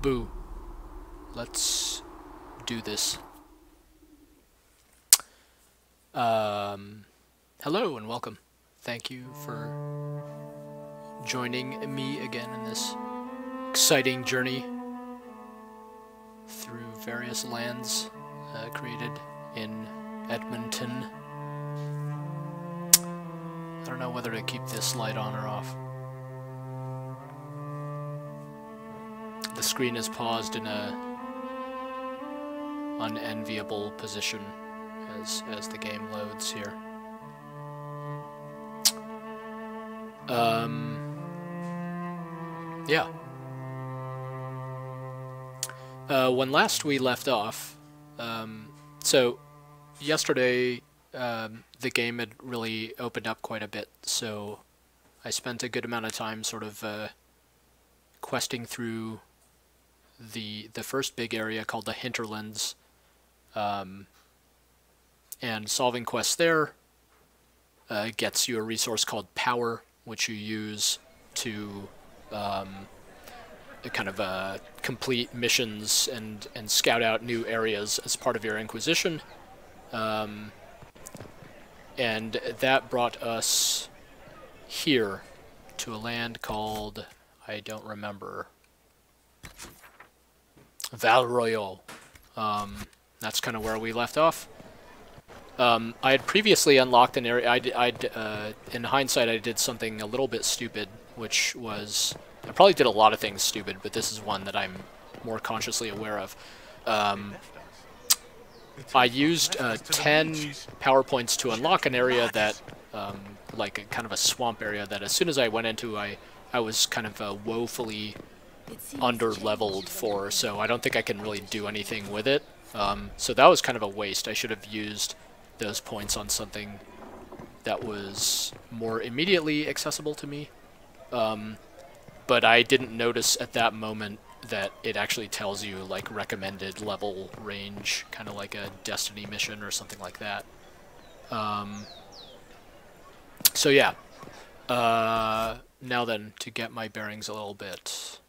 Boo. Let's do this. Hello and welcome. Thank you for joining me again in this exciting journey through various lands created in Edmonton. I don't know whether to keep this light on or off. The screen is paused in a unenviable position as the game loads here. Yeah. When last we left off, so yesterday the game had really opened up quite a bit, so I spent a good amount of time sort of questing through the first big area called the Hinterlands, and solving quests there gets you a resource called power, which you use to kind of complete missions and scout out new areas as part of your Inquisition. And that brought us here to a land called, I don't remember, Val Royal. That's kind of where we left off. I had previously unlocked an area. In hindsight, I did something a little bit stupid, which was, I probably did a lot of things stupid, but this is one that I'm more consciously aware of. I used 10 power points to unlock an area that, like, kind of a swamp area that as soon as I went into, I was kind of woefully under-leveled for, so I don't think I can really do anything with it. So that was kind of a waste. I should have used those points on something that was more immediately accessible to me. But I didn't notice at that moment that it actually tells you, like, recommended level range, kind of like a Destiny mission or something like that. So yeah. Now then, to get my bearings a little bit.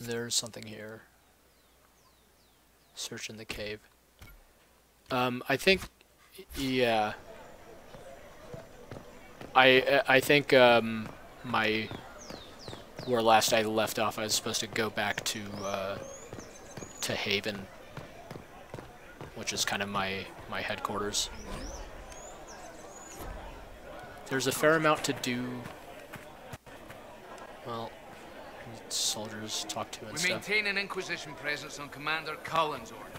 There's something here. Search in the cave. I think, yeah. I think where last I left off, I was supposed to go back to Haven, which is kind of my headquarters. There's a fair amount to do. Well, soldiers talk to and stuff. We maintain an Inquisition presence on Commander Collins' orders.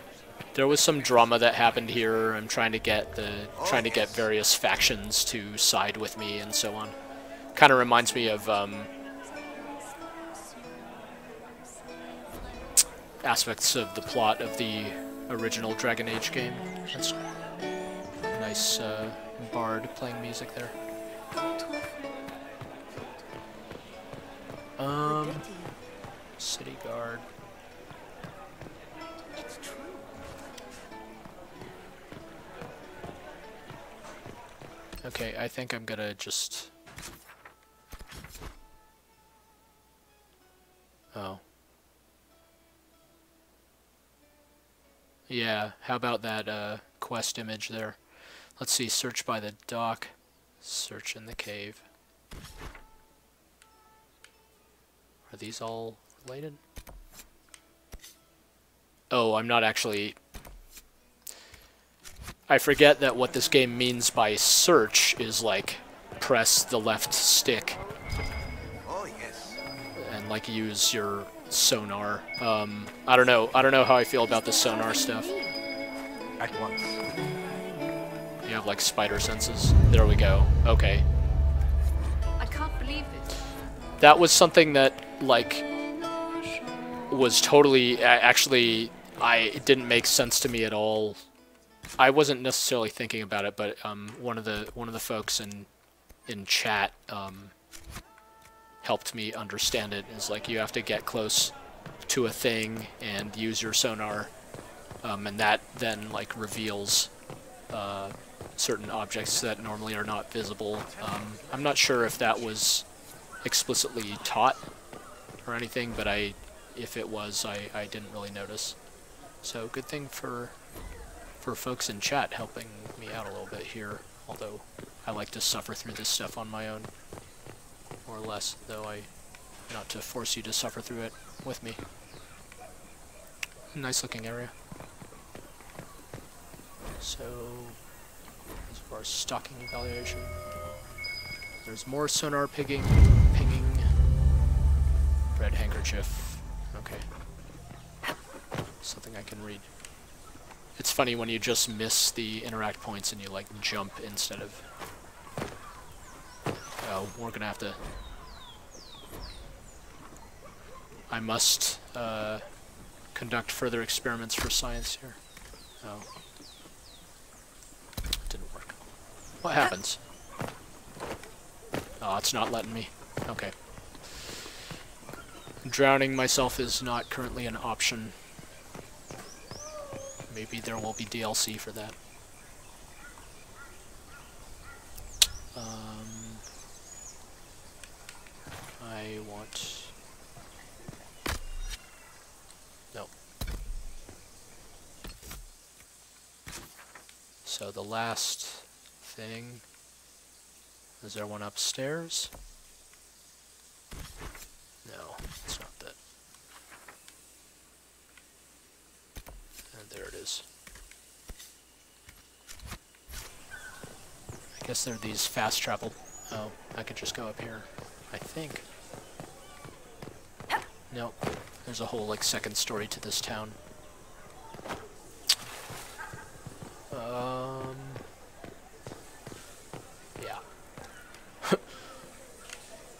There was some drama that happened here. I'm trying to get get various factions to side with me and so on. Kind of reminds me of aspects of the plot of the original Dragon Age game. That's a nice bard playing music there. City guard. Okay, I think I'm gonna just... Oh. Yeah, how about that quest image there? Let's see, search by the dock, search in the cave. Are these all related? Oh, I'm not actually... I forget that what this game means by search is, like, press the left stick. Oh, yes. And, like, use your sonar. I don't know. I don't know how I feel about the sonar stuff. At once. You have, like, spider senses. There we go. Okay. I can't believe it. That was something that, like, was totally... Actually, it didn't make sense to me at all. I wasn't necessarily thinking about it, but one of the folks in chat helped me understand it. It's like you have to get close to a thing and use your sonar, and that then like reveals certain objects that normally are not visible. I'm not sure if that was explicitly taught or anything, but if it was, I didn't really notice. So good thing for folks in chat helping me out a little bit here, although I like to suffer through this stuff on my own, more or less, though not to force you to suffer through it with me. Nice looking area. So, as far as stocking evaluation, there's more sonar pinging, red handkerchief, okay. Something I can read. It's funny when you just miss the interact points and you like jump instead of... Oh, we're gonna have to... I must conduct further experiments for science here. Oh. It didn't work. What happens? Oh, it's not letting me. Okay. Drowning myself is not currently an option. Maybe there will be DLC for that. I want... No. So the last thing... Is there one upstairs? No, it's not that. And there it is. I guess there are these fast travel... Oh, I could just go up here, I think. Nope. There's a whole, like, second story to this town. Yeah.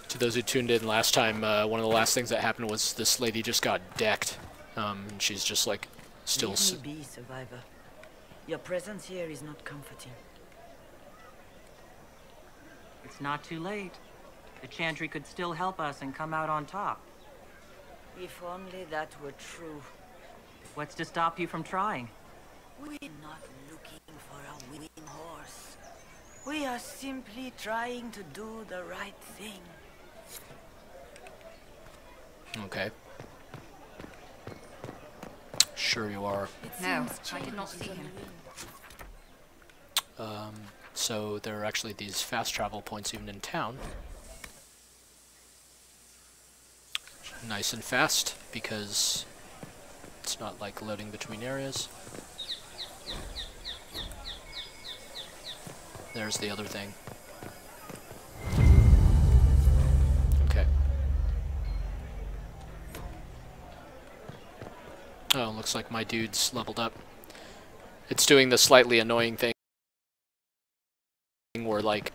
To those who tuned in last time, one of the last things that happened was this lady just got decked. And she's just, like, still... Leave me be, survivor. Your presence here is not comforting. It's not too late. The Chantry could still help us and come out on top. If only that were true. What's to stop you from trying? We're not looking for a winning horse. We are simply trying to do the right thing. Okay. Sure you are. No, I did not see him. So there are actually these fast travel points even in town. Nice and fast, because it's not like loading between areas. There's the other thing. Okay. Oh, looks like my dude's leveled up. It's doing the slightly annoying thing where, like,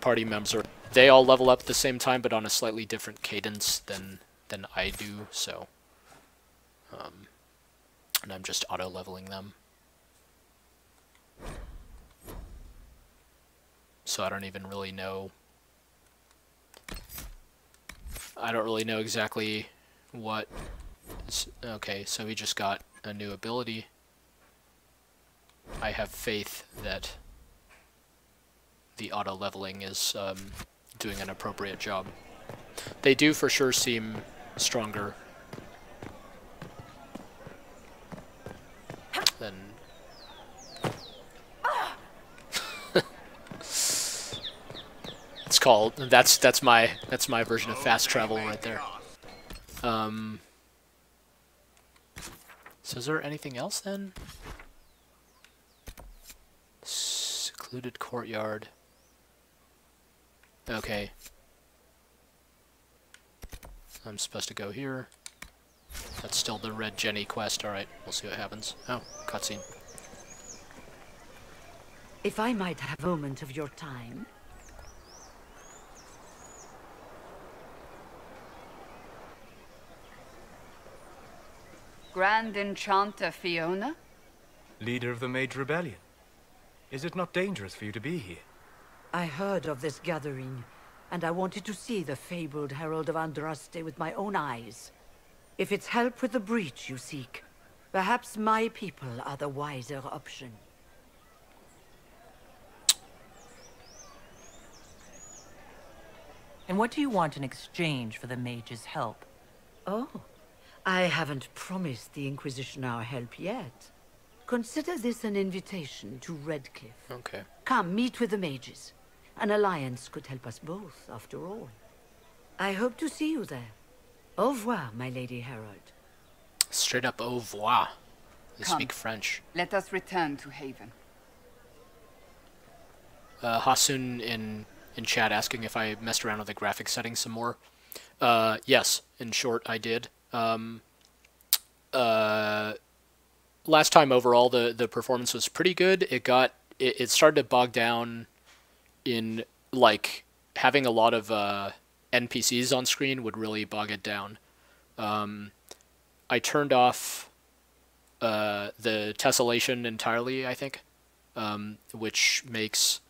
party members are... They all level up at the same time, but on a slightly different cadence than I do, so... and I'm just auto-leveling them. So I don't even really know... I don't really know exactly what... Is, okay, so we just got a new ability. I have faith that the auto-leveling is... doing an appropriate job. They do for sure seem stronger than... It's called... That's my version of fast travel right there. So is there anything else then? Secluded courtyard. Okay. I'm supposed to go here. That's still the Red Jenny quest. Alright, we'll see what happens. Oh, cutscene. If I might have a moment of your time. Grand Enchanter Fiona? Leader of the Mage Rebellion. Is it not dangerous for you to be here? I heard of this gathering, and I wanted to see the fabled Herald of Andraste with my own eyes. If it's help with the breach you seek, Perhaps my people are the wiser option. And what do you want in exchange for the mage's help? Oh, I haven't promised the Inquisition our help yet. Consider this an invitation to Redcliffe. Okay. Come, meet with the mages. An alliance could help us both, after all. I hope to see you there. Au revoir, my Lady Harold. Straight up au revoir. They speak French. Let us return to Haven. Hassoun in chat asking if I messed around with the graphic settings some more. Yes, in short, I did. Last time overall, the performance was pretty good. It started to bog down in, like, having a lot of NPCs on screen would really bog it down. I turned off the tessellation entirely, I think, which makes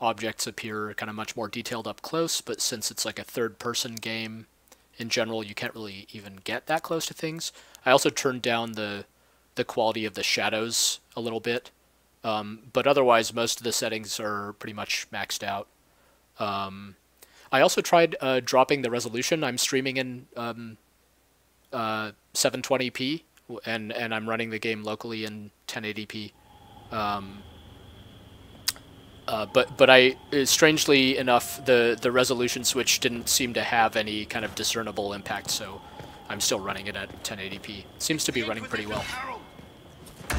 objects appear kind of much more detailed up close, but since it's like a third-person game, in general, you can't really even get that close to things. I also turned down the quality of the shadows a little bit, but otherwise, most of the settings are pretty much maxed out. I also tried dropping the resolution. I'm streaming in 720p, and I'm running the game locally in 1080p. But I, strangely enough, the resolution switch didn't seem to have any kind of discernible impact, so I'm still running it at 1080p. It seems to be running pretty well,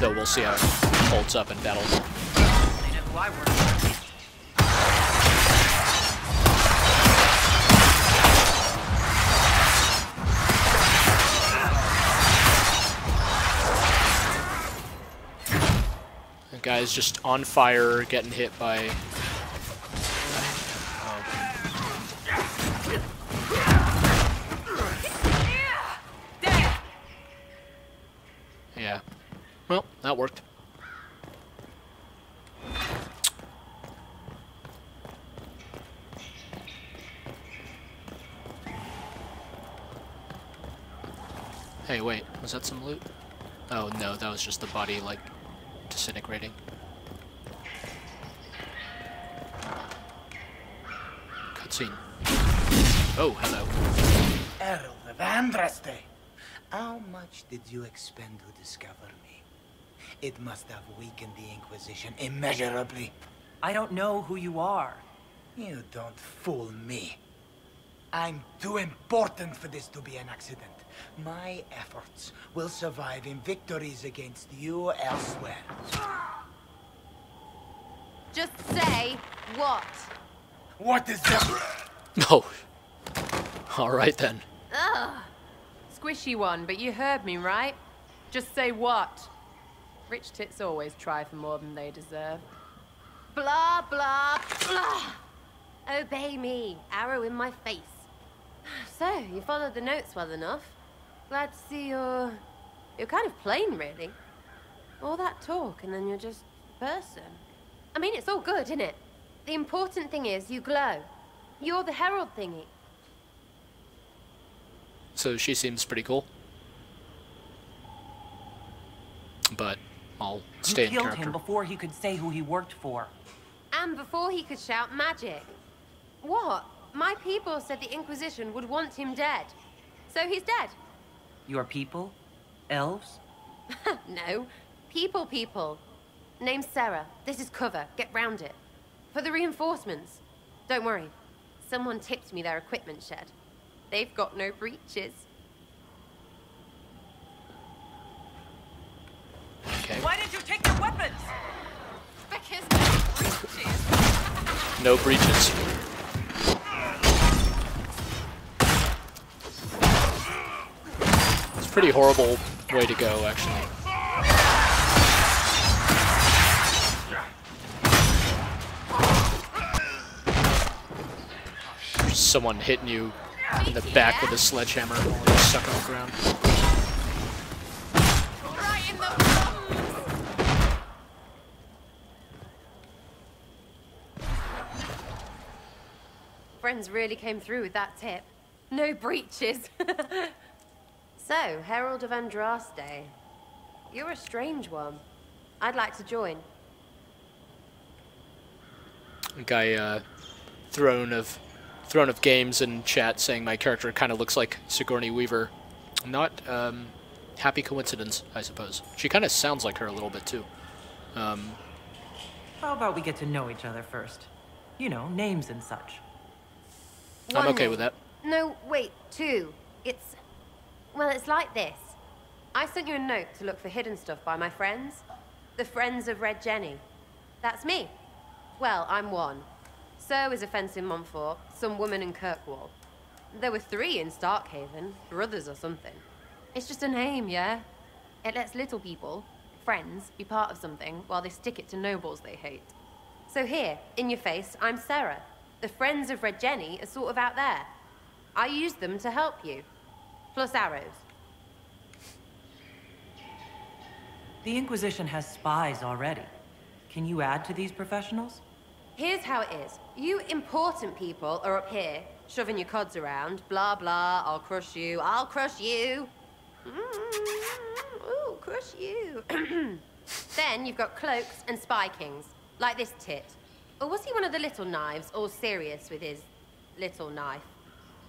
though we'll see how it holds up in battles. Guys just on fire, getting hit by... Oh. Yeah. Well, that worked. Hey, wait. Was that some loot? Oh, no. That was just the body, like... disintegrating. Cutscene. Oh, hello. Earl of Andraste, how much did you expend to discover me? It must have weakened the Inquisition immeasurably. I don't know who you are. You don't fool me. I'm too important for this to be an accident. My efforts will survive in victories against you elsewhere. Just say what? What is that? No. All right then. Ugh. Squishy one, but you heard me, right? Just say what? Rich tits always try for more than they deserve. Blah, blah, blah. Obey me. Arrow in my face. So, you followed the notes well enough. Glad to see you're kind of plain, really. All that talk, and then you're just a person. I mean, it's all good, isn't it? The important thing is you glow. You're the herald thingy. So she seems pretty cool. But I'll stay in character. You killed him before he could say who he worked for. And before he could shout magic. What? My people said the Inquisition would want him dead. So he's dead. Your people? Elves? No. People. Name's Sarah. This is cover. Get round it. For the reinforcements. Don't worry. Someone tipped me their equipment shed. They've got no breaches. Okay. Why did you take their weapons? Because no breaches. No breaches. Pretty horrible way to go, actually. There's someone hitting you in the back with a sledgehammer while you're stuck on the ground. Friends really came through with that tip. No breaches. So, Herald of Andraste, You're a strange one. I'd like to join. I think I Throne of Games in chat saying my character kind of looks like Sigourney Weaver. Not happy coincidence, I suppose. She kind of sounds like her a little bit too. How about we get to know each other first? You know, names and such. I'm okay with that. No, wait, two. It's... well, it's like this. I sent you a note to look for hidden stuff by my friends. The Friends of Red Jenny. That's me. Well, I'm one. So is a fence in Montfort, some woman in Kirkwall. There were three in Starkhaven, brothers or something. It's just a name, yeah? It lets little people, friends, be part of something while they stick it to nobles they hate. So here, in your face, I'm Sarah. The Friends of Red Jenny are sort of out there. I use them to help you. Plus arrows. The Inquisition has spies already. Can you add to these professionals? Here's how it is. You important people are up here, shoving your cods around. Blah, blah, I'll crush you, I'll crush you. Ooh, crush you. Then you've got cloaks and spy kings, like this tit. Or was he one of the little knives, all serious with his little knife?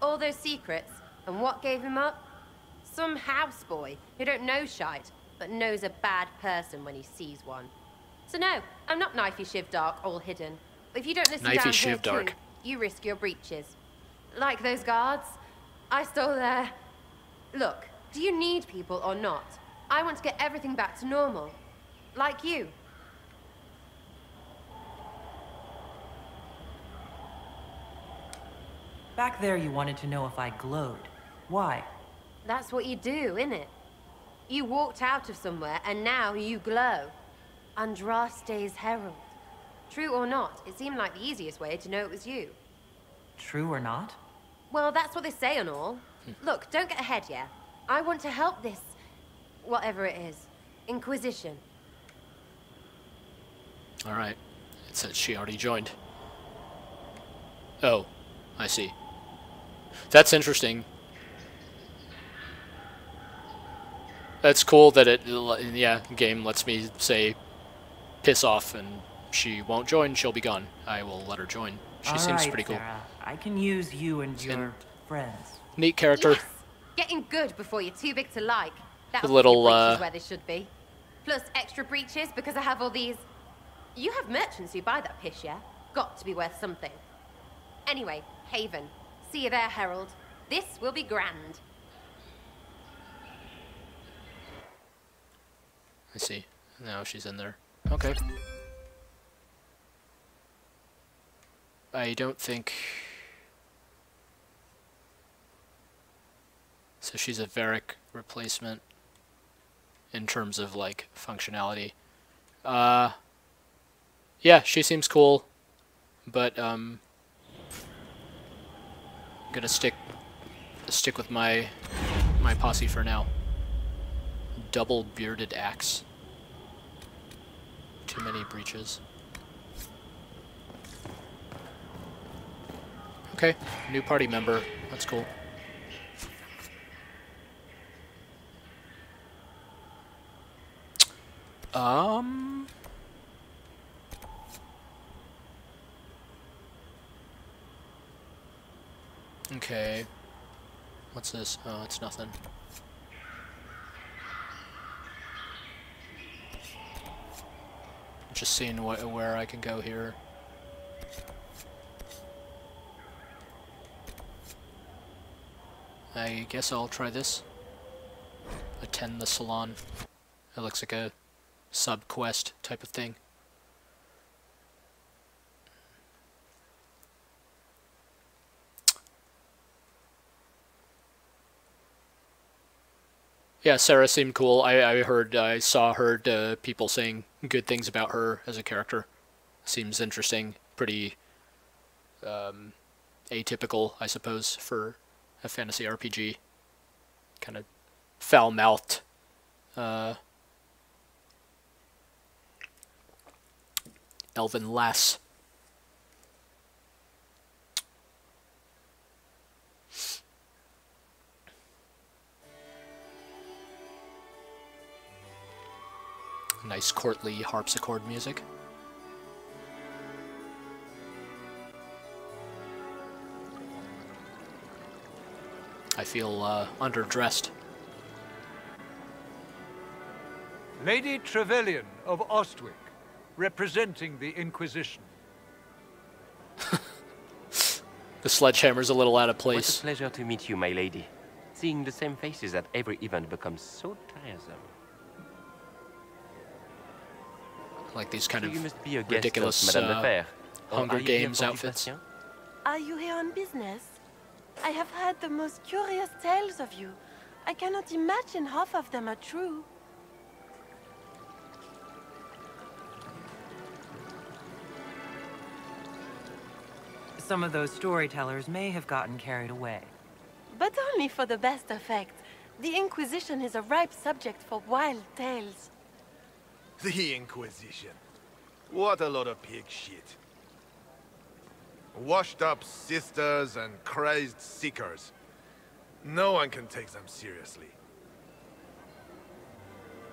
All those secrets, and what gave him up? Some houseboy who don't know shite, but knows a bad person when he sees one. So no, I'm not Knifey Shiv Dark, all hidden. If you don't listen down here too, you risk your breeches. Like those guards, I stole their... Look, do you need people or not? I want to get everything back to normal. Like you. Back there you wanted to know if I glowed. Why? That's what you do, innit? You walked out of somewhere and now you glow. Andraste's herald. True or not, it seemed like the easiest way to know it was you. True or not? Well, that's what they say on all. Look, don't get ahead, yeah? I want to help this... whatever it is. Inquisition. Alright. It says she already joined. Oh. I see. That's interesting. That's cool that it, yeah, game lets me say, piss off, and she won't join, she'll be gone. I will let her join. She all seems right, pretty cool. Sarah, I can use you and your friends. Neat character. Yes. Getting good before you're too big to like. That's where they should be. Plus extra breaches because I have all these. You have merchants who buy that piss, yeah? Got to be worth something. Anyway, Haven. See you there, Herald. This will be grand. I see. Now she's in there. Okay. I don't think... So she's a Varric replacement in terms of, like, functionality. Yeah, she seems cool, but, I'm gonna stick with my posse for now. Double bearded axe. Too many breaches. Okay, new party member. That's cool. Okay. What's this? Oh, it's nothing. Just seeing where I can go here. I guess I'll try this. Attend the salon. It looks like a sub-quest type of thing. Yeah, Sarah seemed cool. I saw, heard people saying good things about her as a character. Seems interesting. Pretty atypical, I suppose, for a fantasy RPG. Kind of foul-mouthed. Elven lass. nice courtly harpsichord music. I feel underdressed. Lady Trevelyan of Ostwick, representing the Inquisition. The sledgehammer's a little out of place. What a pleasure to meet you, my lady. Seeing the same faces at every event becomes so tiresome. Like these kind of ridiculous Hunger Games outfits. Are you here on business? I have heard the most curious tales of you. I cannot imagine half of them are true. Some of those storytellers may have gotten carried away. But only for the best effect. The Inquisition is a ripe subject for wild tales. The Inquisition. What a lot of pig shit. Washed up sisters and crazed seekers. No one can take them seriously.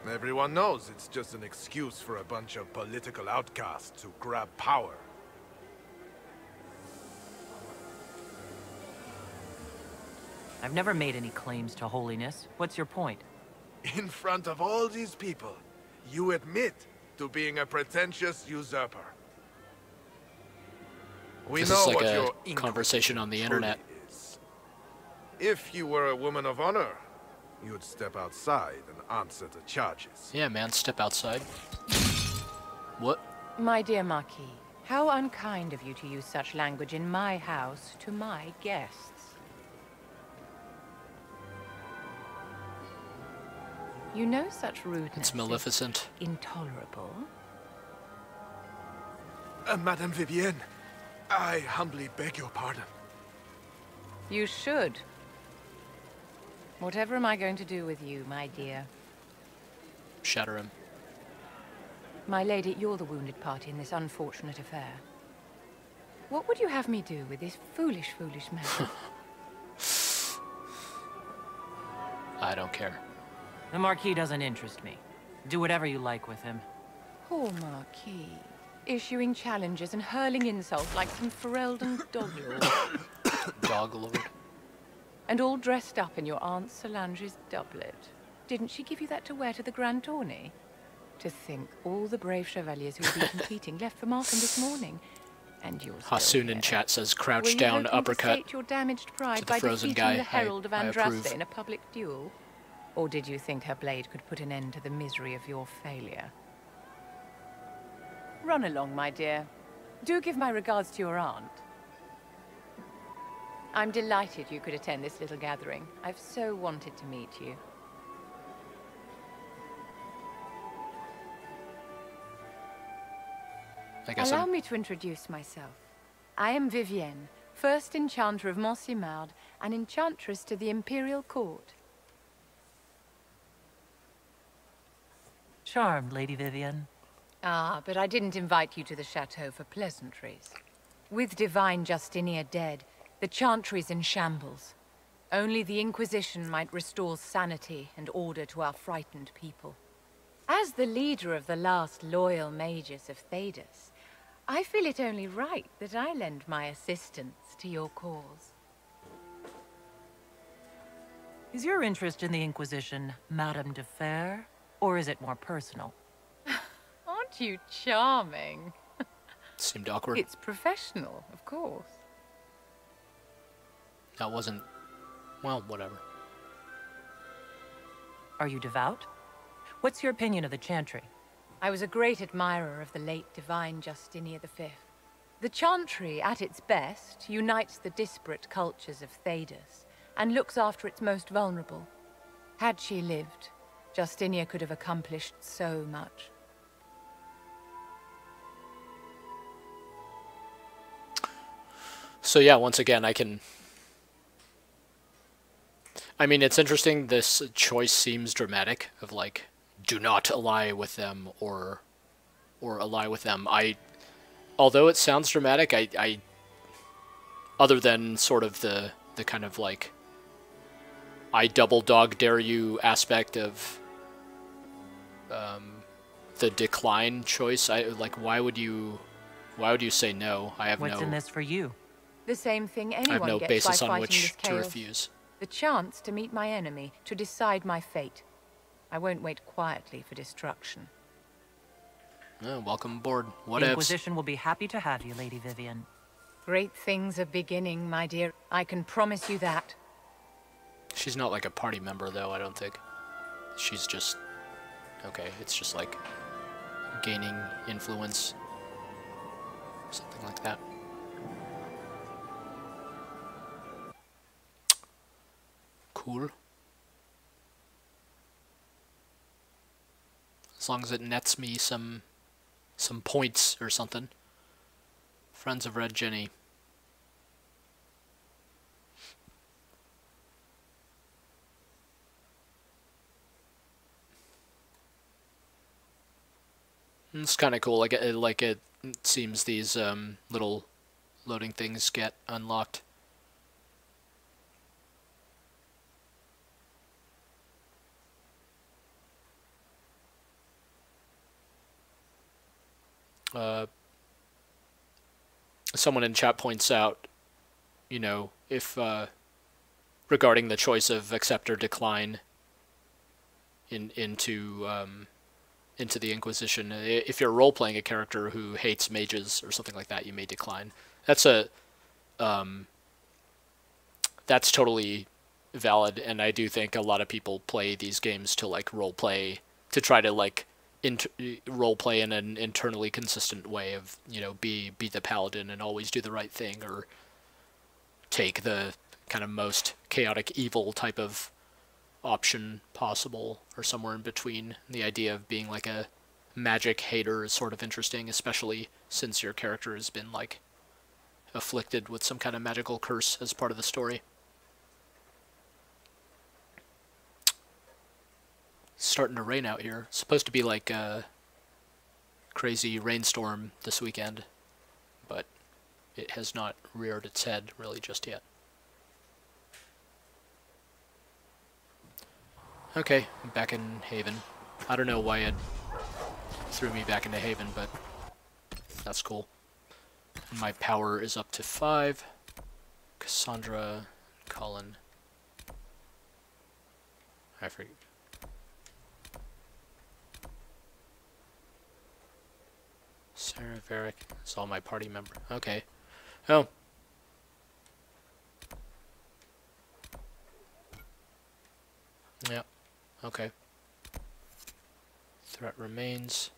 Everyone knows it's just an excuse for a bunch of political outcasts to grab power. I've never made any claims to holiness. What's your point? In front of all these people, you admit to being a pretentious usurper. We know what your conversation on the internet is. If you were a woman of honor, you'd step outside and answer the charges. Yeah, man, step outside. What? My dear Marquis, how unkind of you to use such language in my house to my guests. You know such rudeness. It's Maleficent. Intolerable. Madame Vivienne, I humbly beg your pardon. You should. Whatever am I going to do with you, my dear? Shatter him. My lady, you're the wounded party in this unfortunate affair. What would you have me do with this foolish, foolish man? I don't care. The Marquis doesn't interest me. Do whatever you like with him. Poor Marquis. Issuing challenges and hurling insults like some Ferelden doglord. Doglord. And all dressed up in your Aunt Solange's doublet. Didn't she give you that to wear to the Grand Tourney? To think all the brave chevaliers who will be competing left for Markham this morning. And yours. Hassoon in chat says, crouch down, uppercut your damaged pride to the frozen guy. The Herald of Andraste in a public duel. Or did you think her blade could put an end to the misery of your failure? Run along, my dear. Do give my regards to your aunt. I'm delighted you could attend this little gathering. I've so wanted to meet you. Allow me to introduce myself. I am Vivienne, first enchanter of Montsimard, and enchantress to the Imperial Court. Charmed, Lady Vivienne. Ah, but I didn't invite you to the chateau for pleasantries. With divine Justinia dead, the Chantry's in shambles. Only the Inquisition might restore sanity and order to our frightened people. As the leader of the last loyal mages of Thedas, I feel it only right that I lend my assistance to your cause. Is your interest in the Inquisition, Madame de Fer? Or is it more personal? Aren't you charming? Seemed awkward. It's professional, of course. That wasn't... well, whatever. Are you devout? What's your opinion of the Chantry? I was a great admirer of the late divine Justinia V. The Chantry, at its best, unites the disparate cultures of Thedas and looks after its most vulnerable. Had she lived, Justinia could have accomplished so much. So yeah, once again, I mean, it's interesting, this choice seems dramatic, of like, do not ally with them, or ally with them. Although it sounds dramatic, I other than sort of the kind of like, I double dog dare you aspect of the decline choice, I like, why would you say no? I have no. What's in this for you? The same thing anyone gets. I have no basis on which to refuse. The chance to meet my enemy, to decide my fate. I won't wait quietly for destruction. Oh, welcome aboard. What else? The Inquisition will be happy to have you, Lady Vivian. Great things are beginning, my dear. I can promise you that. She's not like a party member, though, I don't think. She's just... okay, it's just like gaining influence. Something like that. Cool. As long as it nets me some points or something. Friends of Red Jenny. It's kind of cool. Like it seems these little loading things get unlocked. Someone in chat points out, you know, if regarding the choice of accept or decline into the Inquisition, if you're role-playing a character who hates mages or something like that, you may decline. That's a that's totally valid, and I do think a lot of people play these games to like role-play, to try to like role play in an internally consistent way of, you know, be the paladin and always do the right thing, or take the kind of most chaotic evil type of option possible, or somewhere in between. The idea of being like a magic hater is sort of interesting, especially since your character has been like afflicted with some kind of magical curse as part of the story. Starting to rain out here. It's supposed to be like a crazy rainstorm this weekend, but it has not reared its head really just yet. Okay, I'm back in Haven. I don't know why it threw me back into Haven, but that's cool. My power is up to 5. Cassandra, Colin. I forget. Sarah Varick is all my party member. Okay. Oh. Yeah. Okay. Threat remains.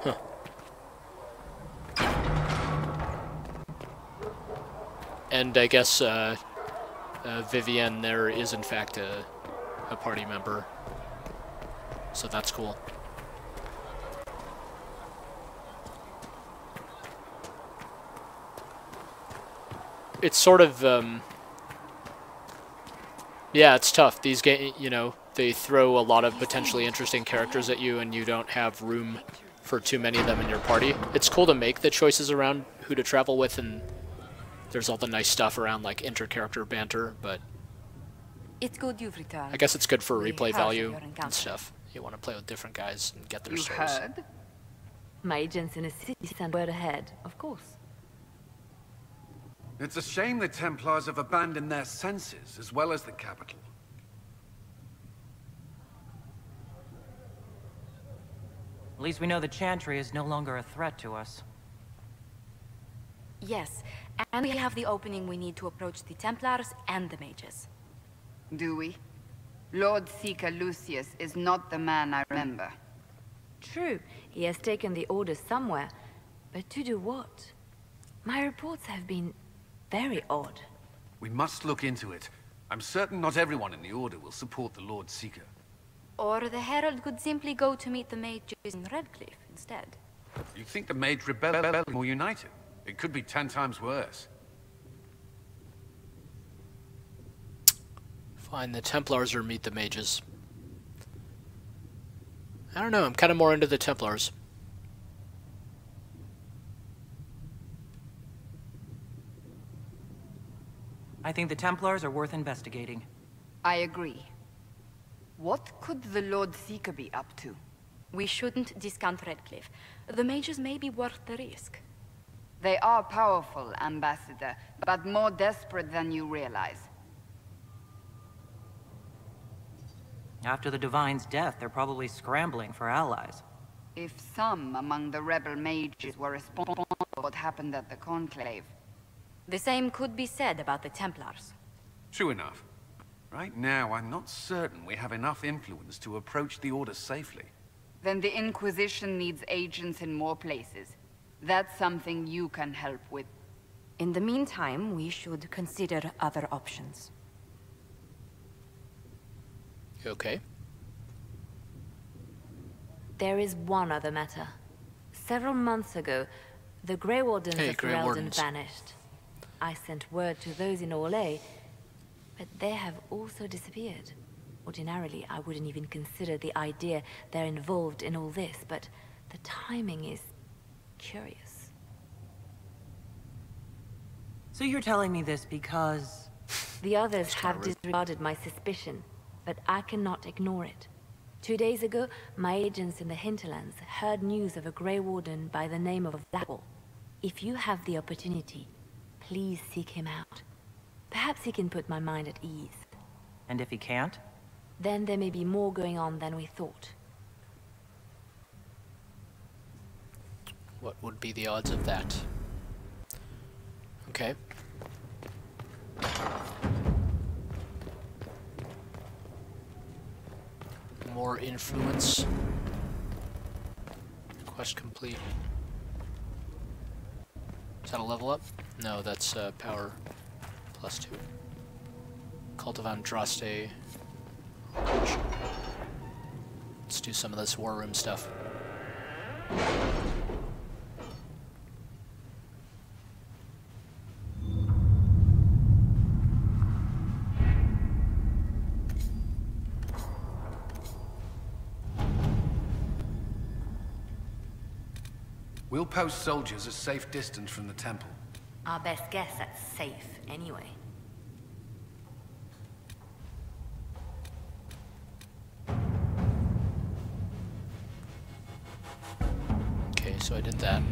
Huh. And I guess Vivian there is in fact a party member, so that's cool. It's sort of yeah, it's tough. These games, you know, they throw a lot of potentially interesting characters at you, and you don't have room for too many of them in your party. It's cool to make the choices around who to travel with, and there's all the nice stuff around like inter-character banter, but I guess it's good for replay value and stuff. You want to play with different guys and get their stories. My agents in a city stand were ahead, of course. It's a shame the Templars have abandoned their senses as well as the capital. At least we know the Chantry is no longer a threat to us. Yes. And we have the opening we need to approach the Templars and the mages. Do we? Lord Seeker Lucius is not the man I remember. True, he has taken the orders somewhere, but to do what? My reports have been very odd. We must look into it. I'm certain not everyone in the Order will support the Lord Seeker. Or the Herald could simply go to meet the mages in Redcliffe instead. You think the mage rebel more united? It could be 10 times worse. Find the Templars or meet the mages. I don't know, I'm kind of more into the Templars. I think the Templars are worth investigating. I agree. What could the Lord Seeker be up to? We shouldn't discount Redcliffe. The mages may be worth the risk. They are powerful, Ambassador, but more desperate than you realize. After the Divine's death, they're probably scrambling for allies. If some among the rebel mages were responsible for what happened at the Conclave. The same could be said about the Templars. True enough. Right now, I'm not certain we have enough influence to approach the Order safely. Then the Inquisition needs agents in more places. That's something you can help with. In the meantime, we should consider other options. Okay. There is one other matter. Several months ago, the Grey Wardens of Ferelden vanished. I sent word to those in Orlais, but they have also disappeared. Ordinarily, I wouldn't even consider the idea they're involved in all this, but the timing is curious. So you're telling me this because... The others have disregarded my suspicion, but I cannot ignore it. 2 days ago, my agents in the Hinterlands heard news of a Grey Warden by the name of Blackwell. If you have the opportunity, please seek him out. Perhaps he can put my mind at ease. And if he can't? Then there may be more going on than we thought. What would be the odds of that? Okay. More influence. Quest complete. Is that a level up? No, that's power plus 2. Cult of Andraste. Let's do some of this war room stuff. We'll post soldiers a safe distance from the temple. Our best guess at safe, anyway. Okay, so I did that.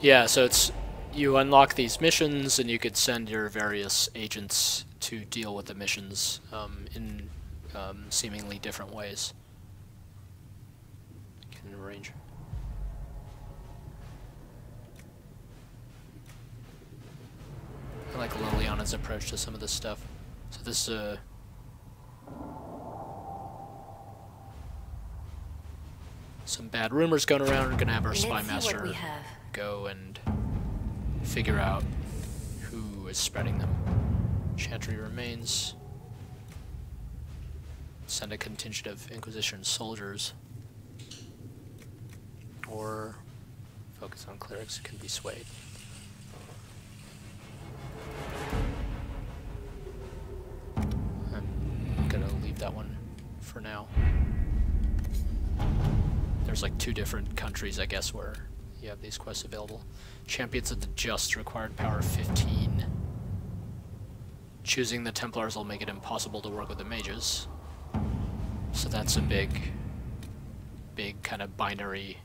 Yeah, so it's... You unlock these missions, and you could send your various agents to deal with the missions in seemingly different ways. You can arrange. I like Liliana's approach to some of this stuff. So this is a... Some bad rumors going around. We're gonna have our spy master go and figure out who is spreading them. Chantry remains. Send a contingent of Inquisition soldiers. Or focus on clerics who can be swayed. I'm gonna leave that one for now. There's like 2 different countries, I guess, where you have these quests available. Champions of the Just required power 15. Choosing the Templars will make it impossible to work with the mages. So that's a big kind of binary.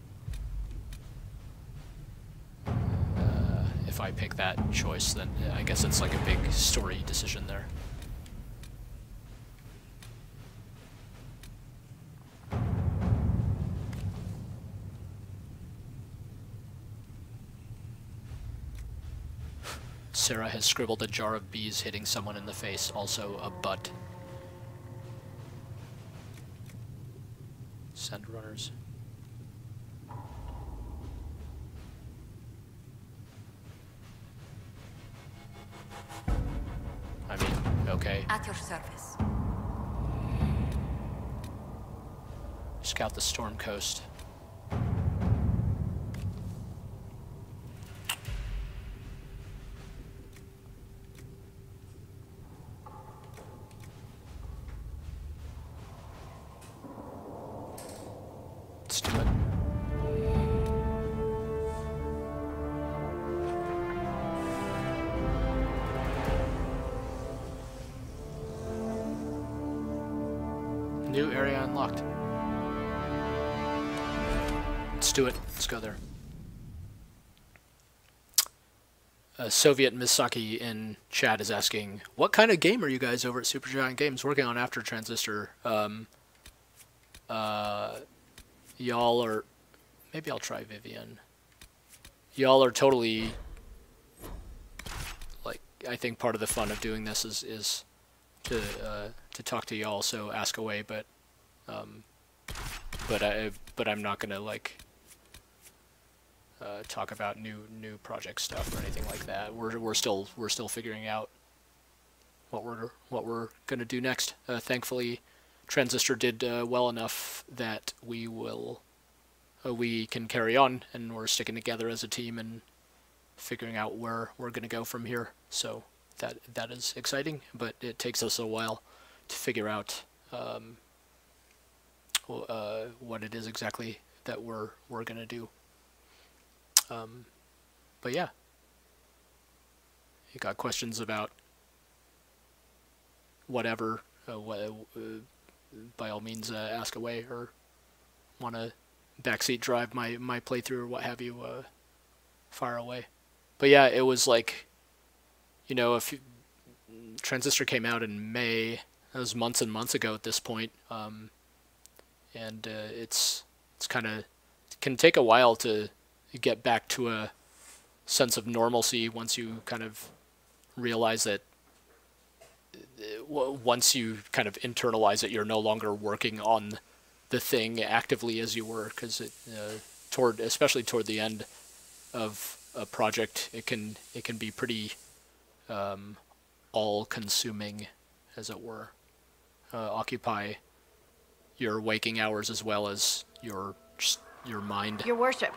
If I pick that choice, then I guess it's like a big story decision there. Sarah has scribbled a jar of bees hitting someone in the face, also a butt. Send runners. I mean, okay. At your service. Scout the Storm Coast. area unlocked. Let's do it. Let's go there. Soviet Misaki in chat is asking, what kind of game are you guys over at Supergiant Games working on after Transistor? Y'all are... Maybe I'll try Vivian. Y'all are totally... Like, I think part of the fun of doing this is to talk to y'all, so ask away, but I'm not gonna, like... talk about new project stuff or anything like that. We're still figuring out what we're gonna do next. Thankfully, Transistor did well enough that we can carry on, and we're sticking together as a team and figuring out where we're gonna go from here. So that is exciting, but it takes us a while to figure out what it is exactly that we're gonna do. But yeah, you got questions about whatever, by all means, ask away, or want to backseat drive my playthrough or what have you, fire away. But yeah, it was like, you know, Transistor came out in May, that was months and months ago at this point, and it's kind of, can take a while to get back to a sense of normalcy once you kind of realize that, once you kind of internalize it, you're no longer working on the thing actively as you were, because especially toward the end of a project, it can be pretty all-consuming, as it were, occupy your waking hours as well as your mind. Your worship.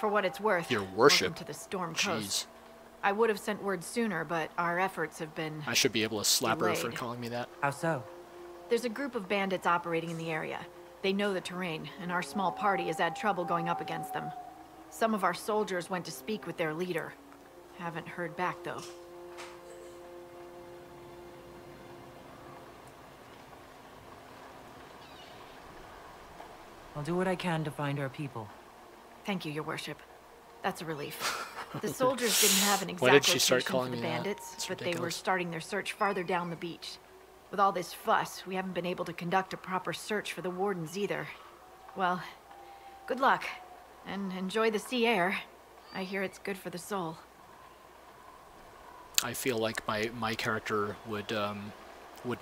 For what it's worth, your worship. Welcome to the Storm Coast. Jeez. I would have sent word sooner, but our efforts have been. I should be able to slap delayed. Her for calling me that. How so? There's a group of bandits operating in the area. They know the terrain, and our small party has had trouble going up against them. Some of our soldiers went to speak with their leader. Haven't heard back though. I'll do what I can to find our people. Thank you, Your Worship. That's a relief. The soldiers didn't have an exact location for the bandits, but they were starting their search farther down the beach. With all this fuss, we haven't been able to conduct a proper search for the wardens either. Well, good luck, and enjoy the sea air. I hear it's good for the soul. I feel like my character would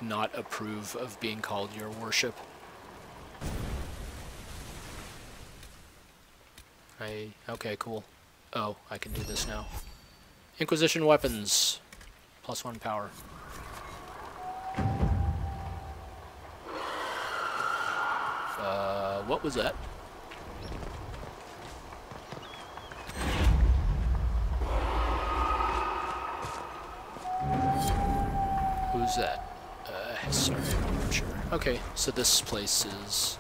not approve of being called Your Worship. Okay, cool. Oh, I can do this now. Inquisition weapons. +1 power. What was that? Who's that? Sorry, I'm not sure. Okay, so this place is...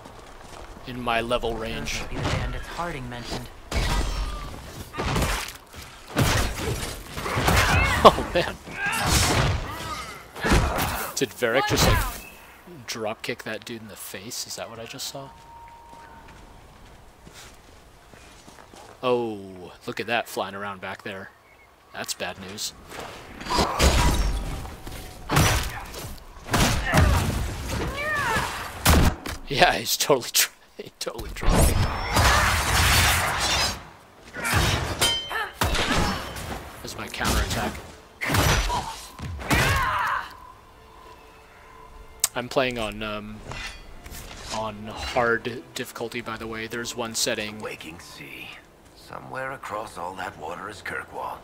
in my level range. And it's Harding mentioned. Oh man! Did Varric just like drop kick that dude in the face? Is that what I just saw? Oh, look at that flying around back there. That's bad news. Yeah, he's totally. He totally dropped me. That's my counterattack. I'm playing on hard difficulty, by the way. There's one setting. The waking sea. Somewhere across all that water is Kirkwall.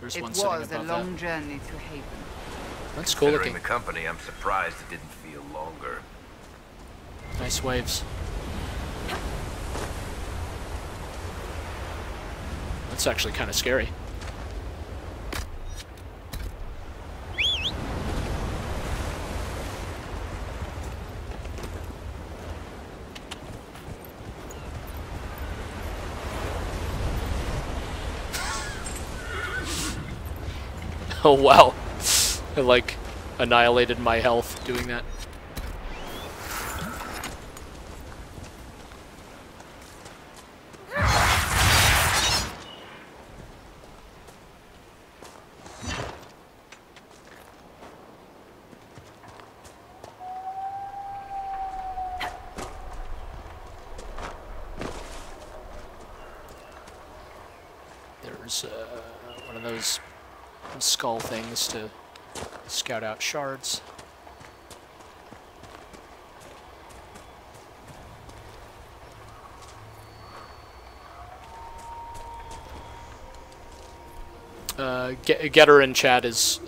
There's one setting above that. It was a long journey to Haven. That's cool looking. Considering the company, I'm surprised it didn't feel longer. Nice waves. That's actually kind of scary. Oh wow. It like annihilated my health doing that. use one of those skull things to scout out shards. Getter in chat is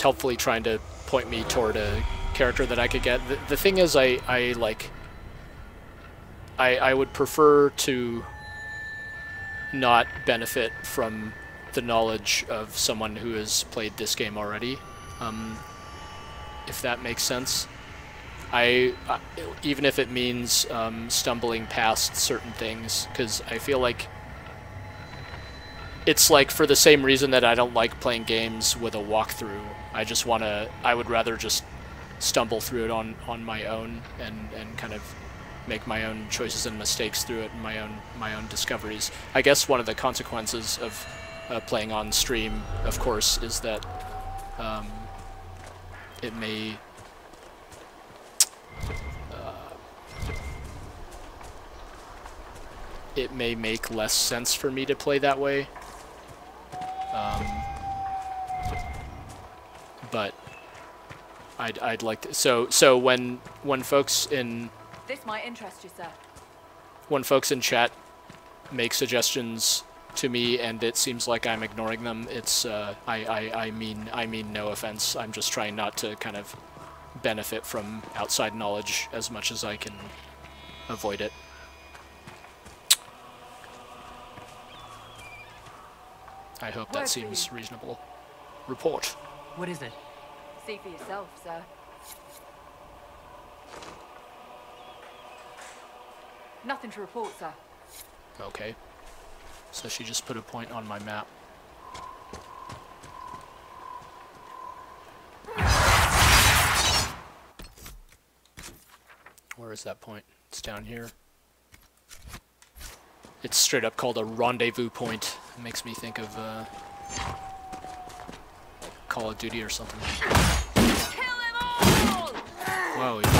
helpfully trying to point me toward a character that I could get. The thing is, I would prefer to not benefit from the knowledge of someone who has played this game already, if that makes sense. I even if it means stumbling past certain things, because I feel like it's like for the same reason that I don't like playing games with a walkthrough. I would rather just stumble through it on my own and kind of make my own choices and mistakes through it, and my own discoveries. I guess one of the consequences of playing on stream, of course, is that it may make less sense for me to play that way. But I'd like to, so when folks in this might interest you, sir. When folks in chat make suggestions to me and it seems like I'm ignoring them, it's I mean no offense. I'm just trying not to kind of benefit from outside knowledge as much as I can avoid it. I hope that seems reasonable. Report. What is it? See for yourself, sir. Nothing to report, sir. Okay. So she just put a point on my map. Where is that point? It's down here. It's straight up called a rendezvous point. It makes me think of Call of Duty or something. Kill them all! Whoa. Yeah.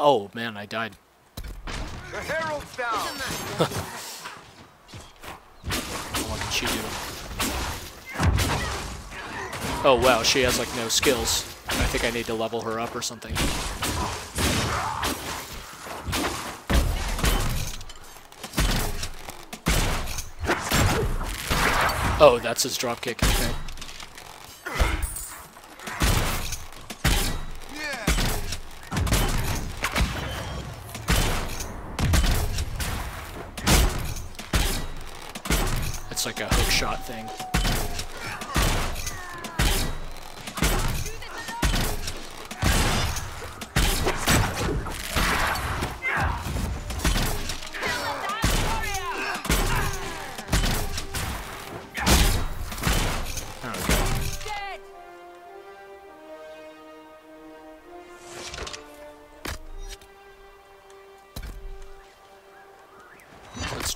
Oh man, I died. The herald's down. What did she do? Oh wow, she has like no skills. I think I need to level her up or something. Oh, that's his dropkick. Okay. It's like a hook shot thing.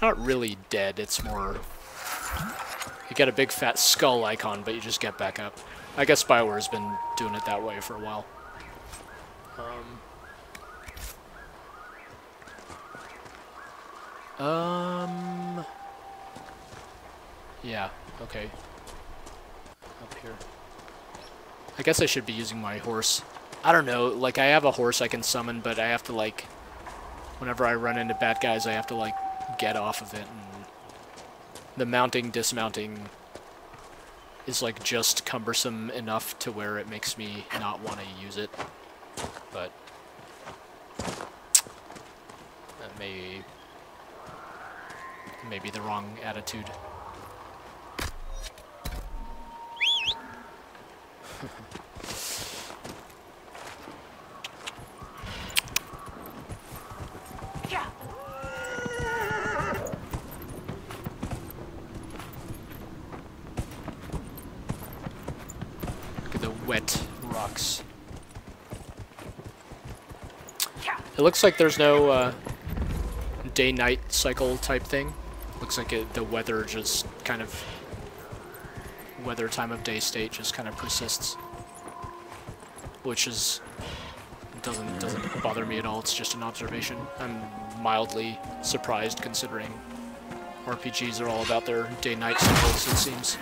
Not really dead, it's more you get a big fat skull icon but you just get back up. I guess BioWare has been doing it that way for a while. Yeah, okay. Up here. I guess I should be using my horse. I don't know, like I have a horse I can summon, but I have to like whenever I run into bad guys I have to like get off of it, and the mounting dismounting is like just cumbersome enough to where it makes me not want to use it, but that may be the wrong attitude. It looks like there's no day-night cycle type thing. Looks like it, the weather just kind of... weather time of day state just kind of persists. Which is... doesn't bother me at all, it's just an observation. I'm mildly surprised considering RPGs are all about their day-night cycles, it seems.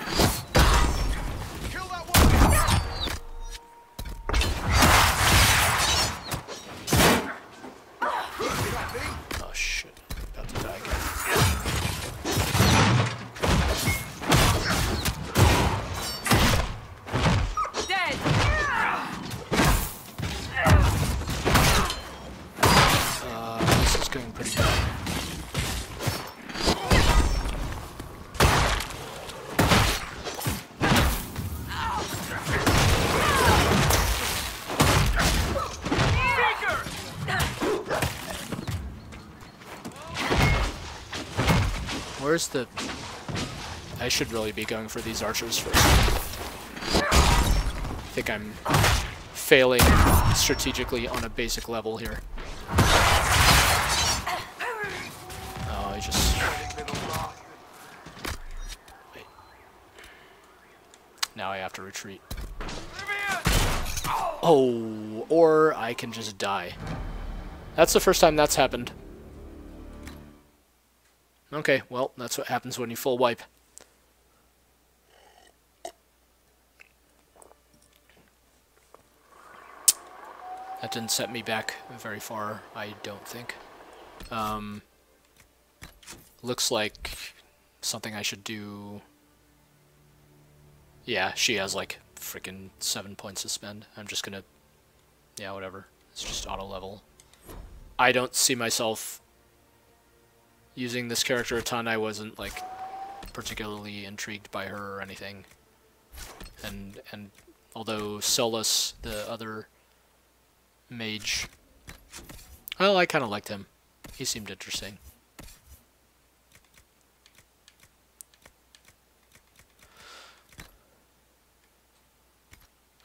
Where's the... I should really be going for these archers first. I think I'm failing strategically on a basic level here. Oh, I just... wait. Now I have to retreat. Oh, or I can just die. That's the first time that's happened. Okay, well, that's what happens when you full wipe. That didn't set me back very far, I don't think. Looks like something I should do... yeah, she has like freaking 7 points to spend. I'm just gonna... yeah, whatever. It's just auto-level. I don't see myself... using this character a ton. I wasn't like particularly intrigued by her or anything, and although Solus, the other mage, well, I kind of liked him. He seemed interesting.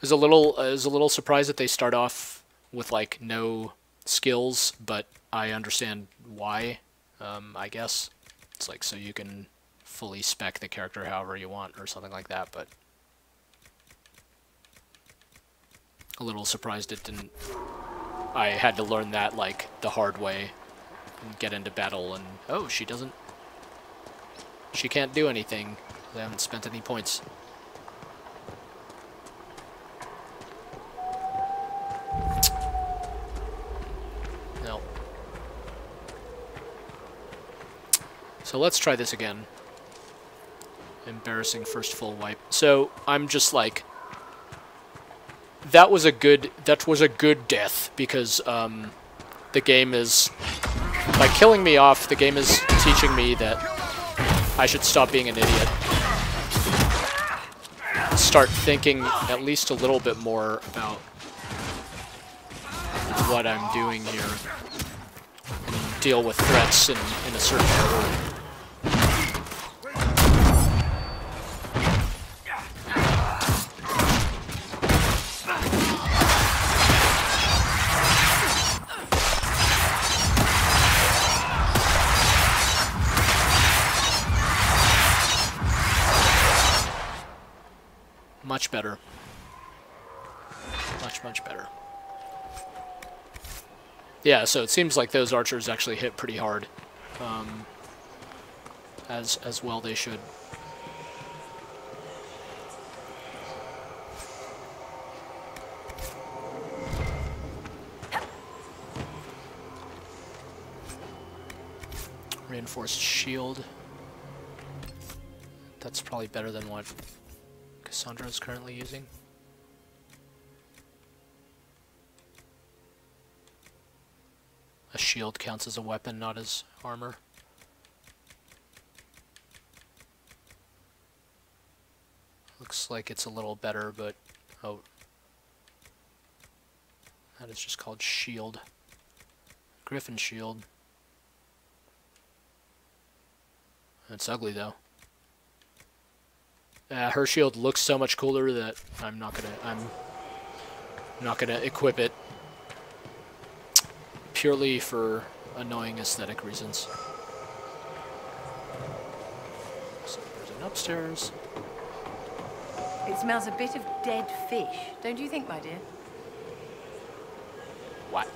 I was a little surprised that they start off with like no skills, but I understand why. I guess it's like so you can fully spec the character however you want or something like that, but a little surprised it didn't. I had to learn that like the hard way and get into battle and oh, she doesn't, she can't do anything. They haven't spent any points. So let's try this again. Embarrassing first full wipe. So I'm just like, that was a good death because the game is by killing me off. The game is teaching me that I should stop being an idiot, start thinking at least a little bit more about what I'm doing here, and deal with threats in a certain order. Much better. Much, much better. Yeah, so it seems like those archers actually hit pretty hard. As well they should. Reinforced shield. That's probably better than what Cassandra is currently using. A shield counts as a weapon, not as armor. Looks like it's a little better, but oh, that is just called shield. Griffin shield. That's ugly though. Her shield looks so much cooler that I'm not gonna equip it purely for annoying aesthetic reasons. upstairs. It smells a bit of dead fish, don't you think, my dear? What?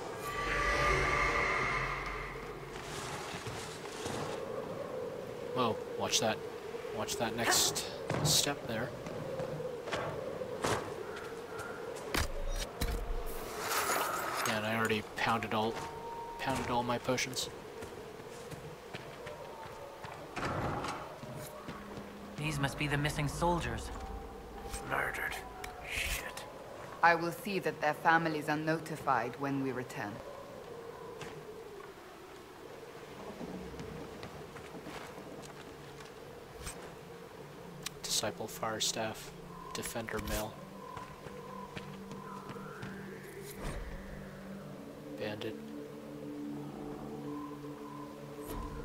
Whoa, watch that. Watch that next step there. And I already pounded all my potions. These must be the missing soldiers. Murdered. Shit. I will see that their families are notified when we return. Disciple Firestaff, Defender Mill. Bandit.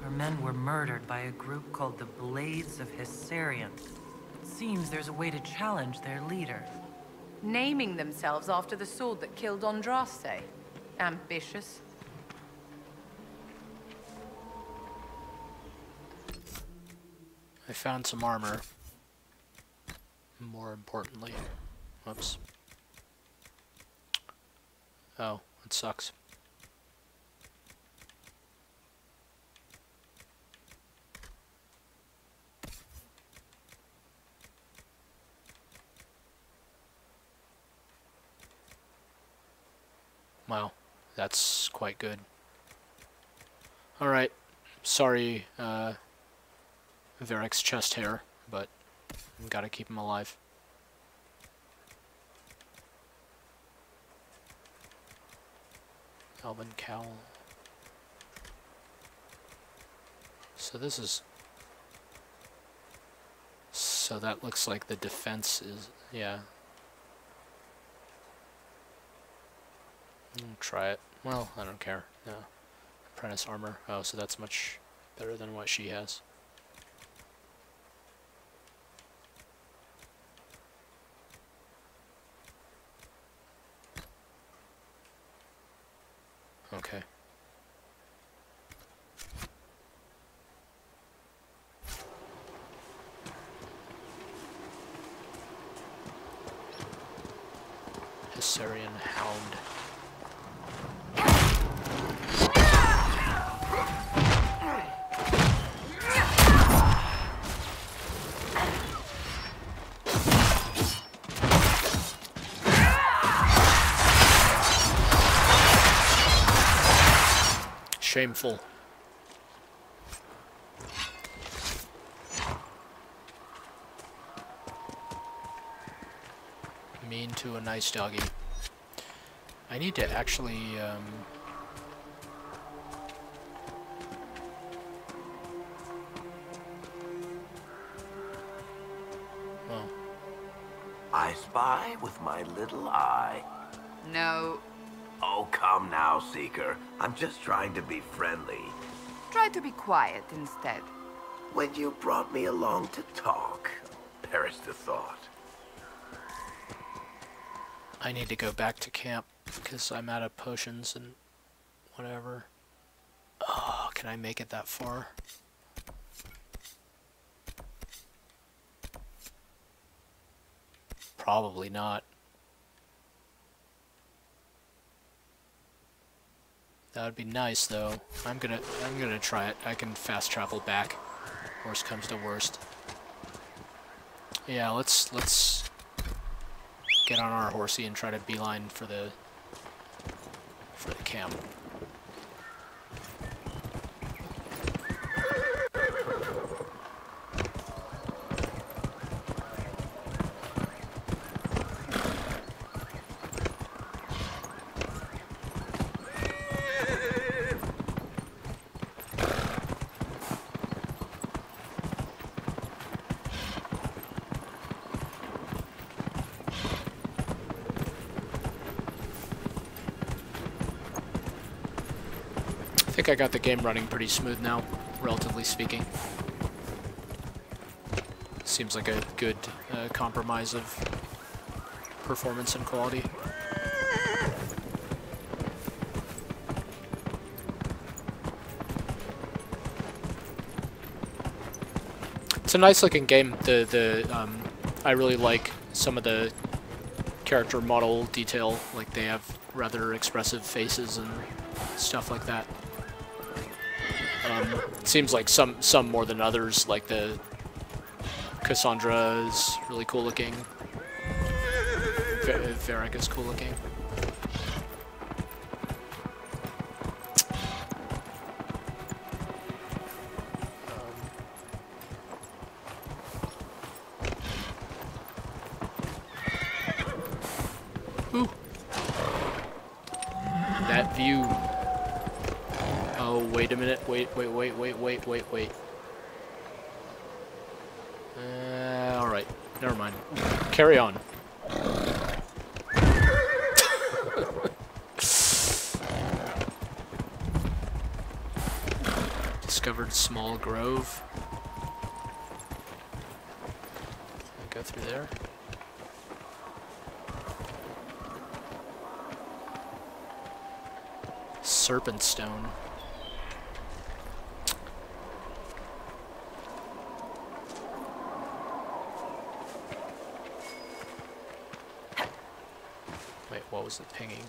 Her men were murdered by a group called the Blades of Hessarian. It seems there's a way to challenge their leader. Naming themselves after the sword that killed Andraste. Ambitious. I found some armor. More importantly. Whoops. Oh, it sucks. Wow, that's quite good. Alright, sorry, Varric's chest hair, but I've got to keep him alive. Alban Cowl. So this is... So that looks like the defense is... yeah. I'll try it. Well, I don't care. No. Apprentice armor. Oh, so that's much better than what she has. Okay. Hessarian Hound. Shameful. Mean to a nice doggy. I need to actually, oh. I spy with my little eye. No. Oh, come now, Seeker. I'm just trying to be friendly. Try to be quiet instead. When you brought me along to talk, perish the thought. I need to go back to camp because I'm out of potions and whatever. Oh, can I make it that far? Probably not. That would be nice, though. I'm gonna try it. I can fast travel back. Worst comes to worst. Yeah, let's get on our horsey and try to beeline for the camp. I got the game running pretty smooth now, relatively speaking. Seems like a good compromise of performance and quality. It's a nice looking game. The I really like some of the character model detail. Like they have rather expressive faces and stuff like that. It seems like some more than others. Like the Cassandra is really cool looking. Varric is cool looking. That view. Oh, wait a minute. Wait. Alright. Never mind. Carry on. Discovered small grove. Go through there. Serpent stone. Wait, what was the pinging?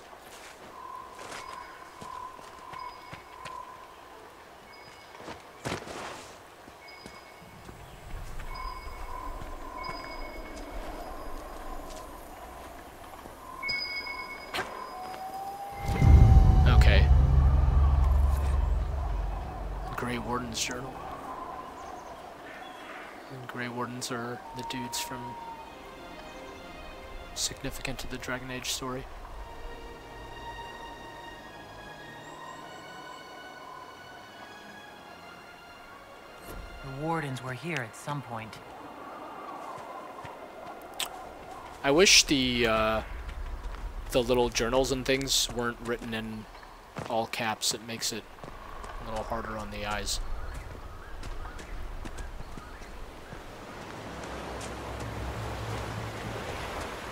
Journal. And Grey Wardens are the dudes from significant to the Dragon Age story. The Wardens were here at some point. I wish the little journals and things weren't written in all caps. It makes it a little harder on the eyes.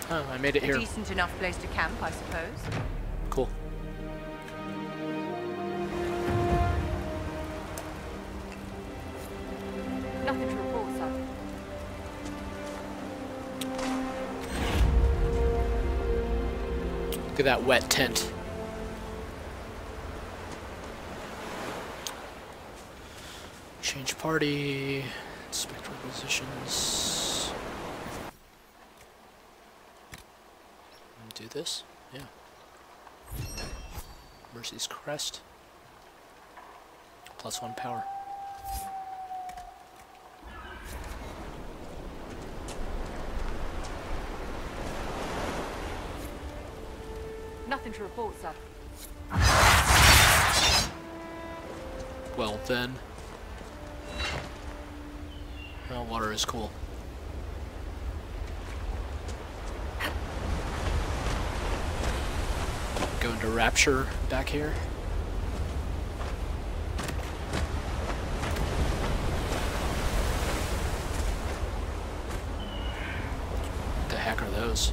Oh, I made it here. A decent enough place to camp, I suppose. Cool. Nothing to report, sir. Look at that wet tent. Change party. Inspect requisitions. Do this? Yeah. Mercy's Crest. +1 power. Nothing to report, sir. Well then. Well, water is cool. Going to Rapture back here. What the heck are those?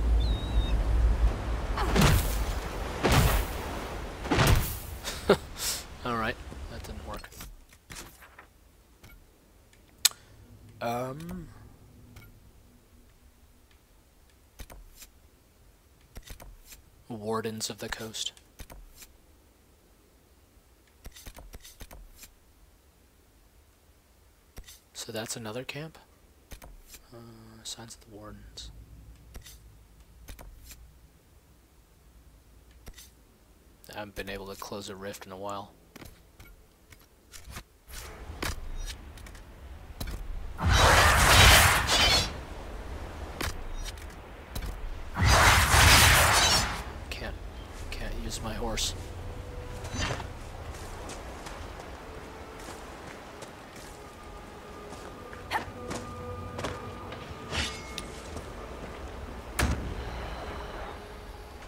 Alright, that didn't work. Wardens of the Coast. So that's another camp? Signs of the Wardens. I haven't been able to close a rift in a while.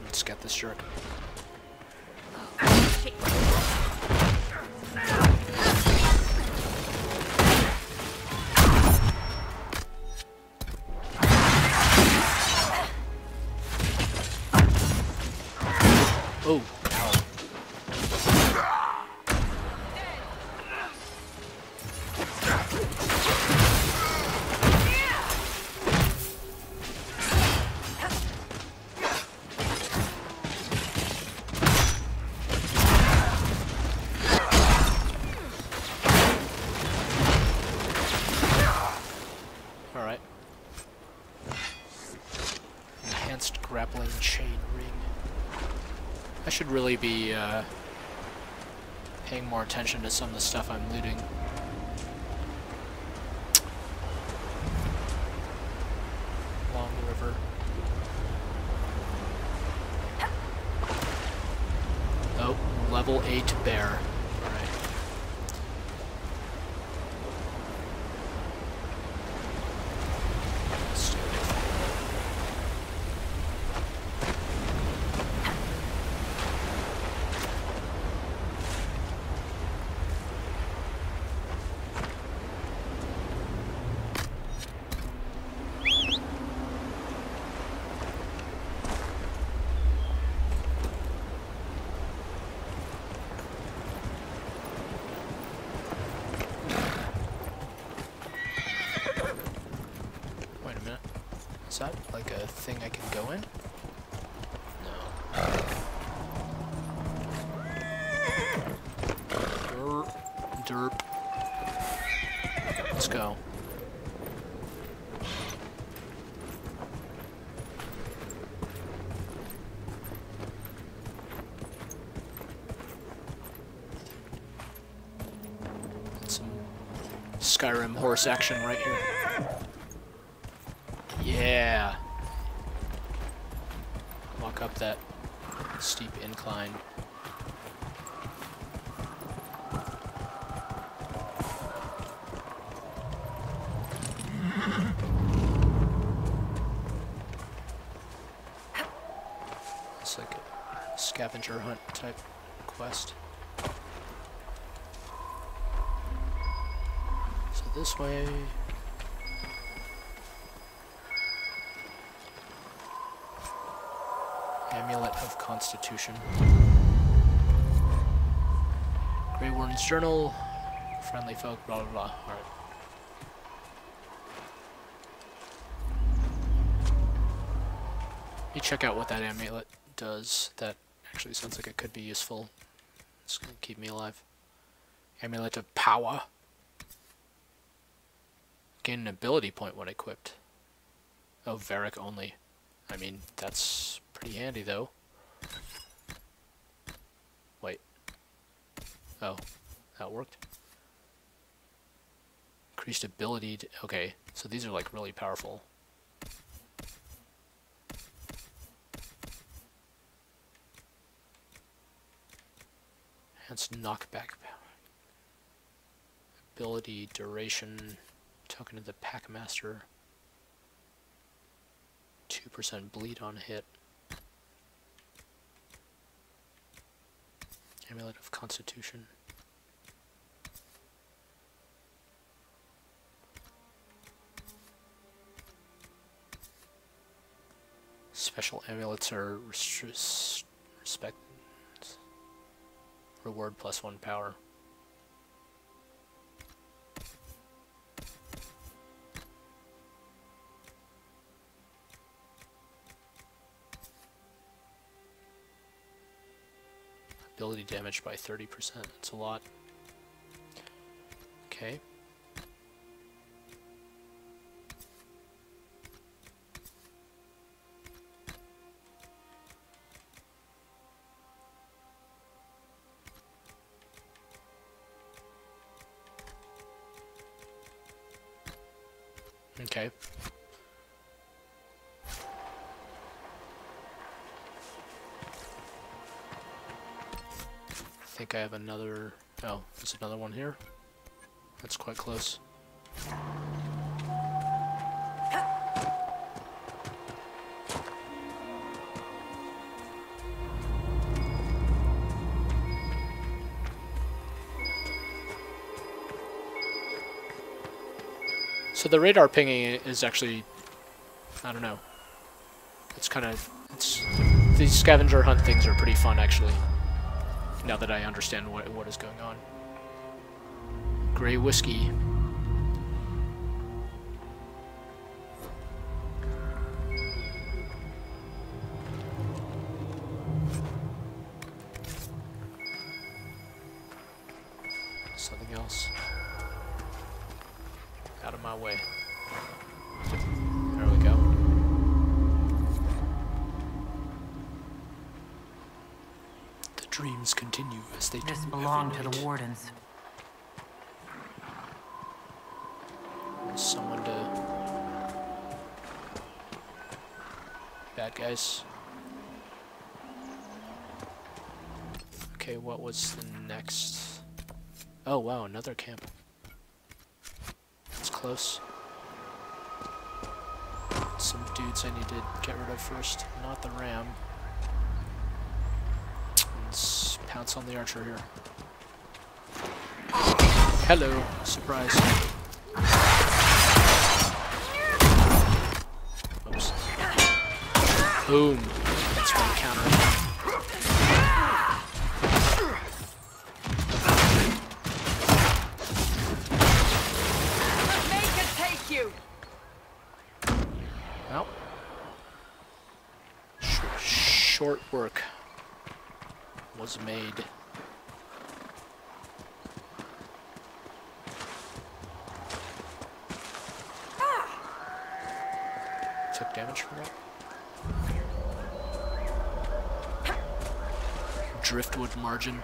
Let's get this jerk. Oh. should really be paying more attention to some of the stuff I'm looting. Along the river. Oh, level 8 bear. Is that like a thing I can go in? No. Derp. Let's go. Some Skyrim horse action right here. Yeah. Walk up that steep incline. It's like a scavenger hunt type quest. So this way. Amulet of Constitution. Grey Warden's Journal. Friendly folk, blah blah blah. Alright. You check out what that amulet does. That actually sounds like it could be useful. It's gonna keep me alive. Amulet of Power. Gain an ability point when equipped. Oh, Varric only. I mean, that's pretty handy, though. Wait. Oh, that worked. Increased ability to... Okay, so these are, like, really powerful. Enhanced knockback power. Ability, duration, token of the Packmaster. 2% bleed on hit. Amulet of Constitution. Special amulets are respect. Reward +1 power. Ability damage by 30%. That's a lot. Okay. Okay. I think I have another... Oh, there's another one here. That's quite close. So the radar pinging is actually... I don't know. It's kind of... These scavenger hunt things are pretty fun, actually. Now that I understand what is going on. Grey whiskey. Something else. Out of my way. There we go. Streams continue as they do every night. This belonged to the Wardens. Someone to... Bad guys. Okay, what was the next? Oh wow, another camp. It's close. Some dudes I need to get rid of first. Not the ram. Let's pounce on the archer here. Hello, surprise. Oops. Boom. That's one counter. Short work was made. Ah. Took damage from that. Driftwood Margin.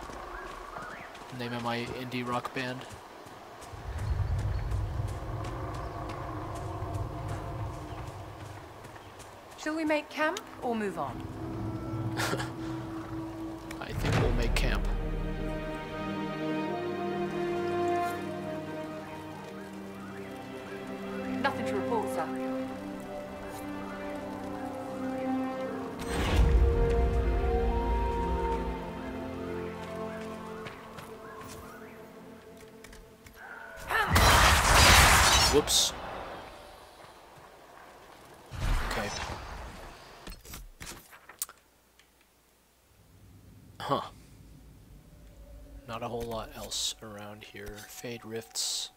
Name of my indie rock band. Shall we make camp or move on? I think we'll make camp. Nothing to report, sir. Whoops. Not a whole lot else around here. Fade rifts.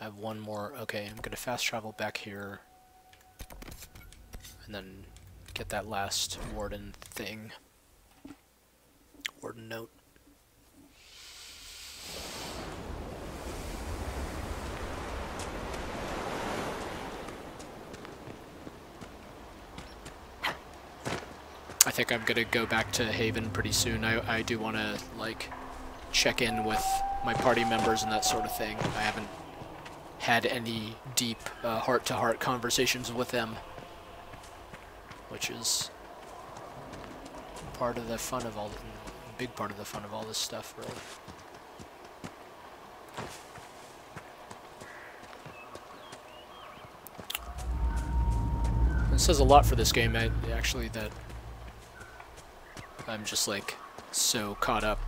I have one more. Okay, I'm gonna fast travel back here and then get that last warden thing. Warden note. I think I'm gonna go back to Haven pretty soon. I do want to like check in with my party members and that sort of thing. I haven't had any deep heart-to-heart conversations with them, which is part of the fun of all, big part of the fun of all this stuff, really. It says a lot for this game, actually, that I'm just like so caught up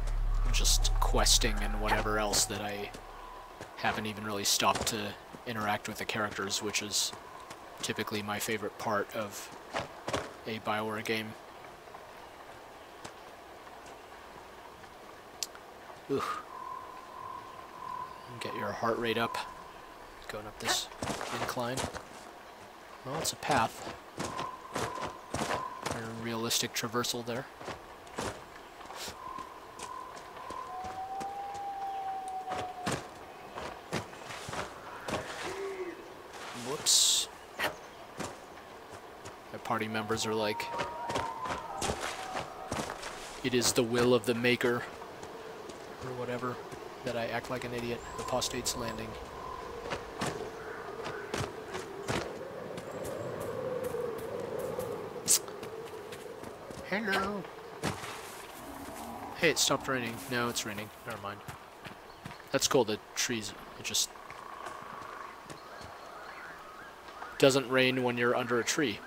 just questing and whatever else that I haven't even really stopped to interact with the characters, which is typically my favorite part of a BioWare game. Ooh. Get your heart rate up. Going up this incline. Well, it's a path. Very realistic traversal there. Party members are like, it is the will of the maker, or whatever, that I act like an idiot. Apostate's Landing. Hello. Hey, it stopped raining. No, it's raining. Never mind. That's cool, the trees, it just doesn't rain when you're under a tree.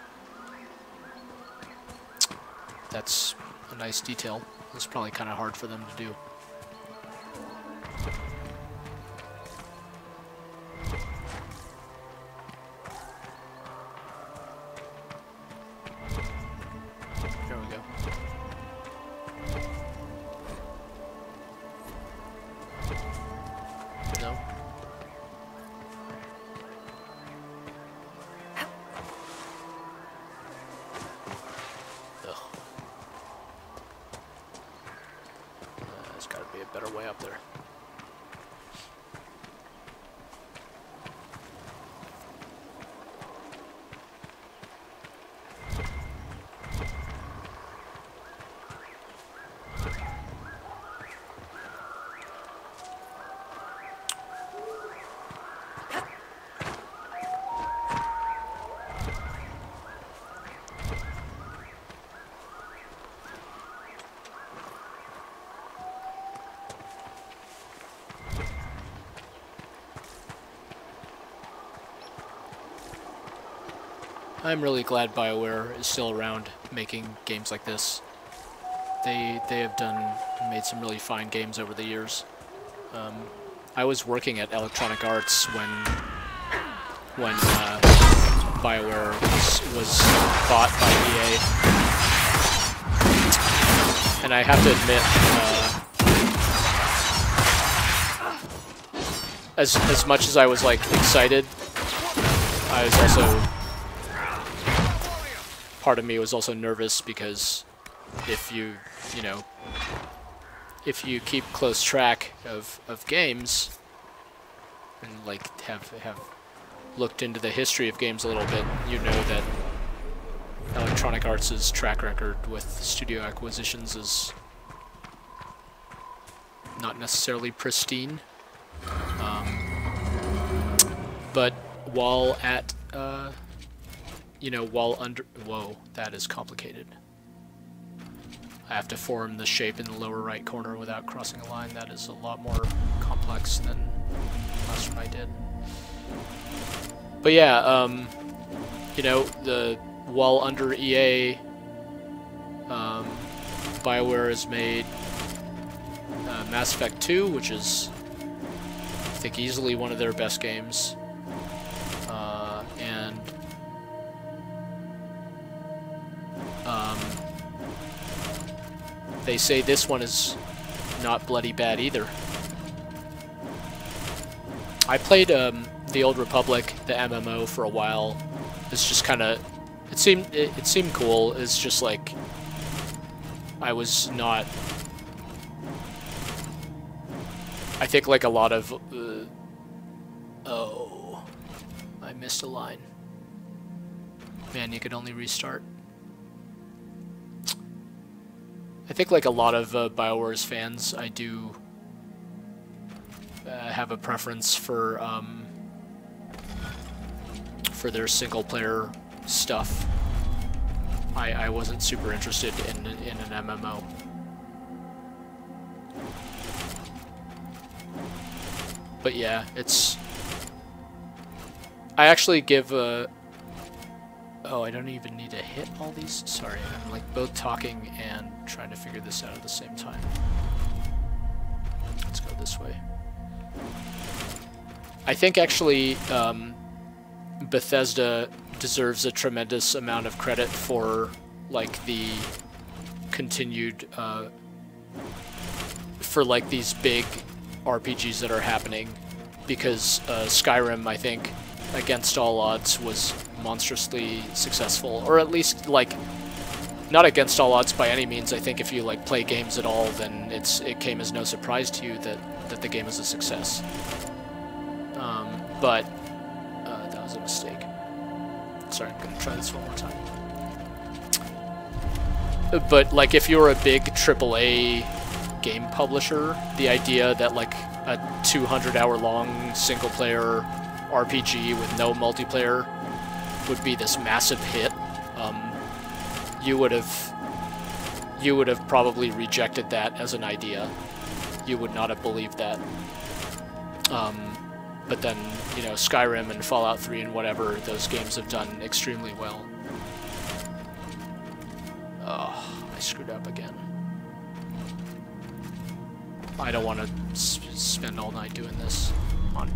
That's a nice detail. It's probably kind of hard for them to do. There we go. No. I'm really glad BioWare is still around making games like this. They have made some really fine games over the years. I was working at Electronic Arts when BioWare was bought by EA, and I have to admit, as much as I was like excited, I was also, part of me was also nervous, because if you keep close track of games and like have looked into the history of games a little bit, you know that Electronic Arts' track record with studio acquisitions is not necessarily pristine. But while at whoa, that is complicated. I have to form the shape in the lower right corner without crossing a line. That is a lot more complex than last one I did. But yeah, while under EA, BioWare has made Mass Effect 2, which is, I think, easily one of their best games. They say this one is not bloody bad either. I played The Old Republic, the MMO, for a while. It's just kind of, it seemed cool. It's just like, I was not. I think like a lot of oh, I missed a line. Man, you could only restart. I think like a lot of BioWare's fans, I do have a preference for their single-player stuff. I wasn't super interested in an MMO. But yeah, it's... I actually give a... Oh, I don't even need to hit all these? Sorry, I'm like both talking and trying to figure this out at the same time. Let's go this way. I think actually Bethesda deserves a tremendous amount of credit for like the continued for like these big RPGs that are happening, because Skyrim, I think, against all odds, was monstrously successful, or at least like not against all odds by any means. I think if you like play games at all, then it came as no surprise to you that the game is a success. But that was a mistake. Sorry, I'm gonna try this one more time. But like if you're a big AAA game publisher, the idea that like a 200-hour-long single-player RPG with no multiplayer would be this massive hit, you would have probably rejected that as an idea. You would not have believed that. But then, you know, Skyrim and Fallout 3 and whatever, those games have done extremely well. Oh, I screwed up again. I don't want to spend all night doing this. I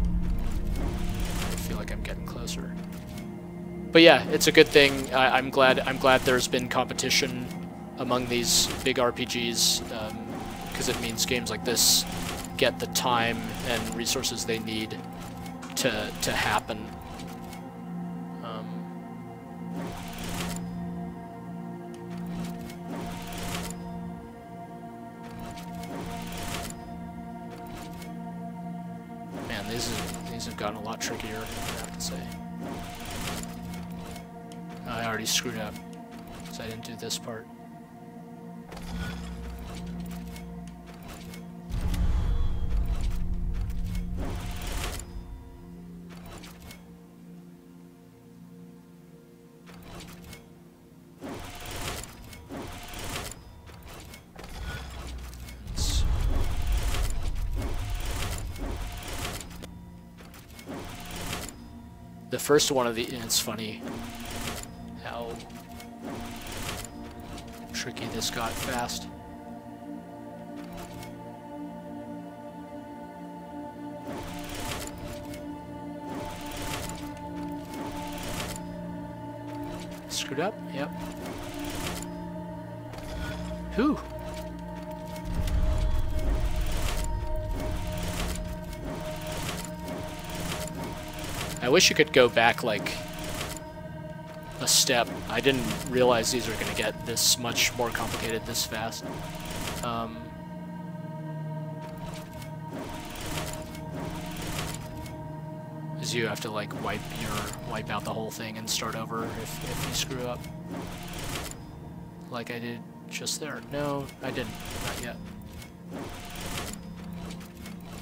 feel like I'm getting closer. But yeah, it's a good thing. I'm glad there's been competition among these big RPGs, because it means games like this get the time and resources they need to happen. Man, these have gotten a lot trickier, I have to say. I already screwed up, because I didn't do this part. The first one of the... It's funny. tricky this got fast. Screwed up? Yep. Whew. I wish you could go back like a step. I didn't realize these were going to get this much more complicated this fast. As you have to like wipe out the whole thing and start over if you screw up. Like I did just there. No, I didn't. Not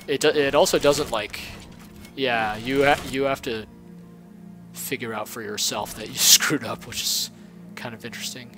yet. It also doesn't like. Yeah, you have to figure out for yourself that you screwed up, which is kind of interesting.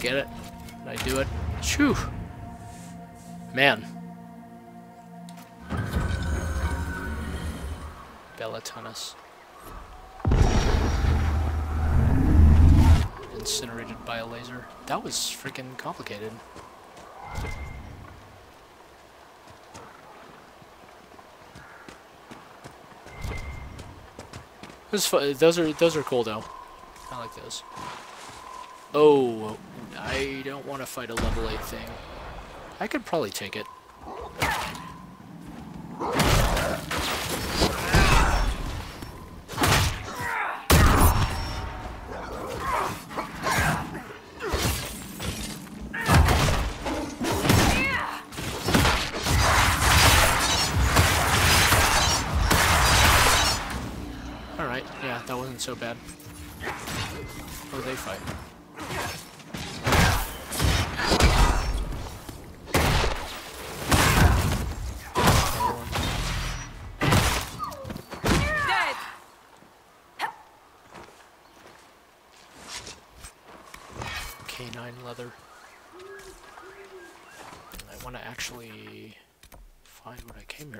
Get it? Did I do it? Phew! Man. Belatonis. Incinerated by a laser. That was freaking complicated. Those are cool though. I like those. Oh, I don't want to fight a level 8 thing. I could probably take it. Alright, yeah, that wasn't so bad. Or they fight.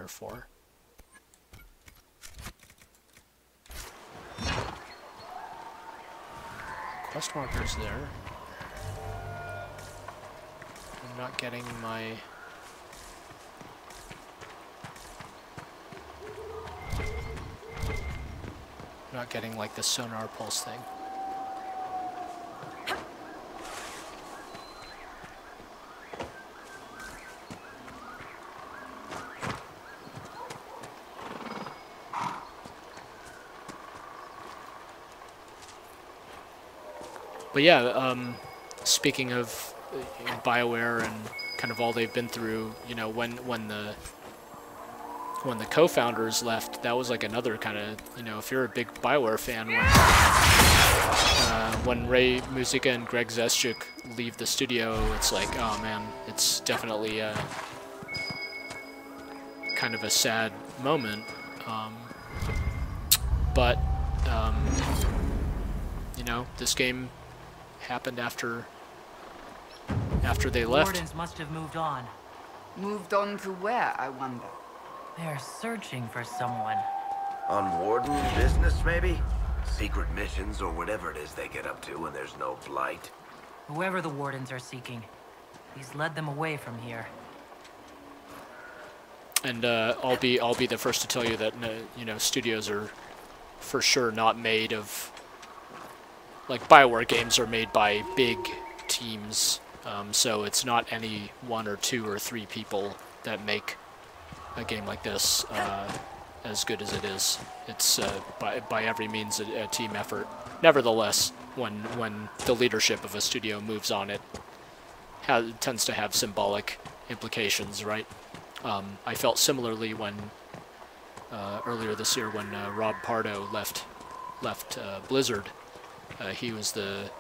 For. Quest markers there. I'm not getting my... not getting like the sonar pulse thing. But yeah, speaking of BioWare and kind of all they've been through, you know, when the co-founders left, that was like another kind of, you know, if you're a big BioWare fan, when Ray Muzyka and Greg Zeschuk leave the studio, it's like, oh man, it's definitely kind of a sad moment. You know, this game happened after they left. Wardens must have moved on. Moved on to where, I wonder? They're searching for someone. On warden business, maybe? Secret missions or whatever it is they get up to when there's no flight. Whoever the wardens are seeking, he's led them away from here. And I'll be the first to tell you that, you know, studios are for sure not made of. Like, BioWare games are made by big teams, so it's not any one or two or three people that make a game like this as good as it is. It's, by every means, a team effort. Nevertheless, when the leadership of a studio moves on, it tends to have symbolic implications, right? I felt similarly when, earlier this year, when Rob Pardo left Blizzard. He was the,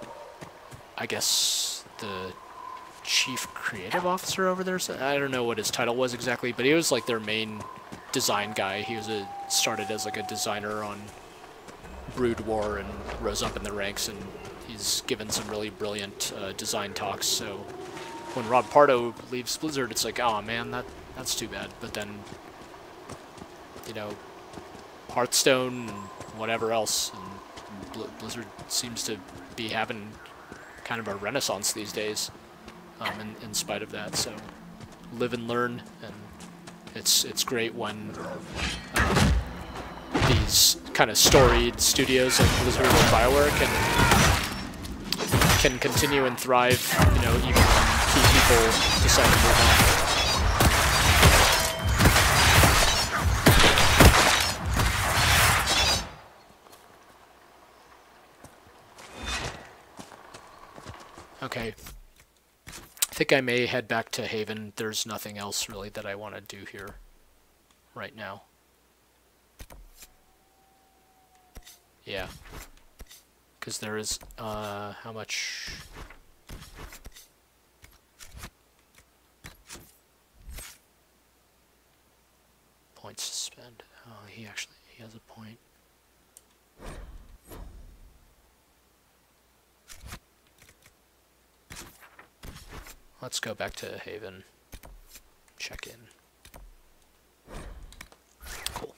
I guess, the chief creative officer over there. So I don't know what his title was exactly, but he was like their main design guy. He was started as like a designer on Brood War and rose up in the ranks, and he's given some really brilliant design talks. So when Rob Pardo leaves Blizzard, it's like, oh man, that's too bad. But then, you know, Hearthstone and whatever else, and Blizzard seems to be having kind of a renaissance these days, in spite of that. So live and learn, and it's great when these kind of storied studios like Blizzard and BioWare can continue and thrive, you know, even when key people decide to move on. Okay, I think I may head back to Haven. There's nothing else really that I want to do here right now. Yeah, because there is, how much? Points to spend. Oh, he has a point. Let's go back to Haven, check in. Cool.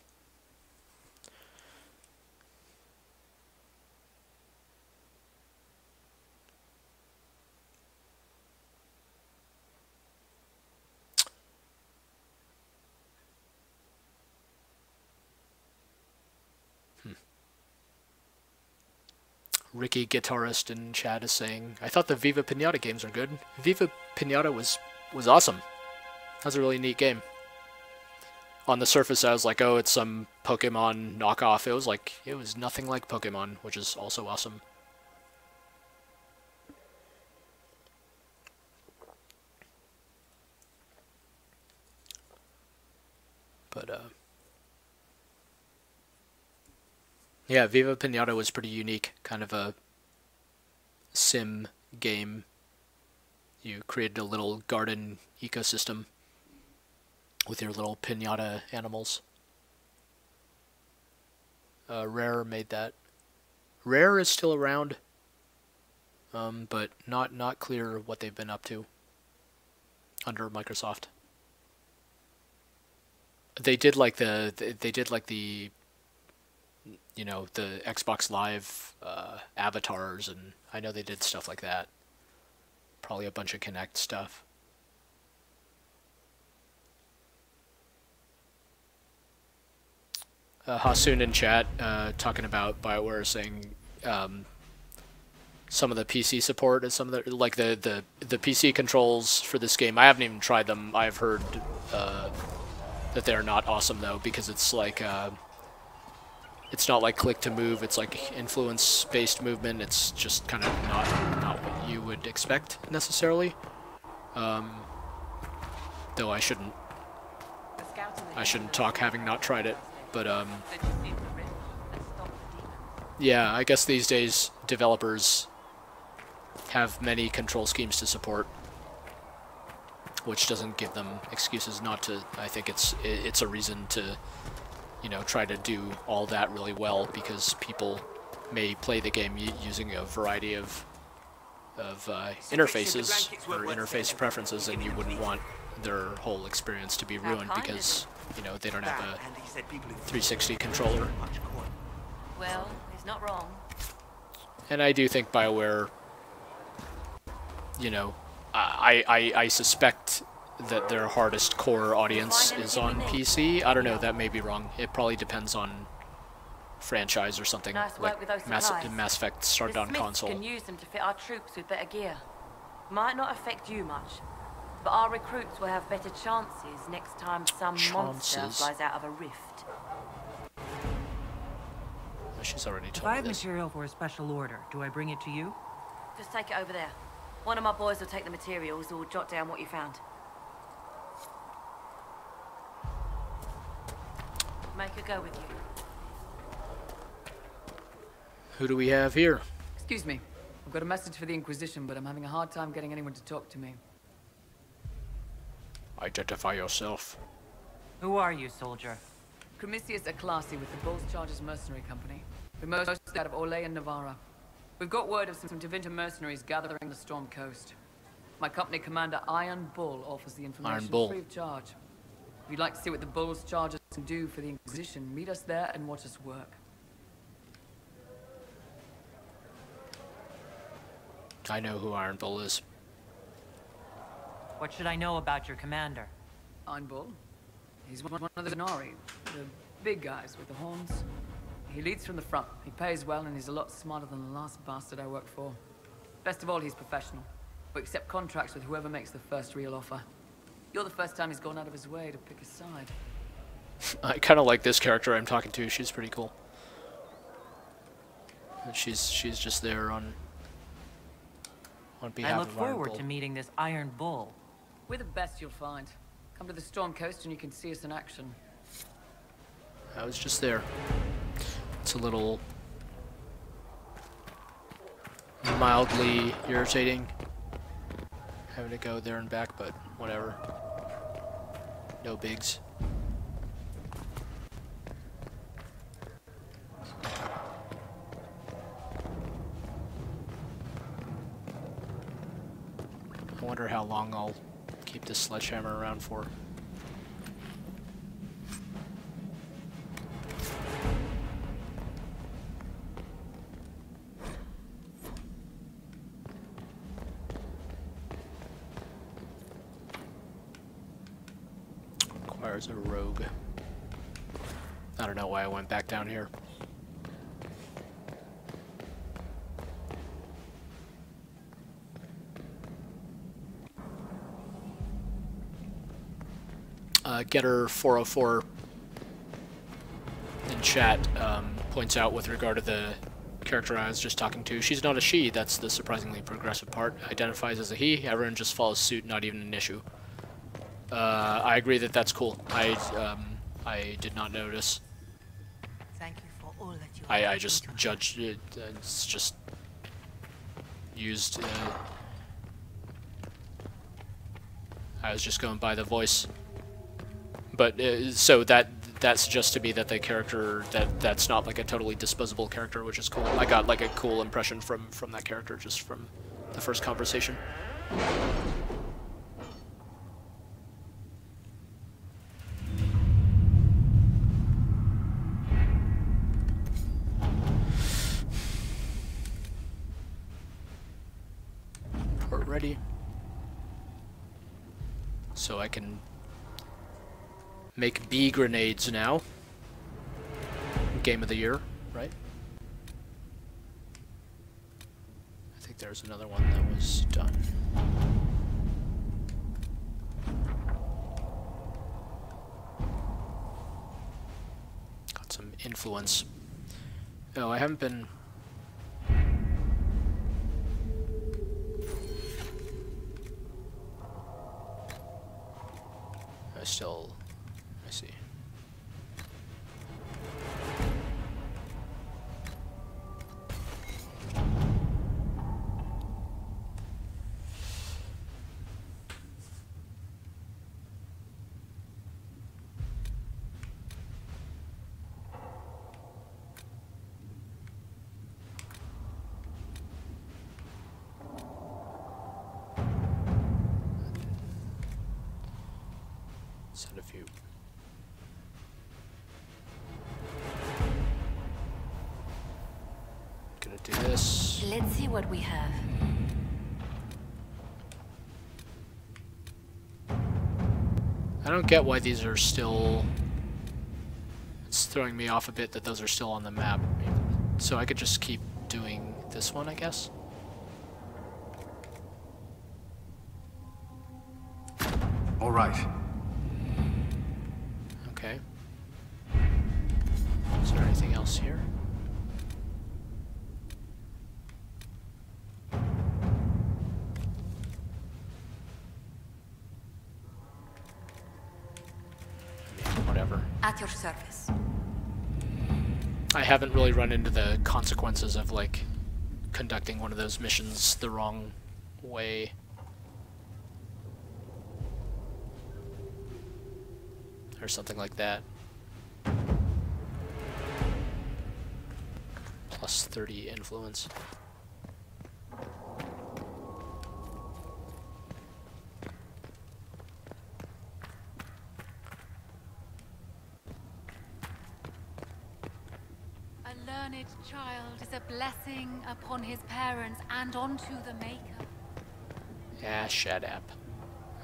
Ricky, guitarist in chat, is saying, I thought the Viva Piñata games are good. Viva Piñata was awesome. That's a really neat game. On the surface, I was like, oh, it's some Pokemon knockoff. It was nothing like Pokemon, which is also awesome. But, yeah, Viva Piñata was pretty unique, kind of a sim game. You created a little garden ecosystem with your little piñata animals. Rare made that. Rare is still around, but not clear what they've been up to under Microsoft. They did like the you know, the Xbox Live avatars, and I know they did stuff like that. Probably a bunch of Kinect stuff. Hassoon in chat talking about BioWare, saying some of the PC support is some of the, like the PC controls for this game. I haven't even tried them. I've heard that they're not awesome though, because it's like it's not like click to move, it's like influence-based movement. It's just kind of not what you would expect necessarily. Though I shouldn't talk having not tried it, but yeah, I guess these days developers have many control schemes to support, which doesn't give them excuses not to. I think it's a reason to, you know, try to do all that really well, because people may play the game using a variety of interfaces or interface preferences, and you wouldn't want their whole experience to be ruined because, you know, they don't have a 360 controller. Well, he's not wrong. And I do think BioWare, you know, I suspect that their hardest core audience is on PC. I don't know, that may be wrong. It probably depends on franchise or something. Nice, like Mass Effect started the on Smiths console. Can use them to fit our troops with better gear. Might not affect you much, but our recruits will have better chances next time some monster flies out of a rift. Oh, she's already told me this. If I have material for a special order, do I bring it to you? Just take it over there. One of my boys will take the materials, or jot down what you found. Make a go with you. Who do we have here? Excuse me. I've got a message for the Inquisition, but I'm having a hard time getting anyone to talk to me. Identify yourself. Who are you, soldier? Commissius Aclasi with the Bulls Chargers Mercenary Company. The most out of Orlais and Navarra. We've got word of some Tevinter mercenaries gathering the Storm Coast. My company commander, Iron Bull, offers the information free of charge. If you'd like to see what the Bulls Chargers can do for the Inquisition, meet us there and watch us work. I know who Iron Bull is. What should I know about your commander? Iron Bull? He's one of the Qunari, the big guys with the horns. He leads from the front, he pays well, and he's a lot smarter than the last bastard I worked for. Best of all, he's professional. We accept contracts with whoever makes the first real offer. You're the first time he's gone out of his way to pick a side. I kind of like this character I'm talking to. She's pretty cool. She's just there on behalf of Iron Bull. I look forward to meeting this Iron Bull. We're the best you'll find. Come to the Storm Coast and you can see us in action. I was just there. It's a little mildly irritating having to go there and back, but whatever. No bigs. I wonder how long I'll keep this sledgehammer around for. A rogue. I don't know why I went back down here. Getter 404 in chat points out with regard to the character I was just talking to, she's not a she, that's the surprisingly progressive part, identifies as a he, everyone just follows suit, not even an issue. I agree that that's cool. I did not notice. Thank you for all that you I just judged it. It's just used. I was just going by the voice. But so that suggests to me that the character that's not like a totally disposable character, which is cool. I got like a cool impression from that character just from the first conversation. So I can make bee grenades now. Game of the year, right? I think there's another one that was done. Got some influence. No, I haven't been... Still, I see. Send a few. Gonna do this. Let's see what we have. I don't get why these are still... It's throwing me off a bit that those are still on the map. So I could just keep doing this one, I guess. All right. Here. Whatever. At your service. I haven't really run into the consequences of like conducting one of those missions the wrong way. or something like that. Plus 30 influence. Blessing upon his parents and onto the Maker. Ah, shut up.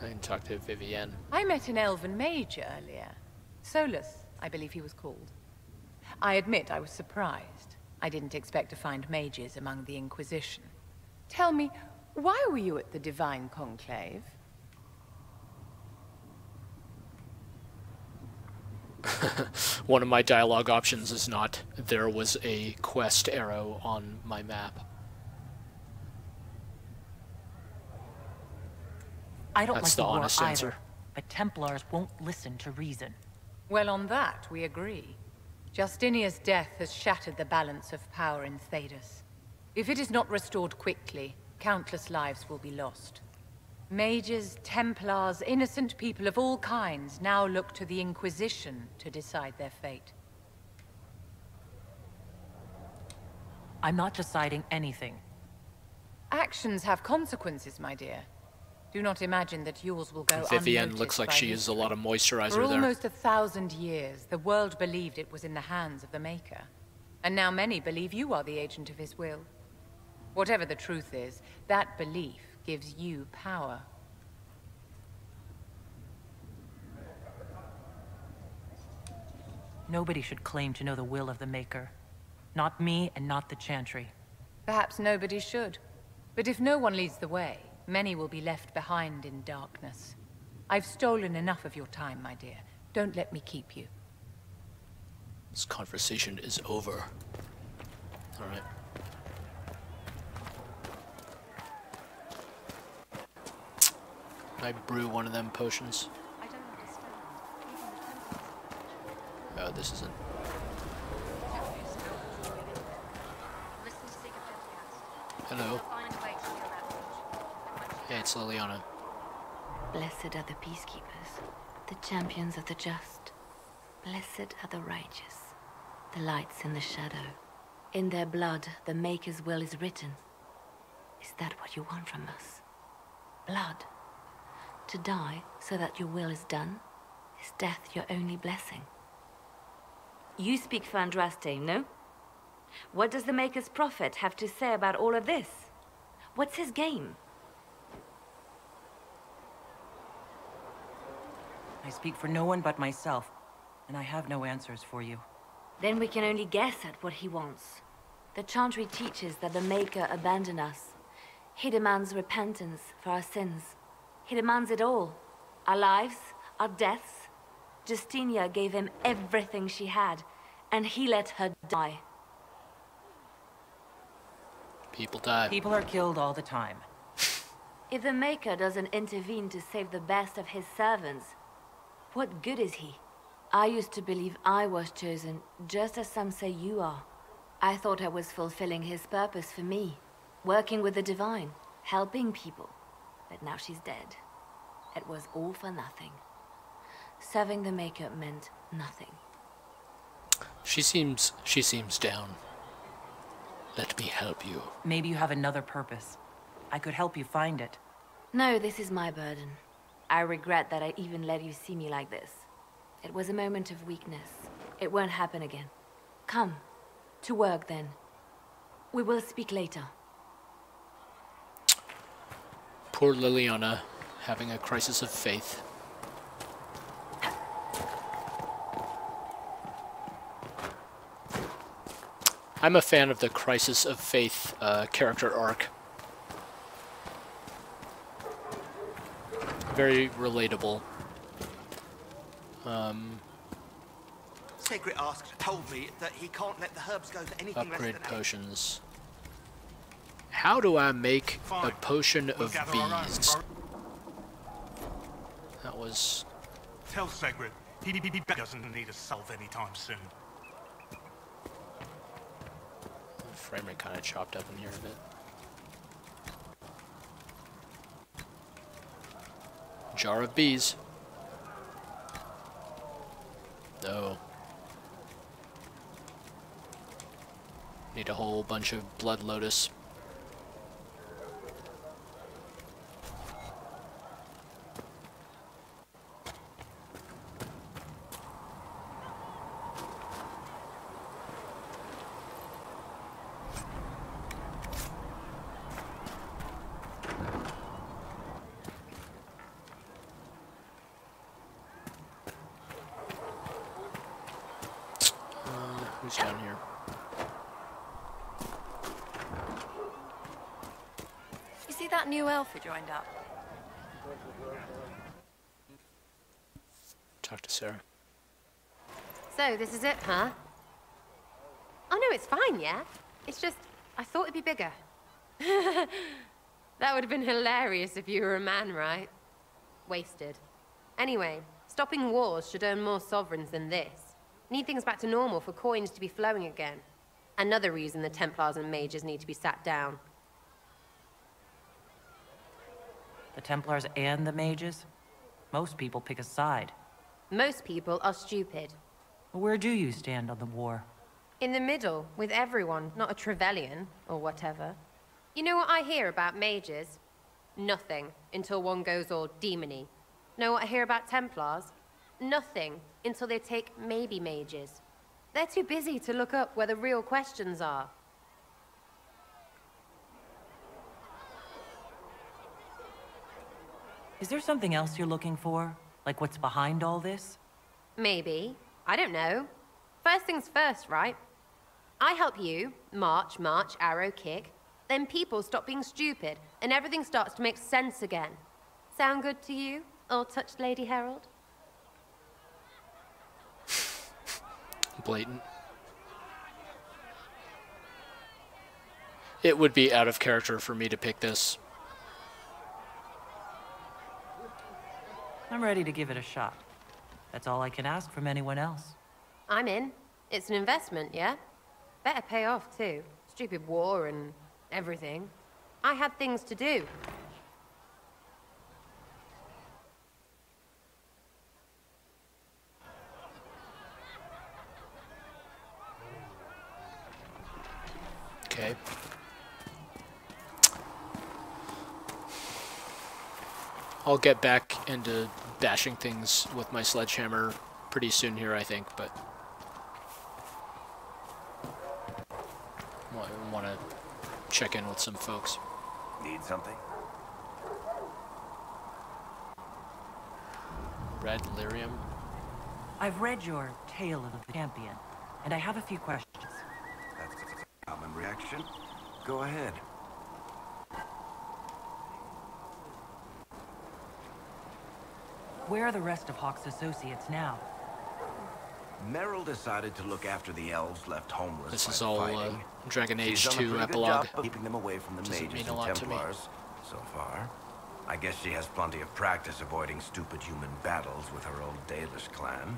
I can talk to Vivienne. I met an elven mage earlier. Solus, I believe he was called. I admit I was surprised. I didn't expect to find mages among the Inquisition. Tell me, why were you at the Divine Conclave? One of my dialogue options is not, there was a quest arrow on my map. I don't like the war either, but Templars won't listen to reason. Well, on that, we agree. Justinia's death has shattered the balance of power in Thedas. If it is not restored quickly, countless lives will be lost. Mages, Templars, innocent people of all kinds now look to the Inquisition to decide their fate. I'm not deciding anything. Actions have consequences, my dear. Do not imagine that yours will go unnoticed. Vivienne looks like she used a lot of moisturizer there. For almost 1,000 years, the world believed it was in the hands of the Maker. And now many believe you are the agent of his will. Whatever the truth is, that belief gives you power. Nobody should claim to know the will of the Maker. Not me and not the Chantry. Perhaps nobody should. But if no one leads the way, many will be left behind in darkness. I've stolen enough of your time, my dear. Don't let me keep you. This conversation is over. All right. I brew one of them potions. I don't understand. Oh, this isn't. Hello. Hey, it's Liliana. Blessed are the peacekeepers, the champions of the just. Blessed are the righteous, the lights in the shadow. In their blood, the Maker's will is written. Is that what you want from us? Blood. To die so that your will is done? Is death your only blessing? You speak for Andraste, no? What does the Maker's prophet have to say about all of this? What's his game? I speak for no one but myself, and I have no answers for you. Then we can only guess at what he wants. The Chantry teaches that the Maker abandoned us. He demands repentance for our sins. He demands it all. Our lives, our deaths. Justinia gave him everything she had, and he let her die. People die. People are killed all the time. If the Maker doesn't intervene to save the best of his servants, what good is he? I used to believe I was chosen, just as some say you are. I thought I was fulfilling his purpose for me, working with the divine, helping people. But now she's dead. It was all for nothing. Serving the Maker meant nothing. She seems down. Let me help you. Maybe you have another purpose. I could help you find it. No, this is my burden. I regret that I even let you see me like this. It was a moment of weakness. It won't happen again. Come. To work, then. We will speak later. Poor Liliana, having a crisis of faith. I'm a fan of the crisis of faith character arc. Very relatable. Secret asked, told me that he can't let the herbs go for anything. Upgrade potions. How do I make a potion of bees? That was... Tell Segrid, he doesn't need a salve anytime soon. The frame rate kind of chopped up in here a bit. Jar of bees. though. Need a whole bunch of blood lotus. Who joined up? Talk to Sarah. So this is it, huh? Oh no, it's fine, yeah? It's just, I thought it'd be bigger. That would have been hilarious if you were a man, right? Wasted. Anyway, stopping wars should earn more sovereigns than this. Need things back to normal for coins to be flowing again. Another reason the Templars and Mages need to be sat down. The Templars and the Mages? Most people pick a side. Most people are stupid. Where do you stand on the war? In the middle, with everyone, not a Trevelyan, or whatever. You know what I hear about Mages? Nothing, until one goes all demony. Know what I hear about Templars? Nothing, until they take maybe Mages. They're too busy to look up where the real questions are. Is there something else you're looking for? Like what's behind all this? Maybe. I don't know. First things first, right? I help you. March, march, arrow, kick. Then people stop being stupid, and everything starts to make sense again. Sound good to you, all-touched Lady Herald? Blatant. It would be out of character for me to pick this. I'm ready to give it a shot. That's all I can ask from anyone else. I'm in. It's an investment, yeah? Better pay off, too. Stupid war and everything. I had things to do. Okay. I'll get back into bashing things with my sledgehammer pretty soon here, I think, but I want to check in with some folks. Need something? Red Lyrium. I've read your Tale of the Champion, and I have a few questions. That's a common reaction. Go ahead. Where are the rest of Hawk's associates now? Merrill decided to look after the elves left homeless. This is all Dragon Age 2 epilogue. Keeping them away from the Mages and Templars so far. I guess she has plenty of practice avoiding stupid human battles with her old Dalish clan.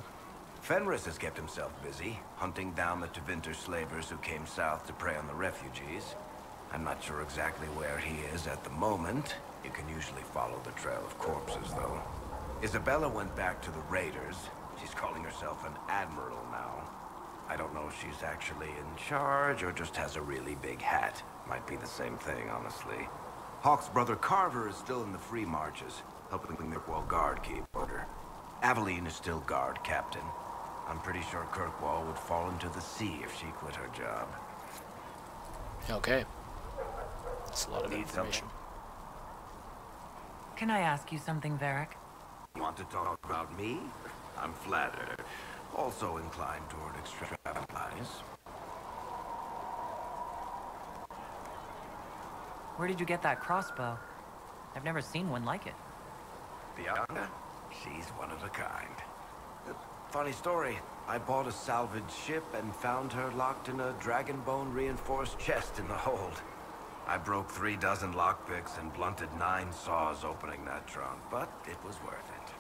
Fenris has kept himself busy, hunting down the Tevinter slavers who came south to prey on the refugees. I'm not sure exactly where he is at the moment. You can usually follow the trail of corpses, though. Isabella went back to the Raiders. She's calling herself an admiral now. I don't know if she's actually in charge or just has a really big hat. Might be the same thing, honestly. Hawk's brother Carver is still in the free marches, helping the Kirkwall Guard keep order. Aveline is still guard captain. I'm pretty sure Kirkwall would fall into the sea if she quit her job. Okay. That's a lot of information. Can I ask you something, Varric? You want to talk about me? I'm flattered. Also inclined toward extravagant lies. Where did you get that crossbow? I've never seen one like it. Bianca? She's one of a kind. Funny story. I bought a salvaged ship and found her locked in a dragonbone reinforced chest in the hold. I broke 3 dozen lockpicks and blunted 9 saws opening that trunk, but it was worth it.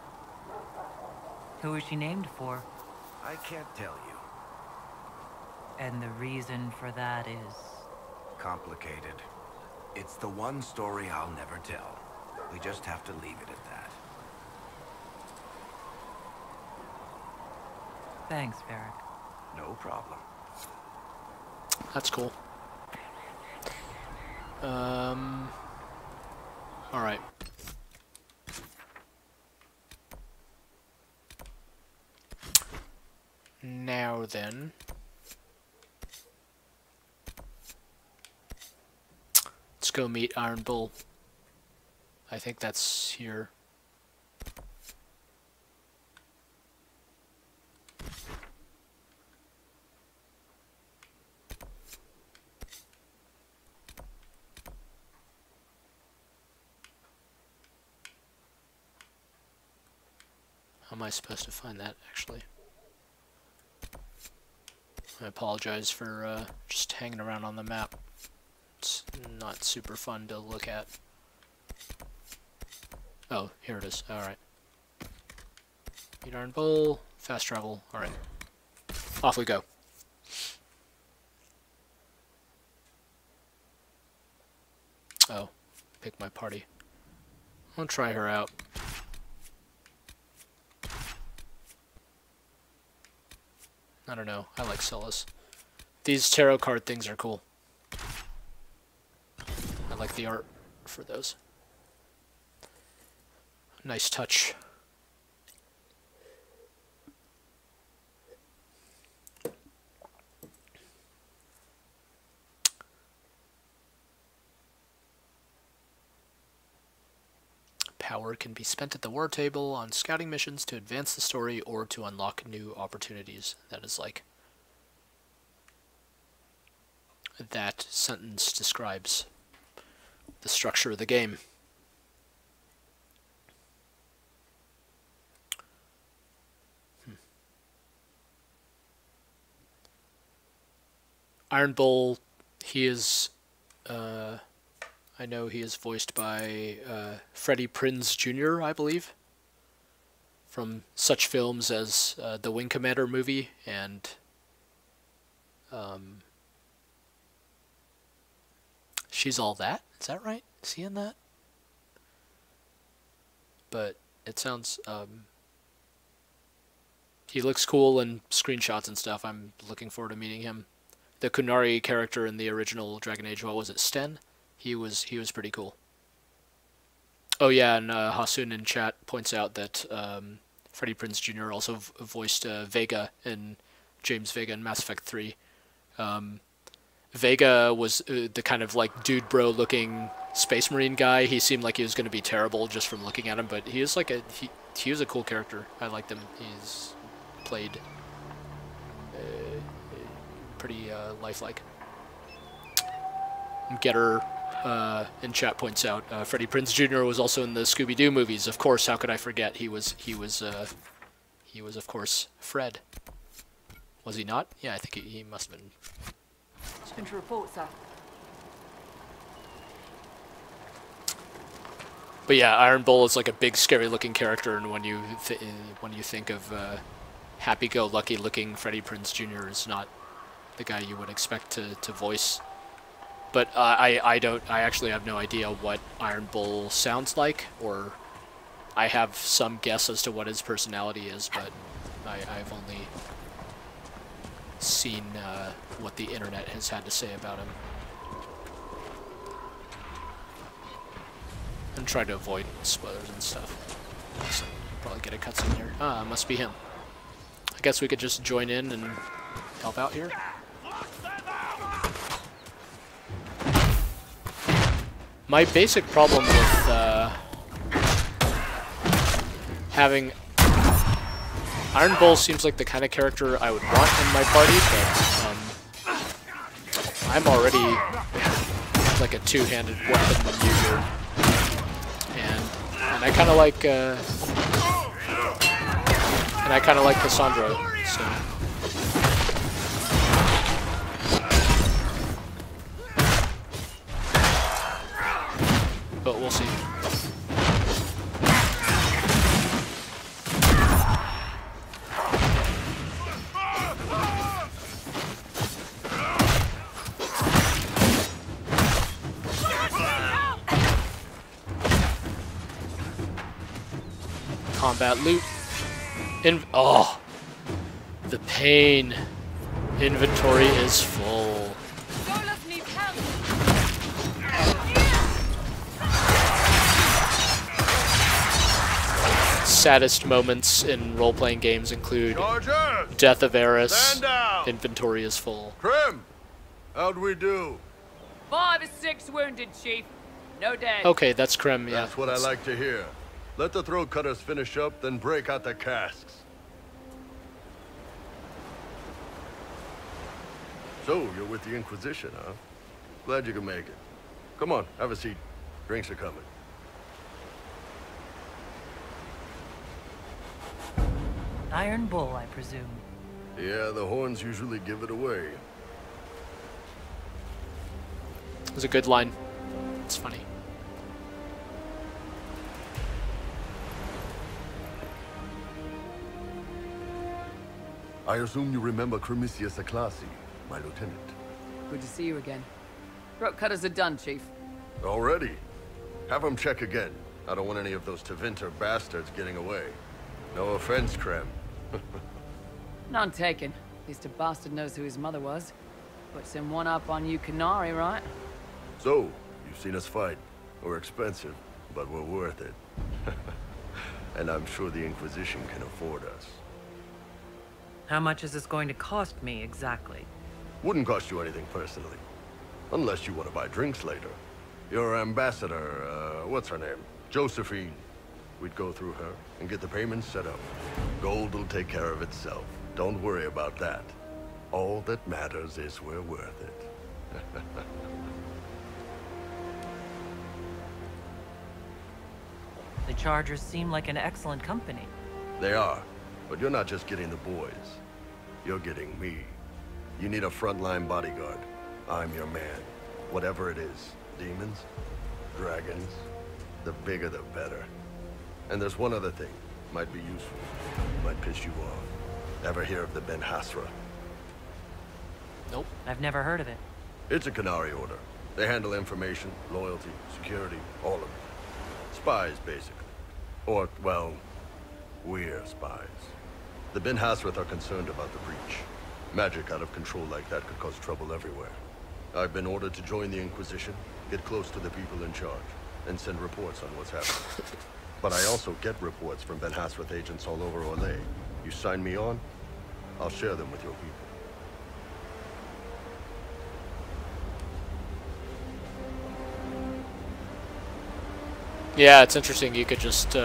Who is she named for? I can't tell you. And the reason for that is? Complicated. It's the one story I'll never tell. We just have to leave it at that. Thanks, Varric. No problem. That's cool. All right. Now then. Let's go meet Iron Bull. I think that's here. How am I supposed to find that, actually? I apologize for just hanging around on the map. It's not super fun to look at. Oh, here it is. Alright. Meet Iron Bull. Fast travel. Alright. Off we go. Oh. Pick my party. I'll try her out. I don't know. I like Celis. These tarot card things are cool. I like the art for those. Nice touch. Power can be spent at the war table on scouting missions to advance the story or to unlock new opportunities. That is like... That sentence describes the structure of the game. Iron Bull, he is, I know he is voiced by Freddie Prinze Jr., I believe, from such films as the Wing Commander movie and She's All That? Is that right? Is he in that? But it sounds, he looks cool in screenshots and stuff. I'm looking forward to meeting him. The Qunari character in the original Dragon Age, what was it, Sten? He was pretty cool. Oh yeah, and Hasun in chat points out that Freddie Prinze Jr. also voiced Vega in James Vega in Mass Effect 3. Vega was the kind of like dude bro looking space marine guy. He seemed like he was going to be terrible just from looking at him, but he is like a he was a cool character. I liked him. He's played pretty lifelike. Getter in chat points out Freddie Prinze Jr. was also in the Scooby-Doo movies. Of course, how could I forget? He was of course Fred. Was he not? Yeah, I think he must have been. Been to report, sir. But yeah, Iron Bull is like a big, scary-looking character, and when you think of happy-go-lucky-looking Freddie Prinze Jr. is not the guy you would expect to voice, but I actually have no idea what Iron Bull sounds like, or I have some guess as to what his personality is, but I've only seen what the internet has had to say about him, and try to avoid spoilers and stuff. So you'll probably get a cutscene here. Ah, must be him. I guess we could just join in and help out here. My basic problem with having Iron Bull seems like the kind of character I would want in my party, but I'm already like a two-handed weapon user, and I kind of like Cassandra, so. But we'll see. Combat loot. Oh, The pain. Inventory is full. Olaf needs help. Saddest moments in role-playing games include Georges! Death of Eris. Inventory is full. Krim, how'd we do? 5 or 6 wounded, Chief. No dead. Okay, that's Krim, yeah. That's what I like to hear. Let the throat cutters finish up, then break out the casks. So, you're with the Inquisition, huh? Glad you can make it. Come on, have a seat. Drinks are coming. Iron Bull, I presume. Yeah, the horns usually give it away. It was a good line. It's funny. I assume you remember Cremisius Aclasi, my lieutenant. Good to see you again. Throat cutters are done, Chief. Already? Have them check again. I don't want any of those Tevinter bastards getting away. No offense, Krem. None taken. At least a bastard knows who his mother was. Puts him one up on you Qunari, right? So, you've seen us fight. We're expensive, but we're worth it. And I'm sure the Inquisition can afford us. How much is this going to cost me, exactly? Wouldn't cost you anything, personally. Unless you want to buy drinks later. Your ambassador, what's her name? Josephine. We'd go through her and get the payments set up. Gold will take care of itself. Don't worry about that. All that matters is we're worth it. The Chargers seem like an excellent company. They are. But you're not just getting the boys. You're getting me. You need a frontline bodyguard. I'm your man. Whatever it is. Demons? Dragons? The bigger the better. And there's one other thing. Might be useful. Might piss you off. Ever hear of the Ben-Hasrath? Nope. I've never heard of it. It's a Qunari order. They handle information, loyalty, security, all of it. Spies, basically. Or, well, we're spies. The Ben-Hasrath are concerned about the breach. Magic out of control like that could cause trouble everywhere. I've been ordered to join the Inquisition, get close to the people in charge, and send reports on what's happening. But I also get reports from Ben-Hasrath agents all over Orlais. You sign me on, I'll share them with your people. Yeah, it's interesting. You could just,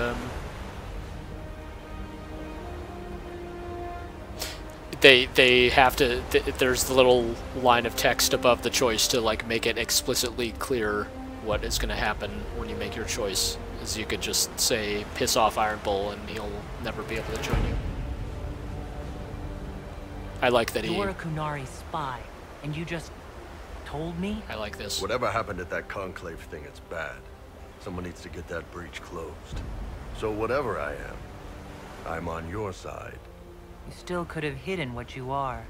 They have to, there's the little line of text above the choice to like make it explicitly clear what is going to happen when you make your choice. Is you could just say, piss off Iron Bull and he'll never be able to join you. I like that you're a Qunari spy, and you just told me? I like this. Whatever happened at that Conclave thing, it's bad. Someone needs to get that breach closed. So whatever I am, I'm on your side. You still could have hidden what you are.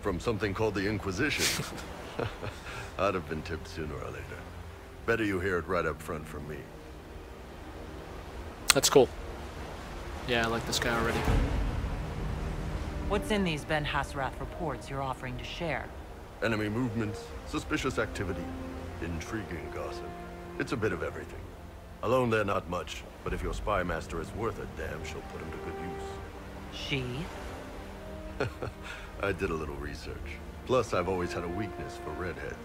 From something called the Inquisition. I'd have been tipped sooner or later. Better you hear it right up front from me. That's cool. Yeah, I like this guy already. What's in these Ben-Hasrath reports you're offering to share? Enemy movements, suspicious activity, intriguing gossip. It's a bit of everything. Alone they're not much, but if your spy master is worth a damn, she'll put him to good use. She? I did a little research. Plus, I've always had a weakness for redheads.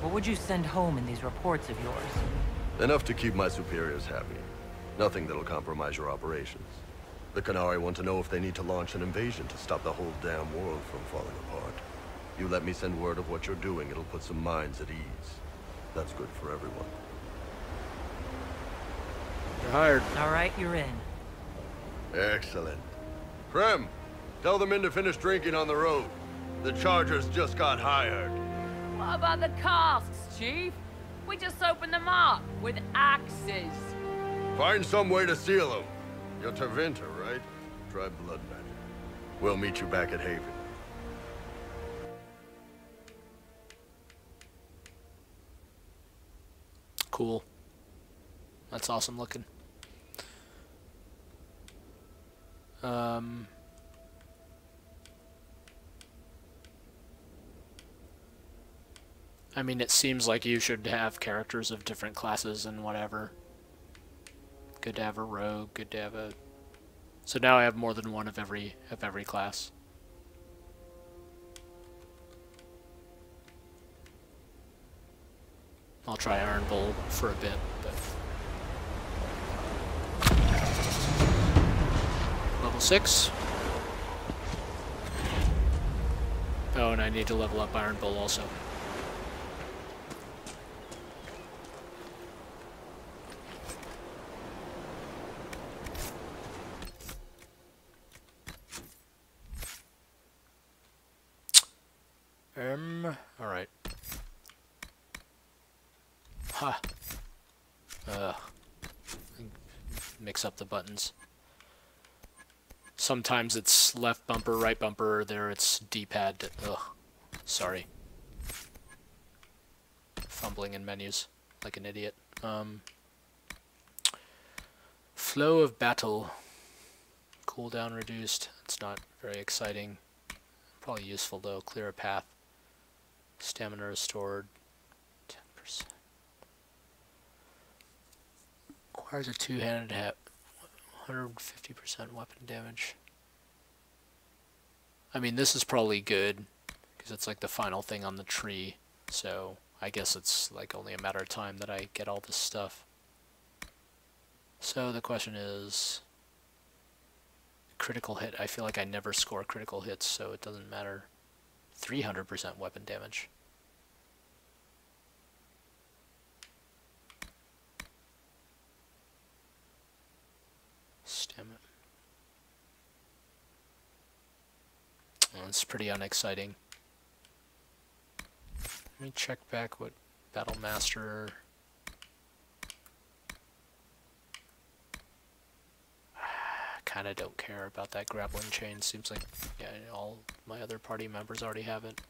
What would you send home in these reports of yours? Enough to keep my superiors happy. Nothing that'll compromise your operations. The Qunari want to know if they need to launch an invasion to stop the whole damn world from falling apart. You let me send word of what you're doing, it'll put some minds at ease. That's good for everyone. You're hired. All right, you're in. Excellent. Krem, tell the men to finish drinking on the road. The Chargers just got hired. What about the casks, Chief? We just opened them up with axes. Find some way to seal them. You're Tevinter, right? Try blood magic. We'll meet you back at Haven. Cool. That's awesome looking. I mean, it seems like you should have characters of different classes and whatever. Good to have a rogue, good to have a... So now I have more than one of every class. I'll try Iron Bowl for a bit, but... Level 6. Oh, and I need to level up Iron Bowl also. Alright. Ha! Mix up the buttons. Sometimes it's left bumper, right bumper, there it's D-pad. Ugh. Sorry. Fumbling in menus like an idiot. Flow of battle. Cooldown reduced. It's not very exciting. Probably useful though. Clear a path. Stamina restored, 10%. Requires a two-handed hat, 150% weapon damage. I mean, this is probably good, because it's like the final thing on the tree, so I guess it's like only a matter of time that I get all this stuff. So the question is, critical hit. I feel like I never score critical hits, so it doesn't matter. 300% weapon damage. Stamina. Well, it's pretty unexciting. Let me check back what Battlemaster. Kind of don't care about that grappling chain. Seems like, yeah, all my other party members already have it.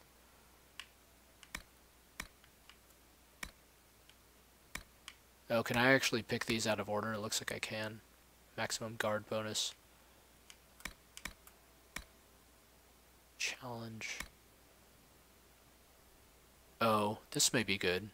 Oh, can I actually pick these out of order? It looks like I can. Maximum guard bonus. Challenge. Oh, this may be good.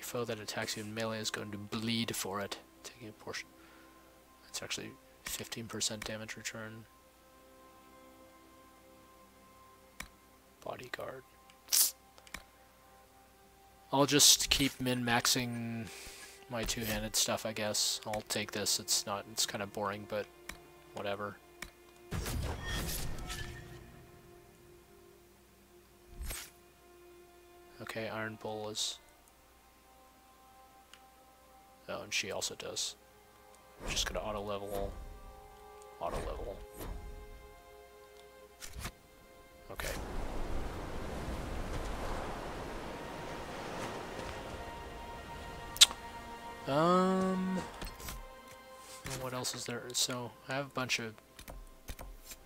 Foe that attacks you in melee is going to bleed for it, taking a portion. It's actually 15% damage return. Bodyguard. I'll just keep min-maxing my two-handed stuff, I guess. I'll take this. It's kind of boring, but whatever. Okay, Iron Bull is... Oh, and she also does. I'm just gonna auto level. Okay. What else is there? So I have a bunch of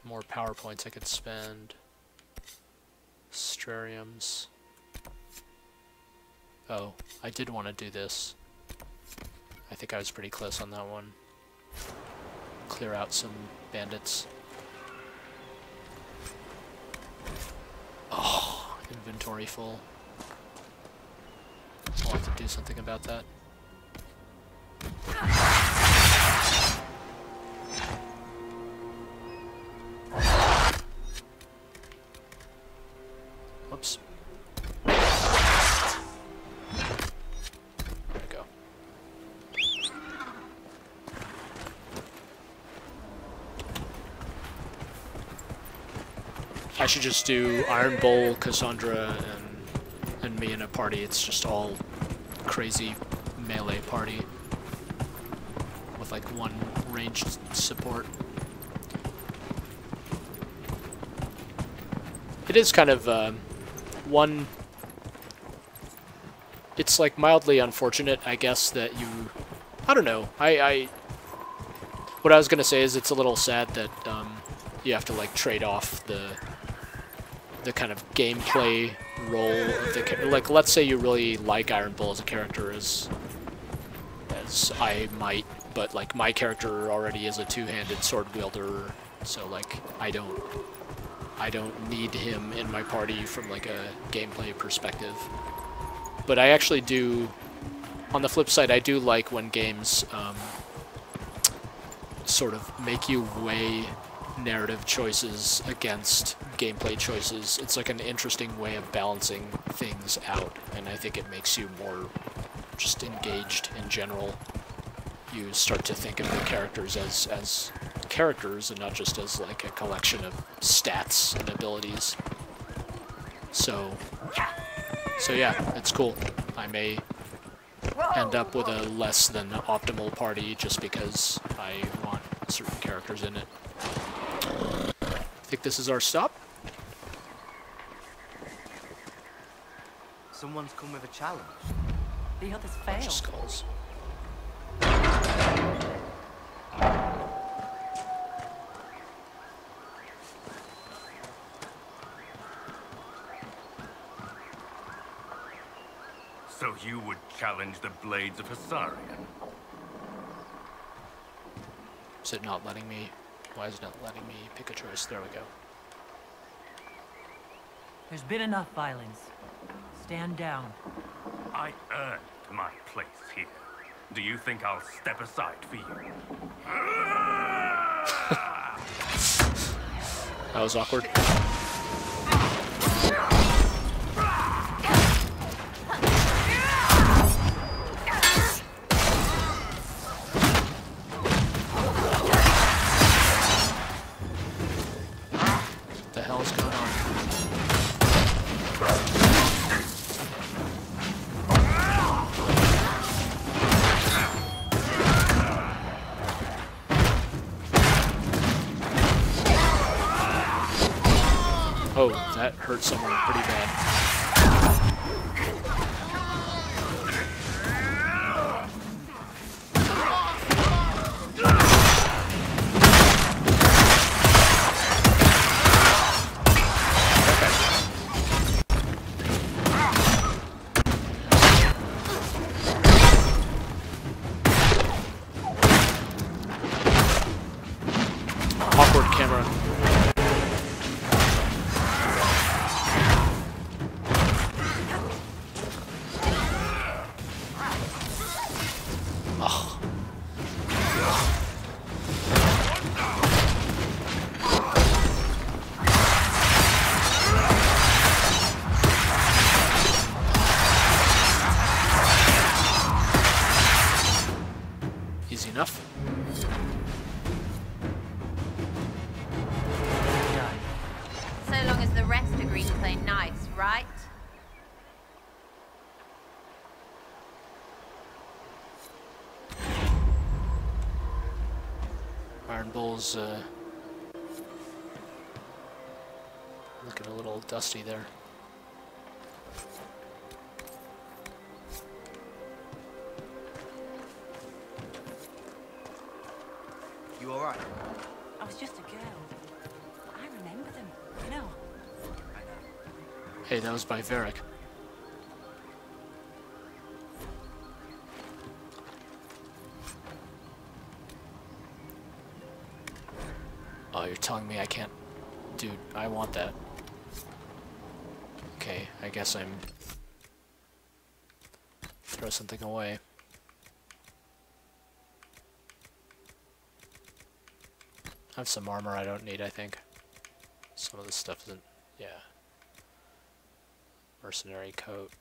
more PowerPoints I could spend. Strariums. Oh, I did want to do this. I think I was pretty close on that one. Clear out some bandits. Oh, inventory full. I'll have to do something about that. Whoops. I should just do Iron Bowl, Cassandra, and me in a party. It's just all crazy melee party with like one ranged support. It is kind of It's like mildly unfortunate, I guess, that you I don't know. What I was gonna say is it's a little sad that you have to like trade off the kind of gameplay role of the character. Like, let's say you really like Iron Bull as a character, as I might, but like my character already is a two-handed sword wielder, so like I don't need him in my party from like a gameplay perspective. But I actually do. On the flip side, I do like when games sort of make you weigh narrative choices against gameplay choices. It's like an interesting way of balancing things out, and I think it makes you more just engaged in general. You start to think of the characters as characters and not just as like a collection of stats and abilities. So yeah, it's cool. I may end up with a less than optimal party just because I want certain characters in it. I think this is our stop. Someone's come with a challenge. The others failed. Bunch of skulls. So you would challenge the Blades of Hessarian? Is it not letting me? Why is it not letting me pick a choice? There we go. There's been enough violence. Stand down. I earned my place here. Do you think I'll step aside for you? That was awkward. Hurt someone pretty bad. Awkward camera. Looking a little dusty there. You all right? I was just a girl. I remember them, you know. Hey, that was by Varric. You're telling me I can't... Dude, I want that. Okay, I guess I'm... Throw something away. I have some armor I don't need, I think. Some of this stuff isn't... Yeah. Mercenary coat.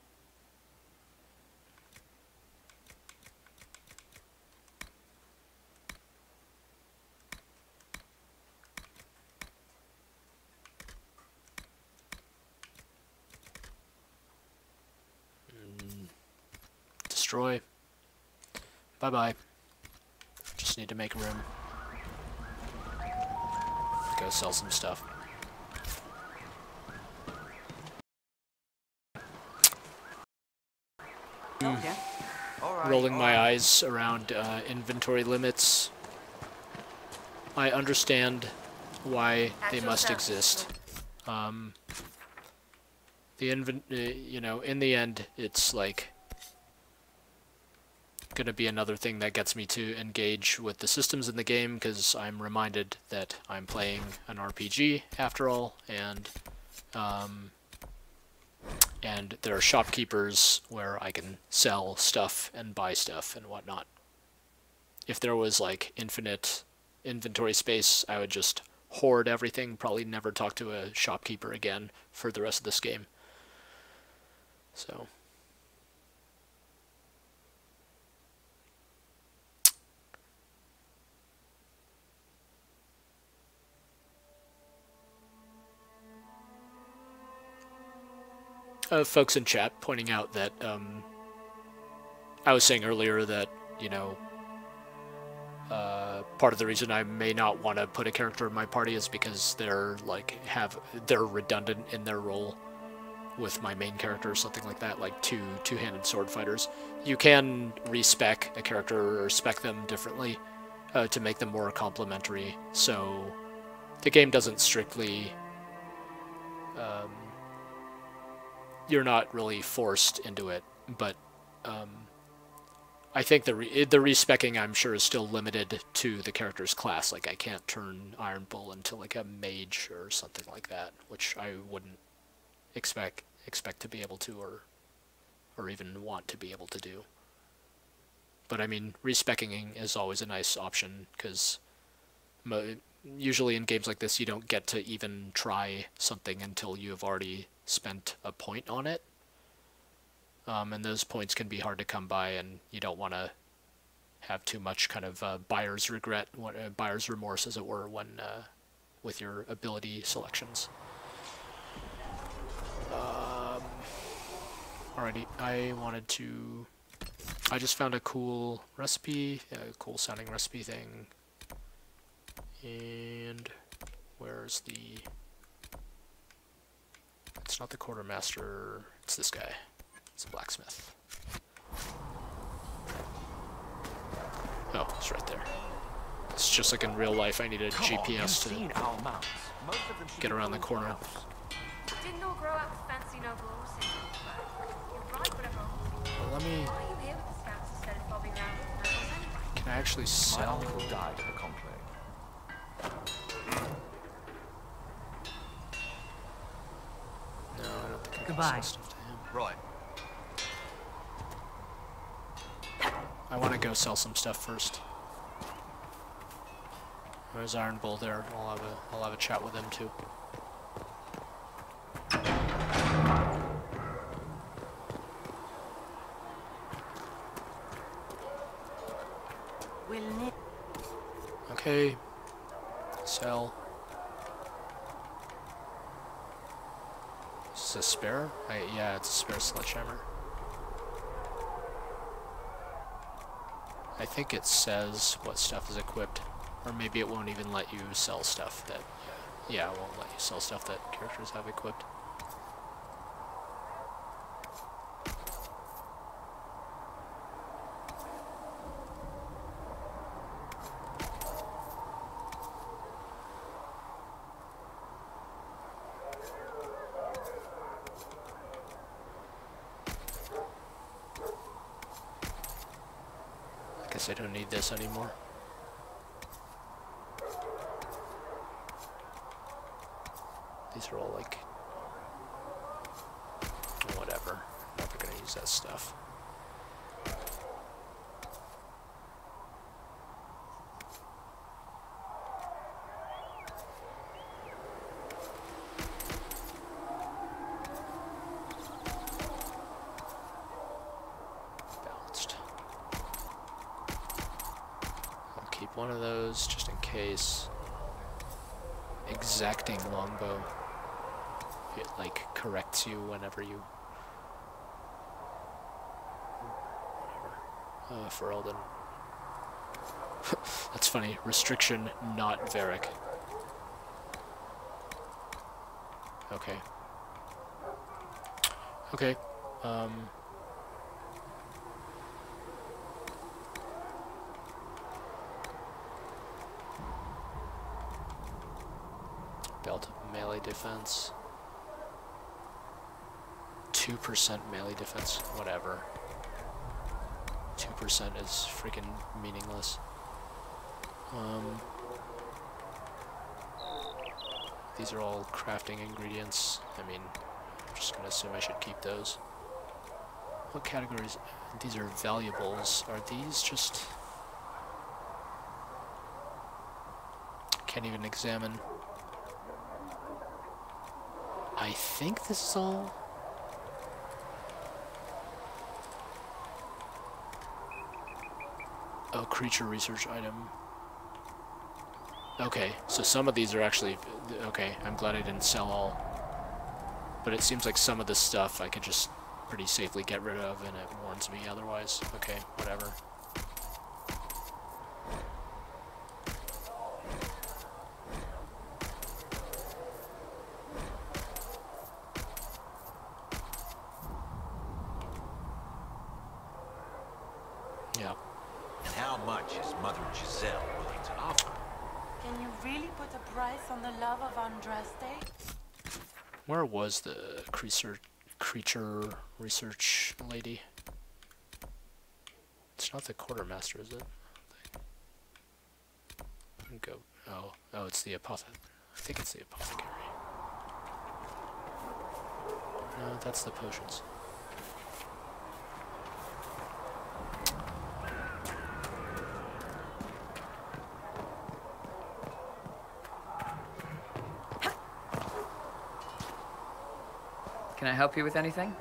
Destroy. Bye-bye. Just need to make room. Go sell some stuff. Roll rolling my eyes around inventory limits. I understand why they must exist. You know, in the end, it's like gonna be another thing that gets me to engage with the systems in the game, because I'm reminded that I'm playing an RPG after all, and there are shopkeepers where I can sell stuff and buy stuff and whatnot. If there was like infinite inventory space, I would just hoard everything, probably never talk to a shopkeeper again for the rest of this game. So folks in chat pointing out that I was saying earlier that, you know, part of the reason I may not want to put a character in my party is because they're like they're redundant in their role with my main character or something like that, like two-handed sword fighters. You can respec a character or spec them differently to make them more complementary, so the game doesn't strictly you're not really forced into it, but I think the respecking, I'm sure, is still limited to the character's class. Like, I can't turn Iron Bull into like a mage or something like that, which I wouldn't expect to be able to, or even want to be able to do. But I mean, respecking is always a nice option, because usually in games like this, you don't get to even try something until you have already spent a point on it. And those points can be hard to come by, and you don't want to have too much kind of buyer's regret, buyer's remorse, as it were, when with your ability selections. Alrighty, I just found a cool recipe, a cool sounding recipe thing. And where's the... It's not the quartermaster, it's this guy. It's a blacksmith. Oh, it's right there. It's just like in real life, I needed GPS to get around the corner. Well, let me... Can I actually sell? No, I don't think I can sell stuff to him. Right. I want to go sell some stuff first. There's Iron Bull there. I'll have a chat with him too. Okay. Sell. Is this a spare? Yeah, it's a spare sledgehammer. I think it says what stuff is equipped, or maybe it won't even let you sell stuff that, yeah, it won't let you sell stuff that characters have equipped. I don't need this anymore. These are all like... whatever. I'm never gonna use that stuff. Just in case. Exacting longbow. It like corrects you whenever you... whatever. Ferelden. That's funny. Restriction, not Varric. Okay. Okay. built melee defense. 2% melee defense, whatever. 2% is freaking meaningless. These are all crafting ingredients. I mean, I'm just gonna assume I should keep those. What categories? These are valuables. Are these just... Can't even examine. I think this is all... Oh, creature research item. Okay, so some of these are actually... Okay, I'm glad I didn't sell all. But it seems like some of this stuff I could just pretty safely get rid of, and it warns me otherwise. Okay, whatever. Where was the creature research lady? It's not the quartermaster, is it? Go. Oh, it's the apothecary. I think it's the apothecary. No, that's the potions. Can I help you with anything?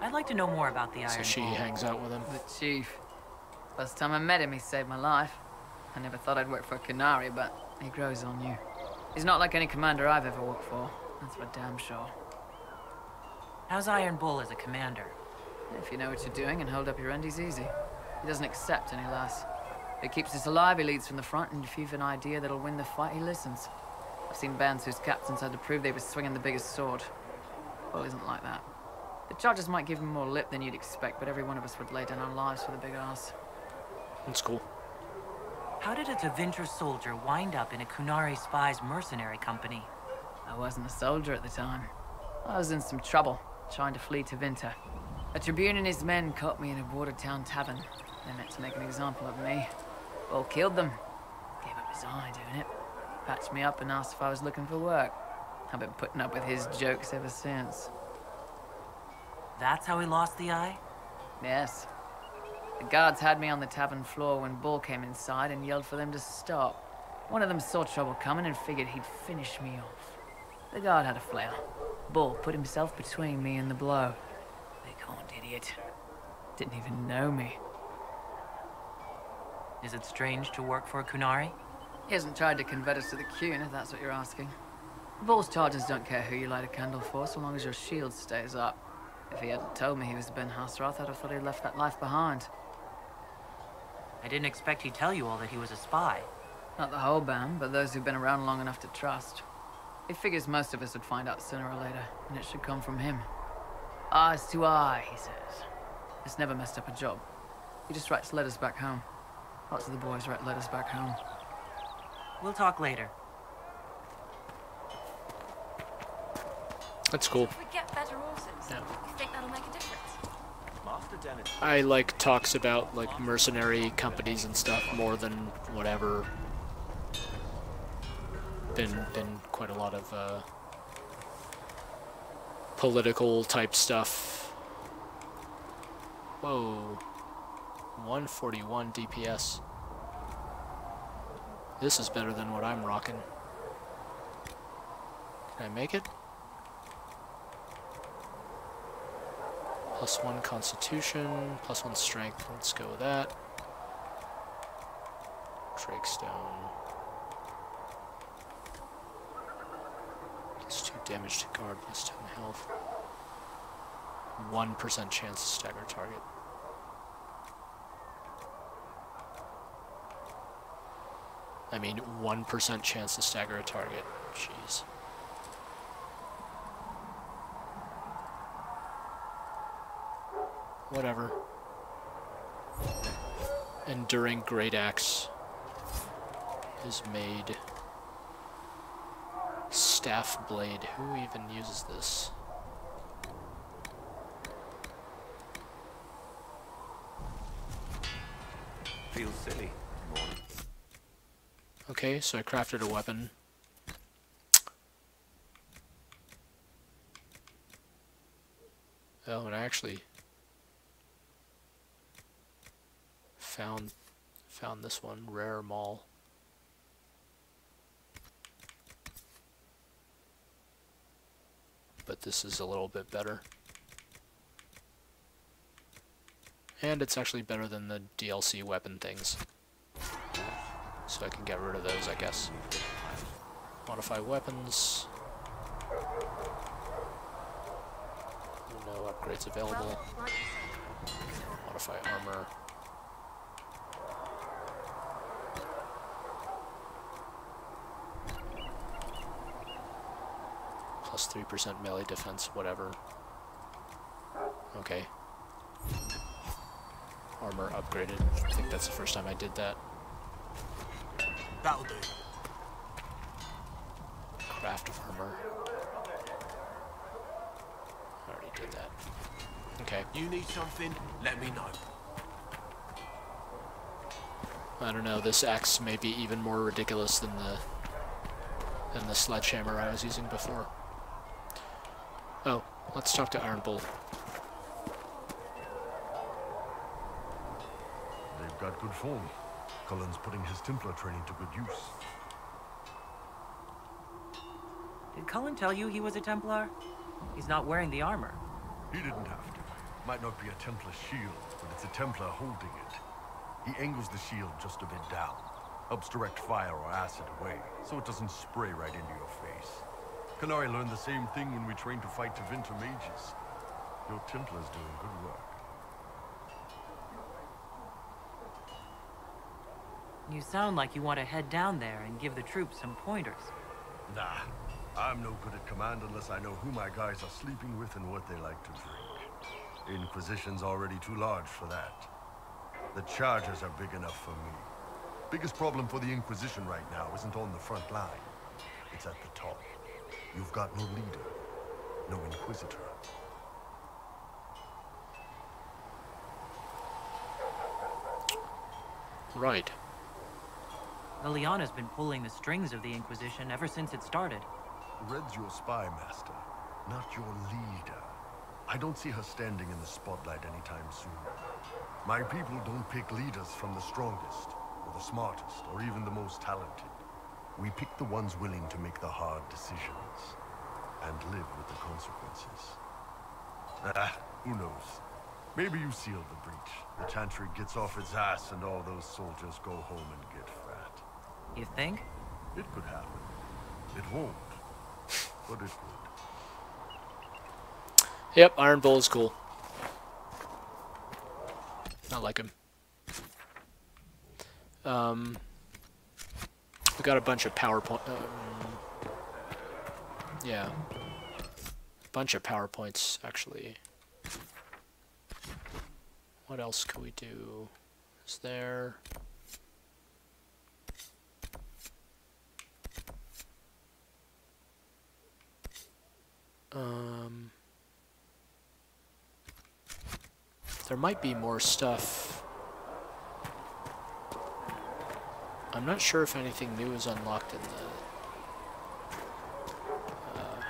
I'd like to know more about the Iron Bull. So she hangs out with him? The chief. Last time I met him, he saved my life. I never thought I'd work for Qunari, but he grows on you. He's not like any commander I've ever worked for. That's for damn sure. How's Iron Bull as a commander? If you know what you're doing and hold up your end, he's easy. He doesn't accept any loss. If he keeps us alive, he leads from the front, and if you've an idea that'll win the fight, he listens. I've seen bands whose captains had to prove they were swinging the biggest sword. Well, it isn't like that. The charges might give him more lip than you'd expect, but every one of us would lay down our lives for the big ass. That's cool. How did a Tevinter soldier wind up in a Qunari spy's mercenary company? I wasn't a soldier at the time. I was in some trouble, trying to flee Tevinter. A tribune and his men caught me in a border-town tavern. They meant to make an example of me. All killed them. Gave up his eye doing it. Patched me up and asked if I was looking for work. I've been putting up with his jokes ever since. That's how he lost the eye? Yes. The guards had me on the tavern floor when Bull came inside and yelled for them to stop. One of them saw trouble coming and figured he'd finish me off. The guard had a flair. Bull put himself between me and the blow. Big horned idiot. Didn't even know me. Is it strange to work for a Qunari? He hasn't tried to convert us to the Qun, if that's what you're asking. Bull's charges don't care who you light a candle for, so long as your shield stays up. If he hadn't told me he was Ben-Hasrath, I'd have thought he'd left that life behind. I didn't expect he'd tell you all that he was a spy. Not the whole band, but those who've been around long enough to trust. He figures most of us would find out sooner or later, and it should come from him. Eyes to eye, he says. It's never messed up a job. He just writes letters back home. Lots of the boys write letters back home. We'll talk later. That's cool. We get better horses. Yeah. You think that'll make a difference? I like talks about like mercenary companies and stuff more than whatever. Been quite a lot of political type stuff. Whoa. 141 DPS. This is better than what I'm rocking. Can I make it? +1 constitution, +1 strength. Let's go with that. Drakestone. +2 damage to guard, +10 health. 1% chance to stagger target. I mean, 1% chance to stagger a target. Jeez. Whatever. Enduring Great Axe. is made. Staff blade. Who even uses this? Feels silly. Okay, so I crafted a weapon. Oh, and I actually found this one, Rare Maul. But this is a little bit better. And it's actually better than the DLC weapon things. So I can get rid of those, I guess. Modify weapons. No upgrades available. Modify armor. Plus 3% melee defense, whatever. Okay. Armor upgraded. I think that's the first time I did that. That'll do. Craft of armor. I already did that. Okay. You need something, let me know. I don't know, this axe may be even more ridiculous than the sledgehammer I was using before. Oh, let's talk to Iron Bull. They've got good form. Cullen's putting his Templar training to good use. Did Cullen tell you he was a Templar? He's not wearing the armor. He didn't have to. Might not be a Templar shield, but it's a Templar holding it. He angles the shield just a bit down, helps direct fire or acid away, so it doesn't spray right into your face. Qunari learned the same thing when we trained to fight Tevinter mages. Your Templar's doing good work. You sound like you want to head down there and give the troops some pointers. Nah, I'm no good at command unless I know who my guys are sleeping with and what they like to drink. Inquisition's already too large for that. The charges are big enough for me. Biggest problem for the Inquisition right now isn't on the front line. It's at the top. You've got no leader, no Inquisitor. Right. Liliana's been pulling the strings of the Inquisition ever since it started. Red's your spy master, not your leader. I don't see her standing in the spotlight anytime soon. My people don't pick leaders from the strongest, or the smartest, or even the most talented. We pick the ones willing to make the hard decisions, and live with the consequences. Ah, who knows? Maybe you sealed the breach. The Chantry gets off its ass and all those soldiers go home and get fat. You think? It could happen. It won't. But it could. Yep, Iron Bull is cool. I like him. We got a bunch of PowerPoint. Yeah. A bunch of PowerPoints, actually. What else can we do? Is there. There might be more stuff. I'm not sure if anything new is unlocked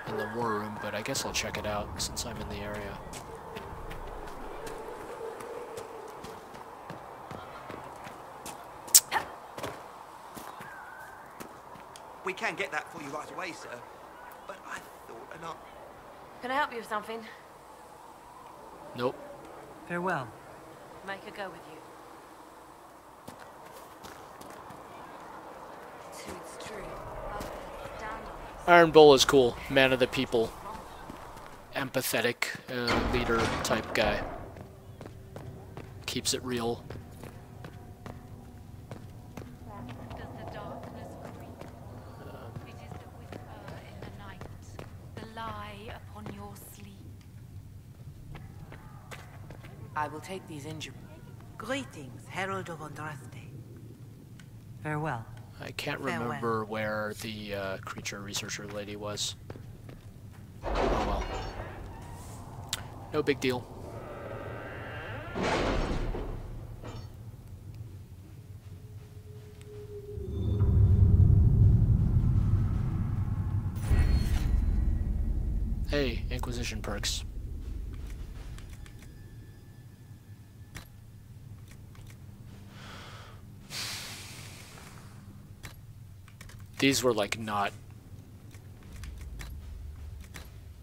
in the war room, but I guess I'll check it out since I'm in the area. We can get that for you right away, sir. But I thought not. Can I help you with something? Nope. Farewell. Make a go with you. Iron Bull is cool. Man of the people. Empathetic leader type guy. Keeps it real. I will take these injuries. Greetings, Herald of Andraste. Farewell. I can't remember where the creature researcher lady was. Oh well. No big deal. Hey, Inquisition perks. These were like not...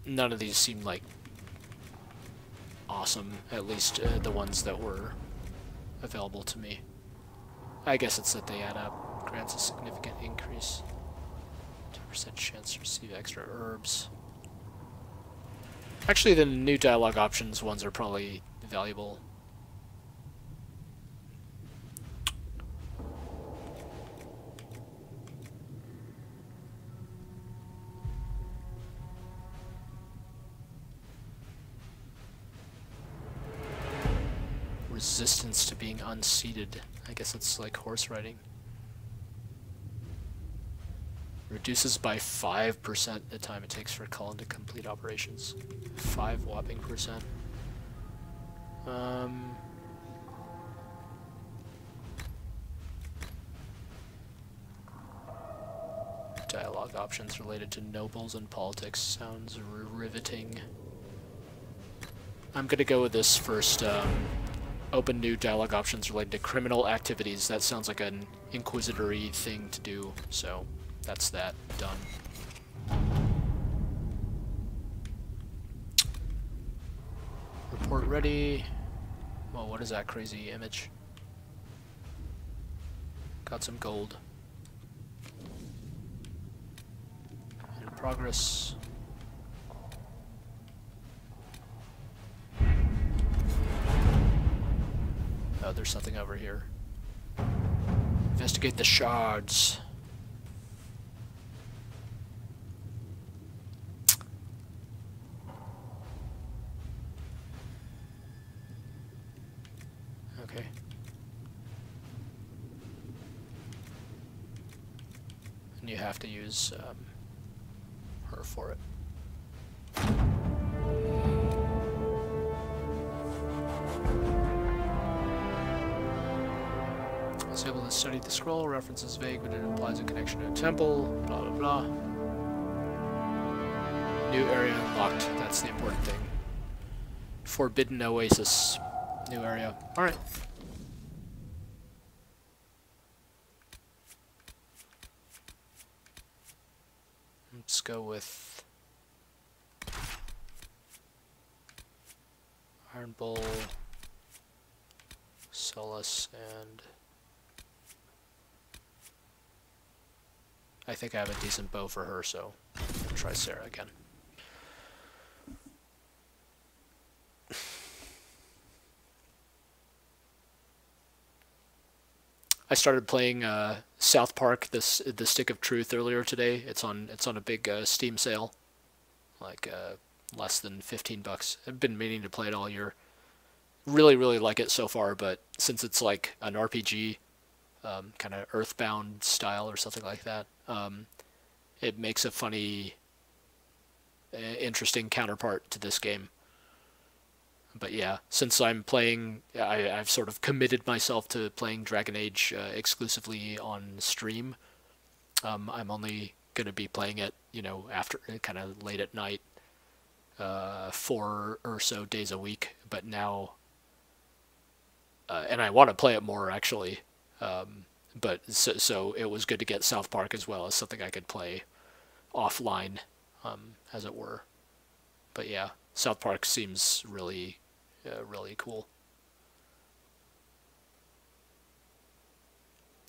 None of these seemed like awesome, at least the ones that were available to me. I guess it's that they add up. Grants a significant increase. 10% chance to receive extra herbs. Actually, the new dialogue options ones are probably valuable. Resistance to being unseated. I guess it's like horse riding. Reduces by 5% the time it takes for Cullen to complete operations. 5 whopping percent. Dialogue options related to nobles and politics sounds riveting. I'm gonna go with this first. Open new dialogue options related to criminal activities. That sounds like an inquisitory thing to do, so that's that. Done. Report ready. Whoa, what is that crazy image? Got some gold. In progress. Oh, there's something over here. Investigate the shards. Okay. And you have to use her for it. Able to study the scroll. Reference is vague, but it implies a connection to a temple. Blah blah blah. New area unlocked. That's the important thing. Forbidden Oasis. New area. All right. Let's go with Iron Bowl, Solus, and I think I have a decent bow for her, so I'll try Sarah again. I started playing South Park, the Stick of Truth, earlier today. It's on a big Steam sale, like less than $15. I've been meaning to play it all year. Really, really like it so far, but since it's like an RPG. Kind of Earthbound style or something like that. It makes a funny, interesting counterpart to this game. But yeah, since I'm playing, I've sort of committed myself to playing Dragon Age exclusively on stream. I'm only going to be playing it, you know, after kind of late at night, 4 or so days a week. But now, and I want to play it more actually. So it was good to get South Park as well as something I could play offline, as it were. But yeah, South Park seems really, really cool.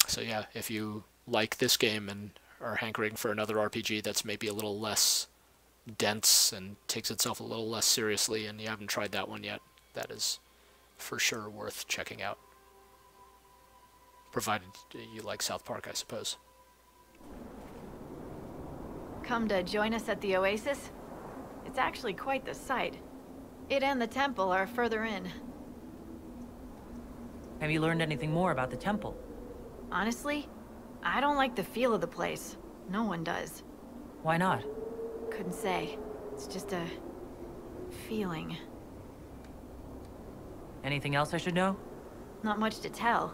So yeah, if you like this game and are hankering for another RPG that's maybe a little less dense and takes itself a little less seriously, and you haven't tried that one yet, that is for sure worth checking out. Provided you like South Park, I suppose. Come to join us at the Oasis? It's actually quite the sight. It and the temple are further in. Have you learned anything more about the temple? Honestly, I don't like the feel of the place. No one does. Why not? Couldn't say. It's just a feeling. Anything else I should know? Not much to tell.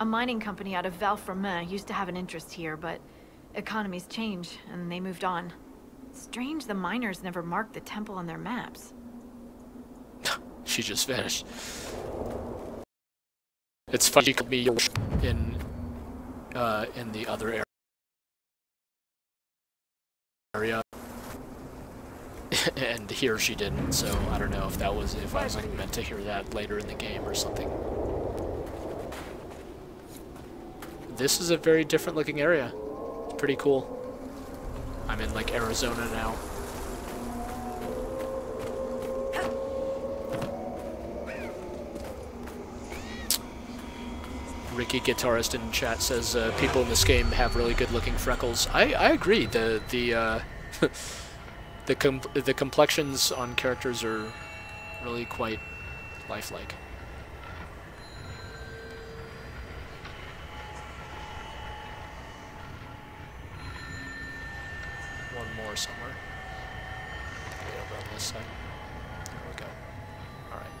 A mining company out of Valframin used to have an interest here, but economies change, and they moved on. Strange the miners never marked the temple on their maps. She just vanished. It's funny she could be in the other area. And here she didn't, so I don't know if that was, if I was like meant to hear that later in the game or something. This is a very different looking area. It's pretty cool. I'm in like Arizona now. Ricky Guitarist in chat says people in this game have really good looking freckles. I agree. The complexions on characters are really quite lifelike. One more somewhere. Right over on this side. There we go. Alright.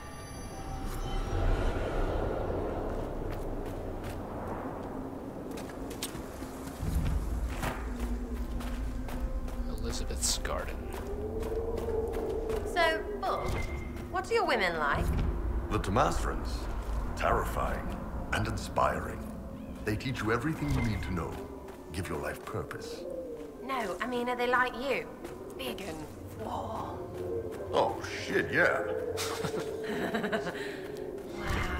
Elizabeth's Garden. So, Bull, what are your women like? The Tamasrans. Terrifying and inspiring. They teach you everything you need to know. Give your life purpose. No, I mean, are they like you? Big and warm. Oh, shit, yeah. Wow.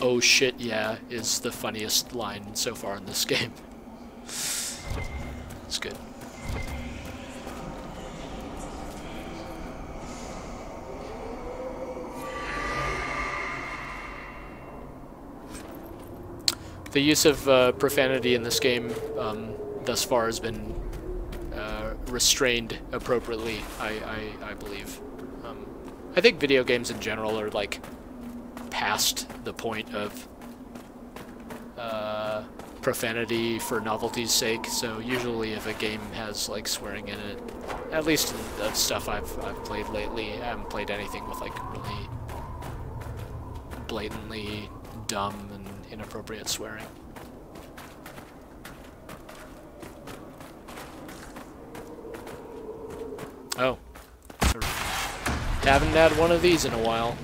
Oh, shit, yeah is the funniest line so far in this game. It's good. The use of profanity in this game thus far has been restrained appropriately, I believe. I think video games in general are like past the point of profanity for novelty's sake. So usually, if a game has like swearing in it, at least in the stuff I've played lately, I haven't played anything with like really blatantly dumb and inappropriate swearing. Oh. Haven't had one of these in a while.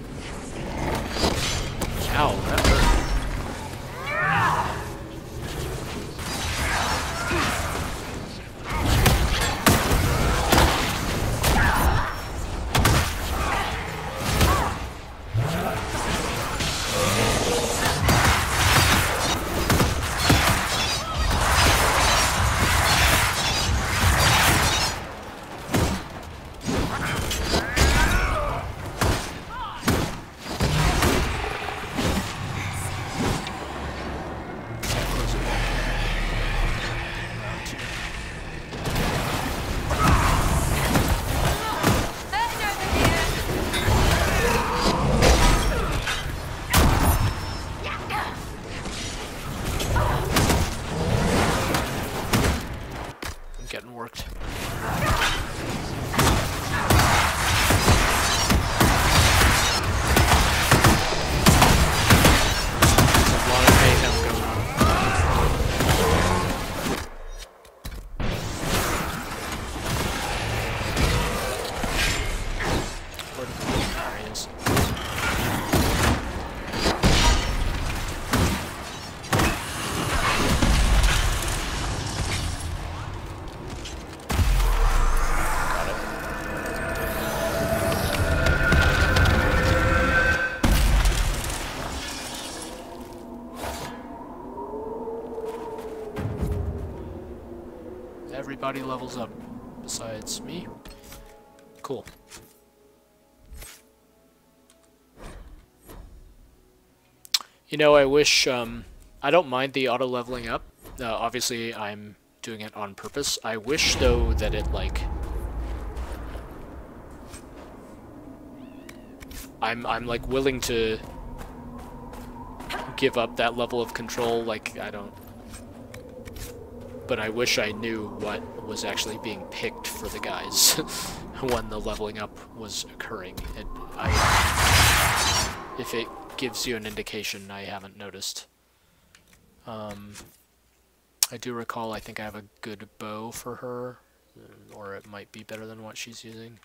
Ow, that everybody levels up, besides me. Cool. You know, I wish, I don't mind the auto-leveling up. Obviously, I'm doing it on purpose. I wish, though, that it, like... I'm like, willing to give up that level of control. Like, I don't... But I wish I knew what was actually being picked for the guys when the leveling up was occurring. If it gives you an indication, I haven't noticed. I do recall, I think I have a good bow for her, or it might be better than what she's using.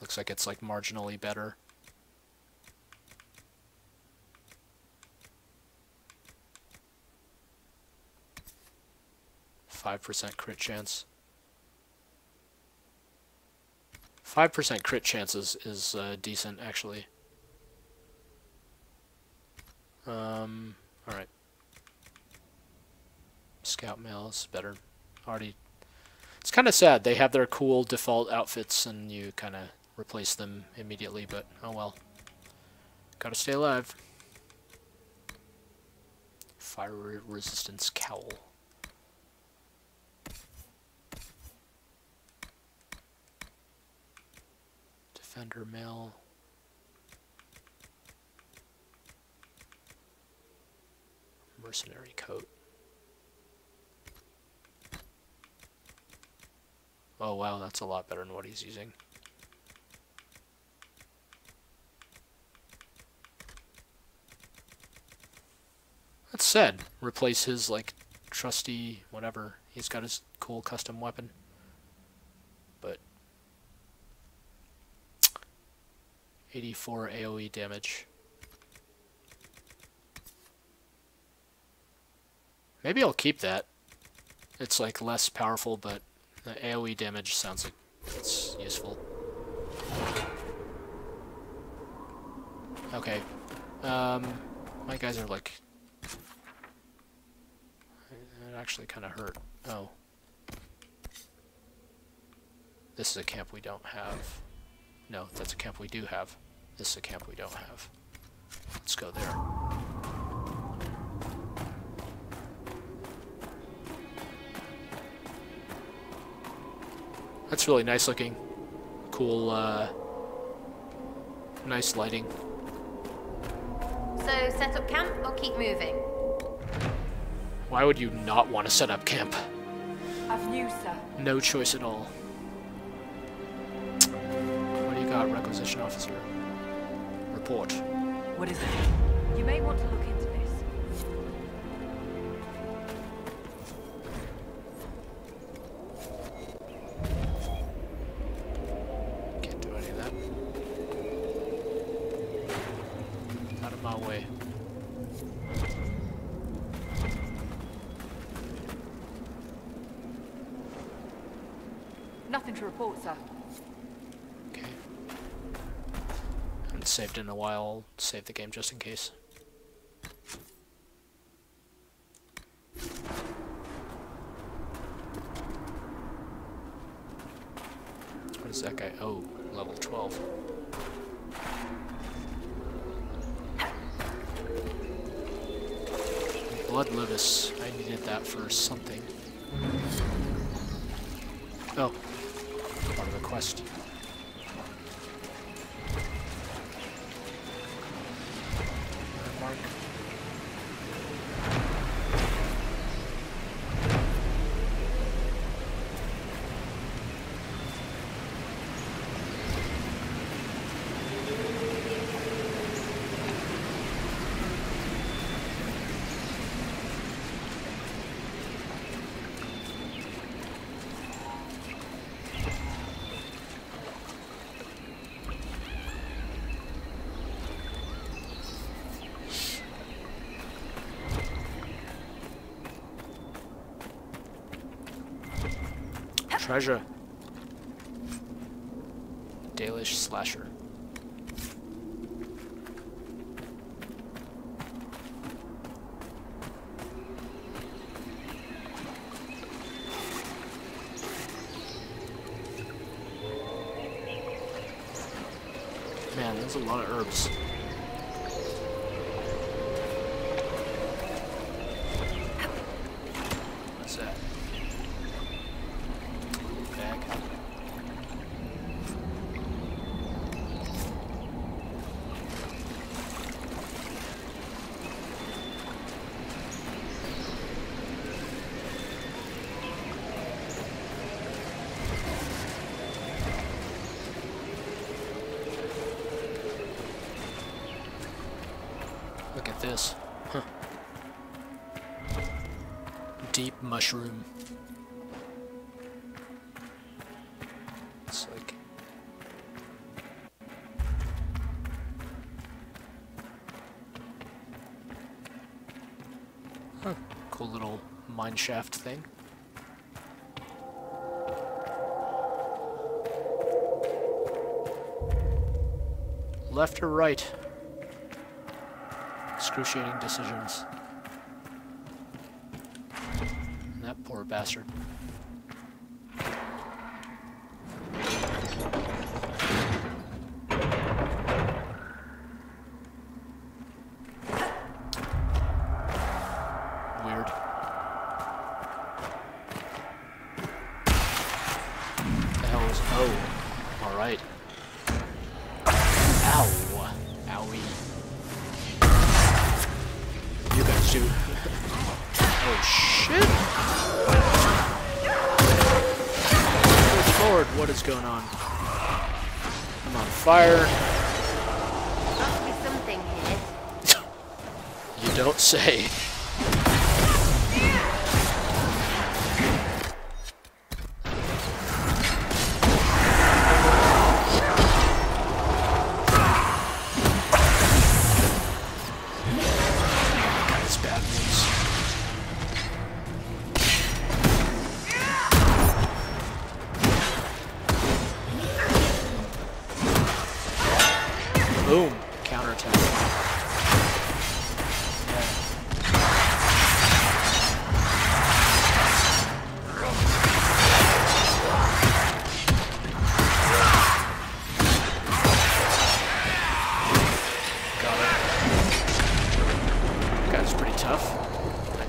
Looks like it's like marginally better. .5% crit chance. 5% crit chances is decent, actually. All right. Scout mail is better. Already. It's kind of sad. They have their cool default outfits, and you kind of replace them immediately. But oh well. Gotta stay alive. Fire resistance cowl. Defender mail. Mercenary coat. Oh wow, that's a lot better than what he's using. That said, replace his like trusty whatever. He's got his cool custom weapon. But 84 AoE damage. Maybe I'll keep that. It's like less powerful, but the AoE damage sounds like it's useful. Okay. My guys are like... It actually kind of hurt. Oh. This is a camp we don't have. No, that's a camp we do have. This is a camp we don't have. Let's go there. That's really nice looking. Cool, nice lighting. So, set up camp or keep moving? Why would you not want to set up camp? I've new, sir. No choice at all. What do you got, requisition officer? Report. What is it? You may want to look into this. Okay. Haven't saved in a while. Save the game just in case. What is that guy? Oh, level 12. Blood lotus. I needed that for something. Oh. Part of the quest. Mark. Treasure. Dalish Slasher. Man, there's a lot of herbs. Look at this. Huh. Deep mushroom. It's like... Huh. Cool little mineshaft thing. Left or right? Excruciating decisions. And that poor bastard. Weird. What the hell is... Oh, all right. Oh shit! Good lord, what is going on? I'm on fire. Must be something here. You don't say.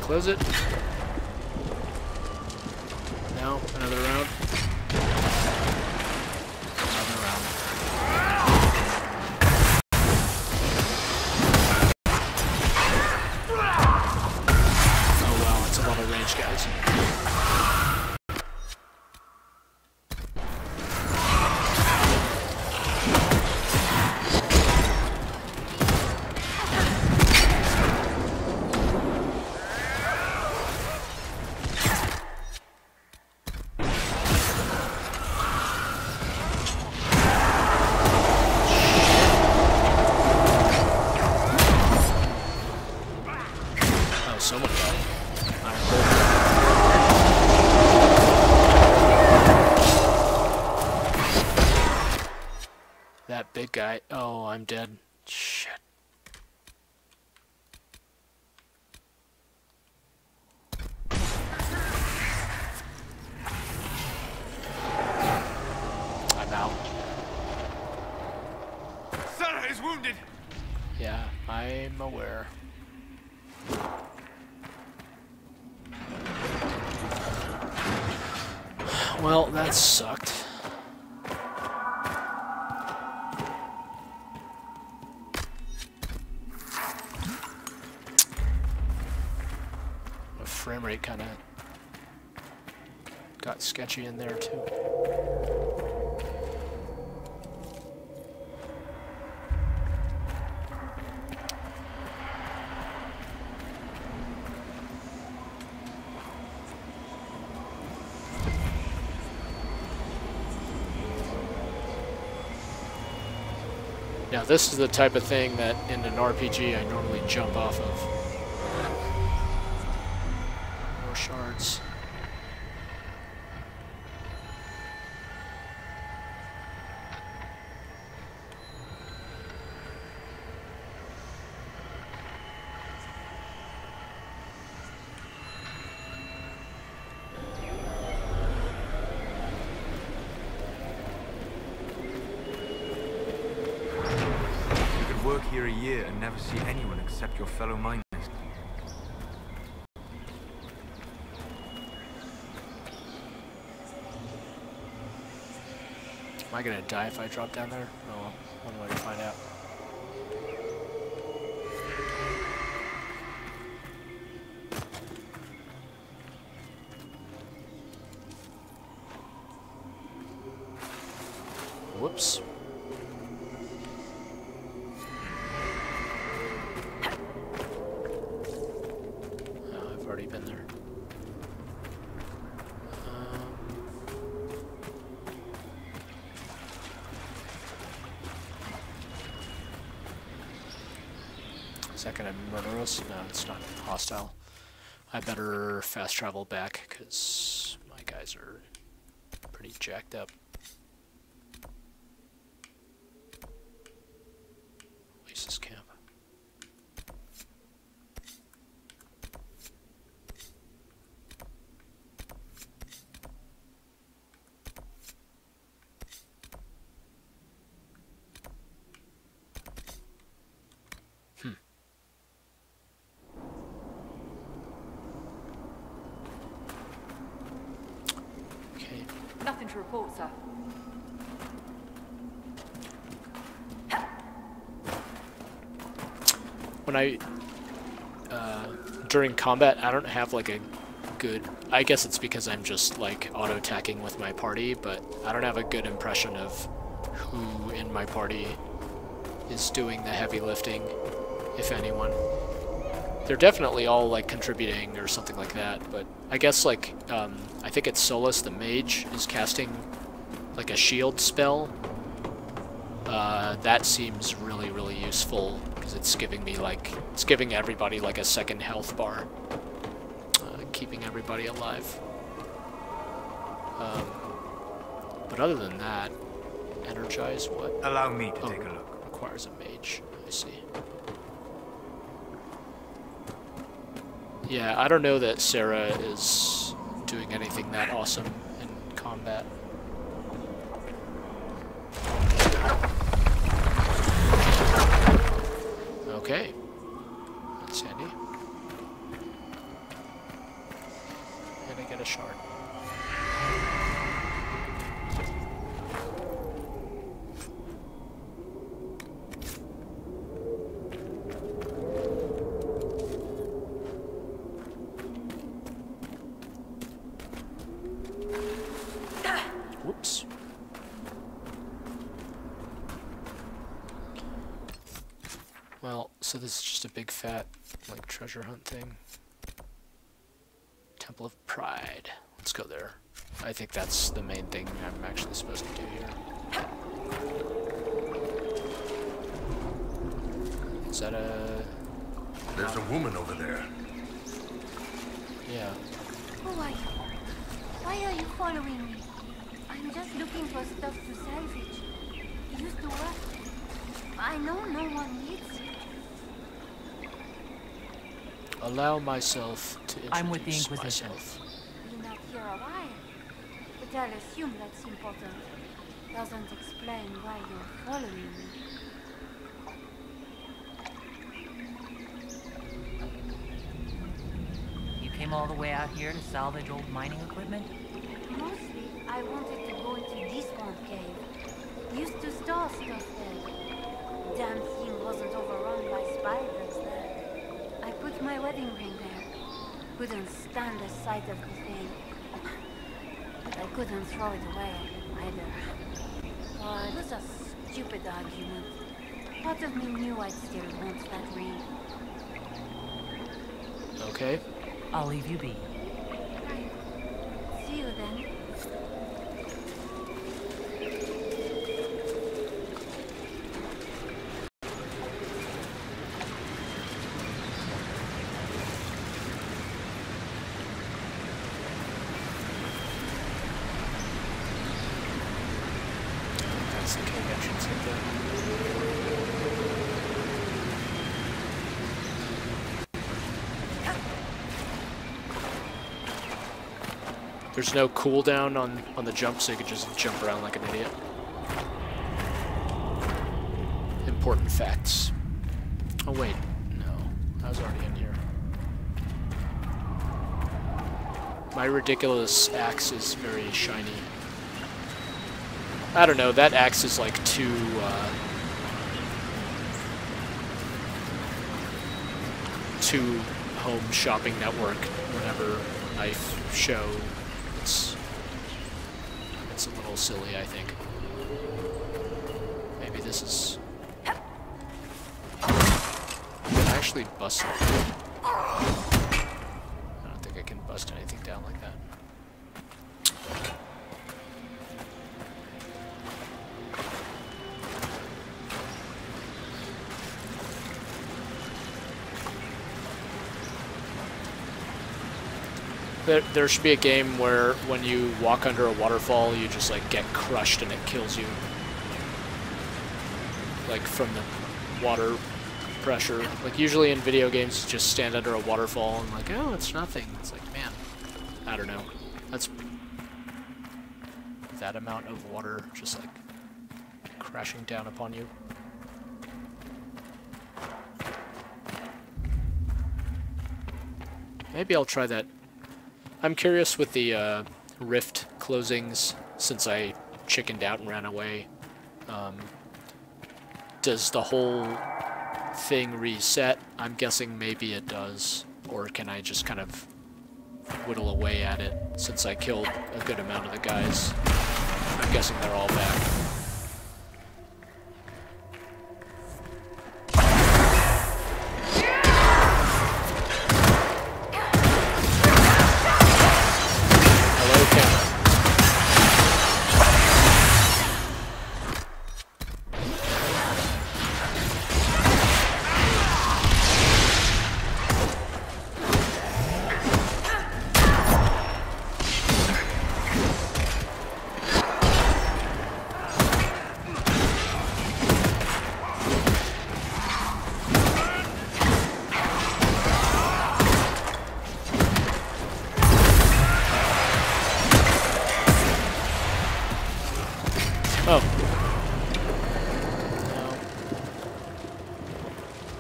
Close it. Now, another round. Another round. Oh wow, it's a lot of range, guys. Guy. Oh, I'm dead. Shit. I'm out. Sarah is wounded. Yeah, I'm aware. Well, that sucked. Frame rate kind of got sketchy in there too. Now this is the type of thing that in an RPG I normally jump off of. Shards. You could work here a year and never see anyone except your fellow miners. Am I gonna die if I drop down there? Oh well, one way to find out. Whoops. Is that going to murder us? No, it's not hostile. I better fast travel back because my guys are pretty jacked up. At least this camp. Report, sir. When I during combat, I don't have like a good. I guess it's because I'm just like auto attacking with my party, but I don't have a good impression of who in my party is doing the heavy lifting, if anyone. They're definitely all like contributing or something like that, but I guess like I think it's Solus the mage is casting like a shield spell. That seems really useful because it's giving me like it's giving everybody like a second health bar, keeping everybody alive. But other than that, energize what? Allow me to take a look. Requires a mage. I see. Yeah, I don't know that Sarah is doing anything that awesome in combat. Okay. That's handy. And I get a shard. So this is just a big fat like treasure hunt thing. Temple of Pride. Let's go there. I think that's the main thing I'm actually supposed to do here. Is that a... There's a woman over there. Yeah. Who are you? Why are you following me? I'm just looking for stuff to salvage. It used to work. I know no one needs it. Allow myself to introduce I'm with the Inquisition. Myself. You're not here a while, but I'll assume that's important. Doesn't explain why you're following me. You came all the way out here to salvage old mining equipment? Mostly, I wanted to go into this concave. Used to store stuff there. Damn thing wasn't overrun by spiders there. I put my wedding ring there. Couldn't stand the sight of the thing. But I couldn't throw it away either. Oh, it was a stupid argument. Part of me knew I'd still want that ring. Okay. I'll leave you be. Right. See you then. There's no cooldown on the jump, so you can just jump around like an idiot. Important facts. Oh wait, no, I was already in here. My ridiculous axe is very shiny. I don't know, that axe is like too, too Home Shopping Network whenever knife show. It's a little silly, I think. Maybe this is... I actually bust it. I don't think I can bust anything down like that. There should be a game where when you walk under a waterfall, you just like get crushed and it kills you, like from the water pressure. Like usually in video games, you just stand under a waterfall and like, oh, it's nothing. It's like, man, I don't know. That's that amount of water just like crashing down upon you. Maybe I'll try that. I'm curious with the rift closings, since I chickened out and ran away. Does the whole thing reset? I'm guessing maybe it does. Or can I just kind of whittle away at it, since I killed a good amount of the guys? I'm guessing they're all back.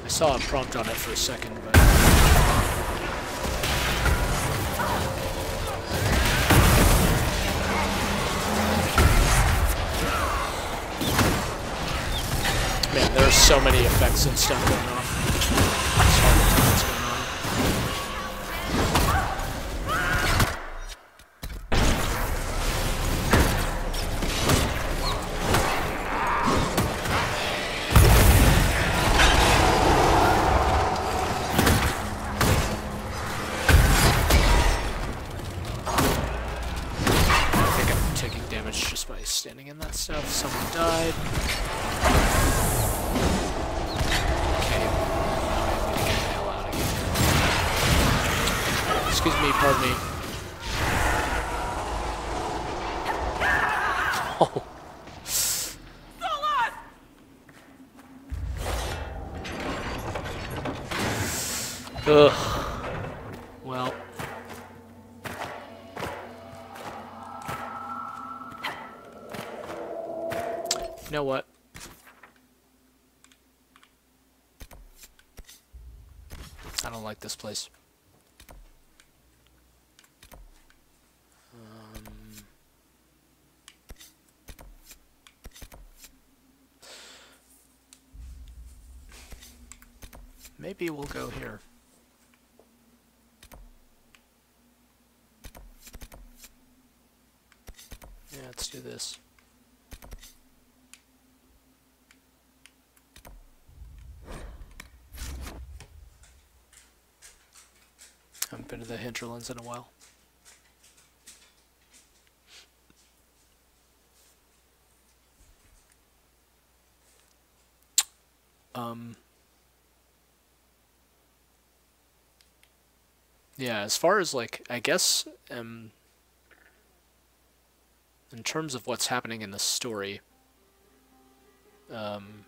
I saw a prompt on it for a second, but... Man, there's so many effects and stuff going on. It's hard to tell what's going on. Maybe we'll go here. Yeah, let's do this. Haven't been to the Hinterlands in a while. Yeah, as far as like, I guess, in terms of what's happening in the story, in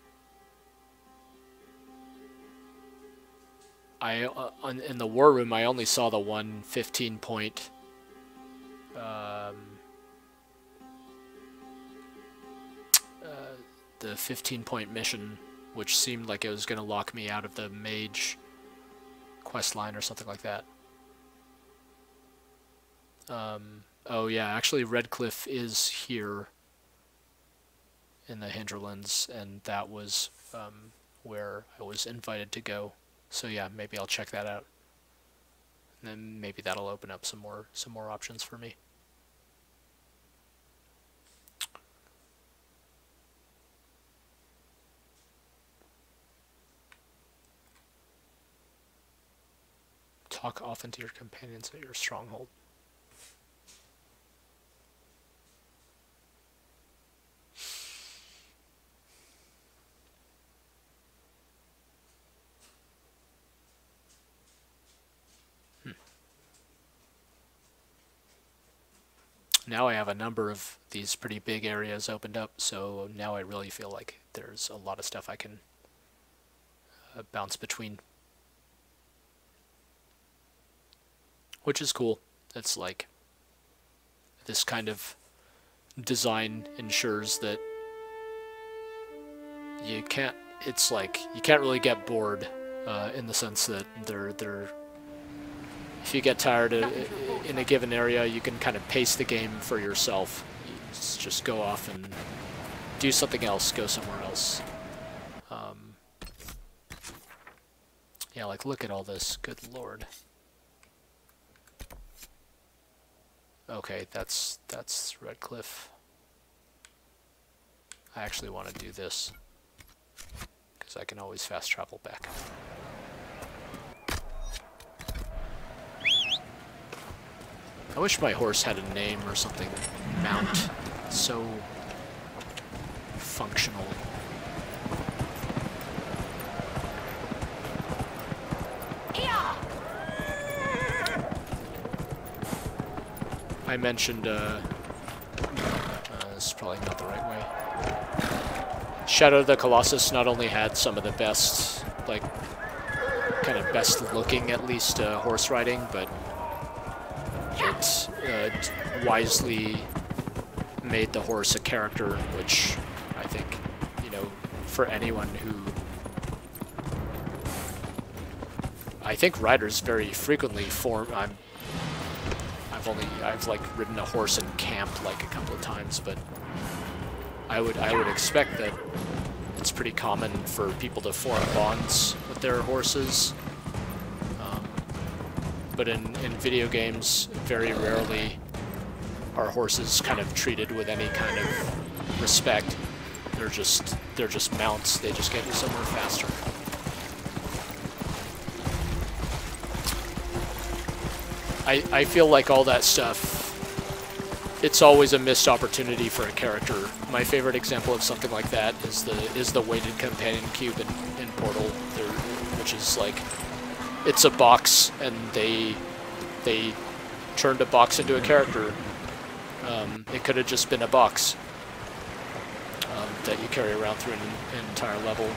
the war room I only saw the 1 15-point the 15-point mission, which seemed like it was going to lock me out of the mage quest line or something like that. Oh yeah, actually Redcliffe is here in the Hinterlands, and that was where I was invited to go. So yeah, maybe I'll check that out. And then maybe that'll open up some more options for me. Talk often to your companions at your stronghold. now I have a number of these pretty big areas opened up, so now I really feel like there's a lot of stuff I can bounce between, which is cool. It's like this kind of design ensures that you can't, it's like you can't really get bored in the sense that they're if you get tired in a given area, you can kind of pace the game for yourself. You just go off and do something else, go somewhere else. Yeah, like look at all this, good lord. Okay, that's Redcliffe. I actually want to do this because I can always fast travel back. I wish my horse had a name or something. Mount. So functional. I mentioned, this is probably not the right way. Shadow of the Colossus not only had some of the best, like, kind of best looking, at least, horse riding, but it wisely made the horse a character, which I think, you know, for anyone who... I think riders very frequently form... I've like ridden a horse in camp like a couple of times, but I would expect that it's pretty common for people to form bonds with their horses. But in video games, very rarely are horses kind of treated with any kind of respect. They're just mounts. They just get you somewhere faster. I feel like all that stuff, it's always a missed opportunity for a character. My favorite example of something like that is the weighted companion cube in Portal, which is like, it's a box and they turned a box into a character. It could have just been a box that you carry around through an entire level.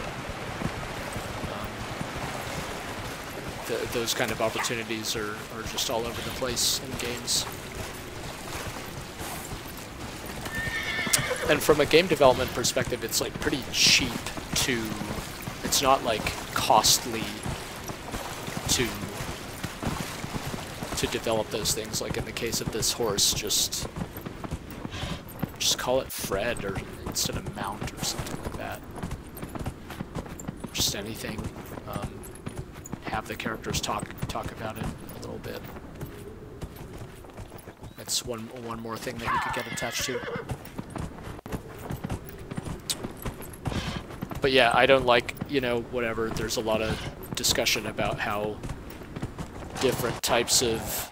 Those kind of opportunities are just all over the place in games. And from a game development perspective, it's like pretty cheap to... It's not like costly to develop those things. Like in the case of this horse, just call it Fred or instead of Mount or something like that. Just anything. Have the characters talk about it a little bit. That's one more thing that you could get attached to. But yeah, I don't like, you know, whatever. There's a lot of discussion about how different types of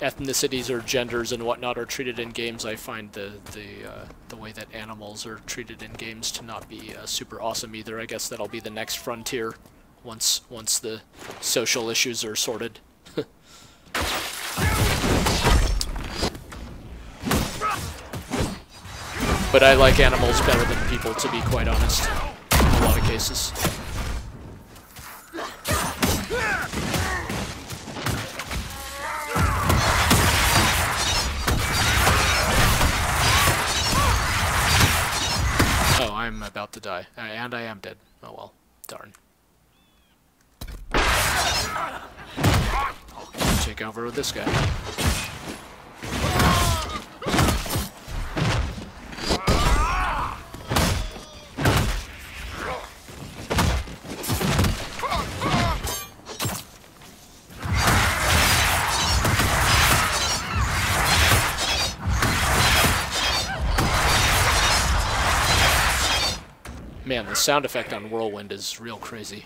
ethnicities or genders and whatnot are treated in games. I find the way that animals are treated in games to not be super awesome either. I guess that'll be the next frontier. Once the social issues are sorted. But I like animals better than people, to be quite honest, in a lot of cases. Oh, I'm about to die. And I am dead. Oh well. Darn. Take over with this guy. Man, the sound effect on Whirlwind is real crazy.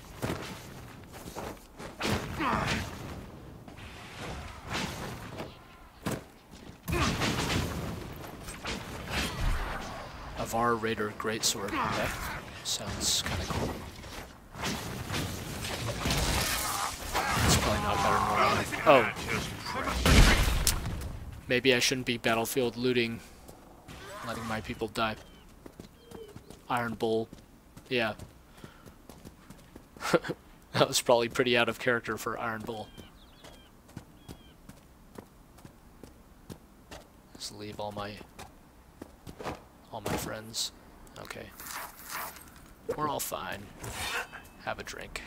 Var Raider Greatsword. That sounds kind of cool. It's probably not better than what I... Oh. Maybe I shouldn't be battlefield looting, letting my people die. Iron Bull. Yeah. That was probably pretty out of character for Iron Bull. Just leave all my friends. Okay. We're all fine. Have a drink.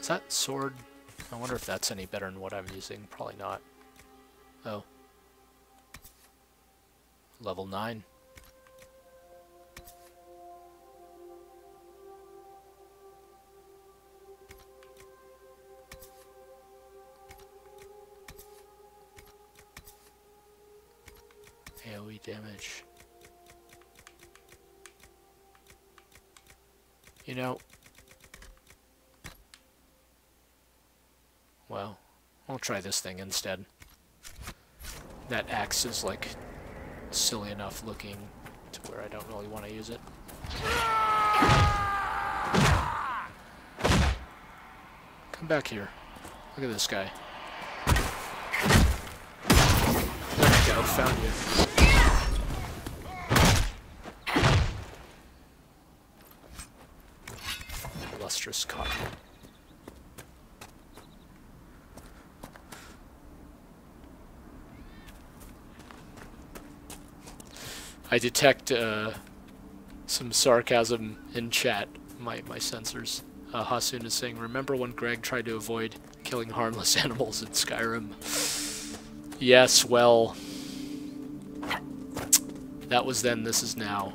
Is that sword? I wonder if that's any better than what I'm using. Probably not. Oh. Level 9. AoE damage. You know. Well, I'll try this thing instead. That axe is like silly enough looking to where I don't really want to use it. Come back here. Look at this guy. There you go, found you. Lustrous cotton. I detect some sarcasm in chat, my sensors. Hasun is saying, remember when Greg tried to avoid killing harmless animals in Skyrim? Yes, well, that was then, this is now.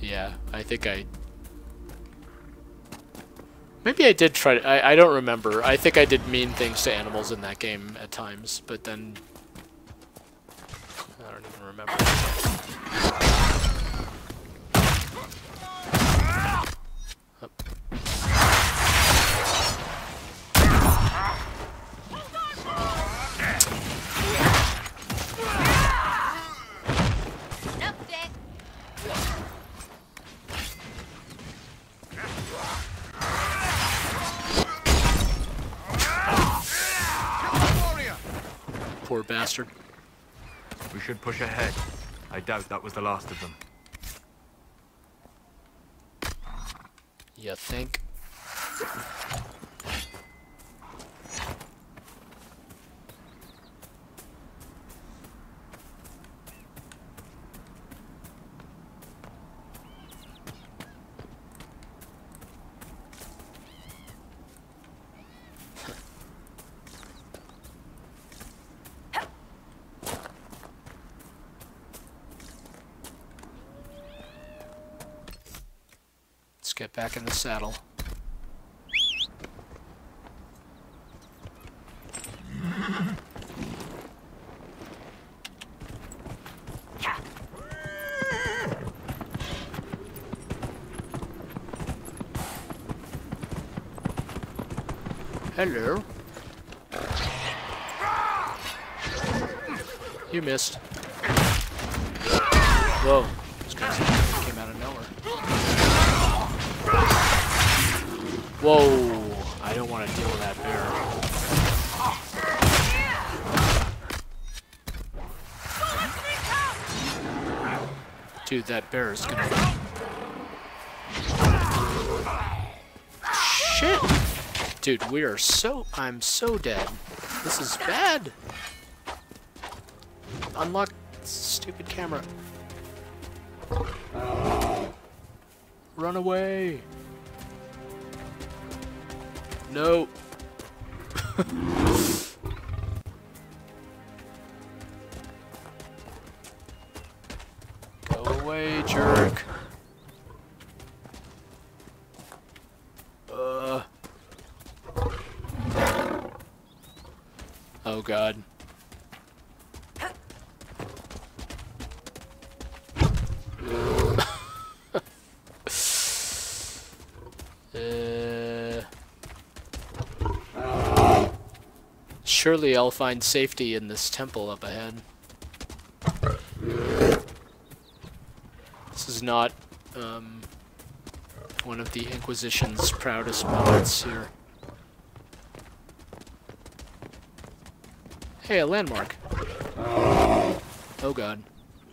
Yeah, I think maybe I did try to... I don't remember. I think I did mean things to animals in that game at times, but then... I don't even remember. Bastard. We should push ahead. I doubt that was the last of them. You think? Get back in the saddle. Hello. You missed. Whoa. This guy came out of nowhere. Whoa, I don't want to deal with that bear. Dude, that bear is gonna... Shit! Dude, we are so... I'm so dead. This is bad! Unlock stupid camera. Run away! No. Go away, jerk. Oh God. Surely I'll find safety in this temple up ahead. This is not one of the Inquisition's proudest moments here. Hey, a landmark. Oh god.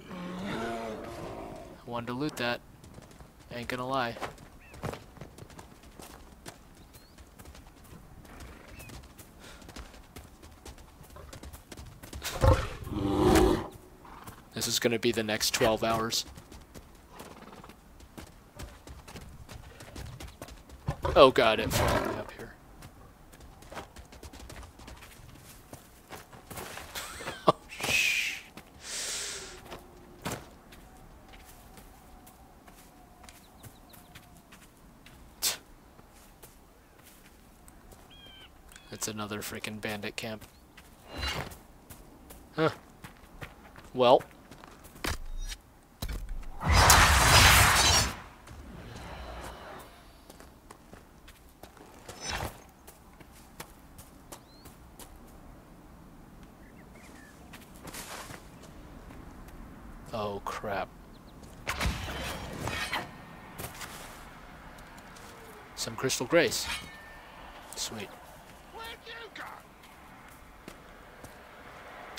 I wanted to loot that. Ain't gonna lie. This is gonna be the next 12 hours. Oh god, it followed me up here. Oh shh. It's another freaking bandit camp. Huh. Well. Oh, crap. Some crystal grace. Sweet. Where'd you go?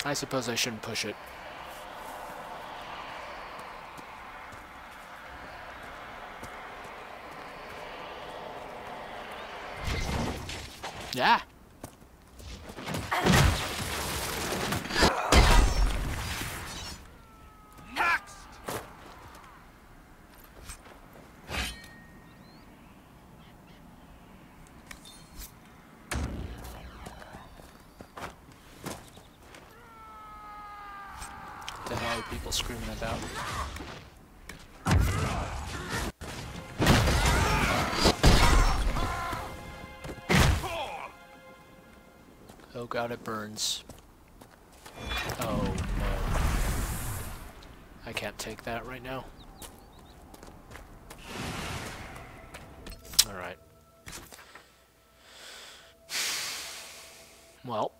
I suppose I shouldn't push it. Yeah. God, it burns. Oh no. I can't take that right now. Alright. Well.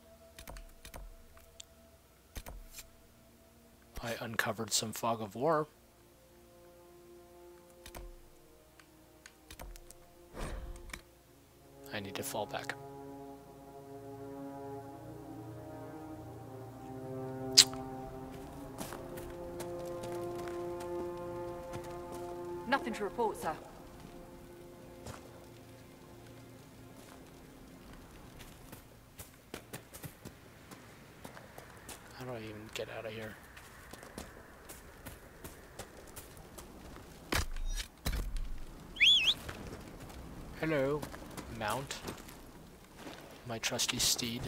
I uncovered some fog of war. I need to fall back. Nothing to report, sir. How do I even get out of here? Hello, mount. My trusty steed.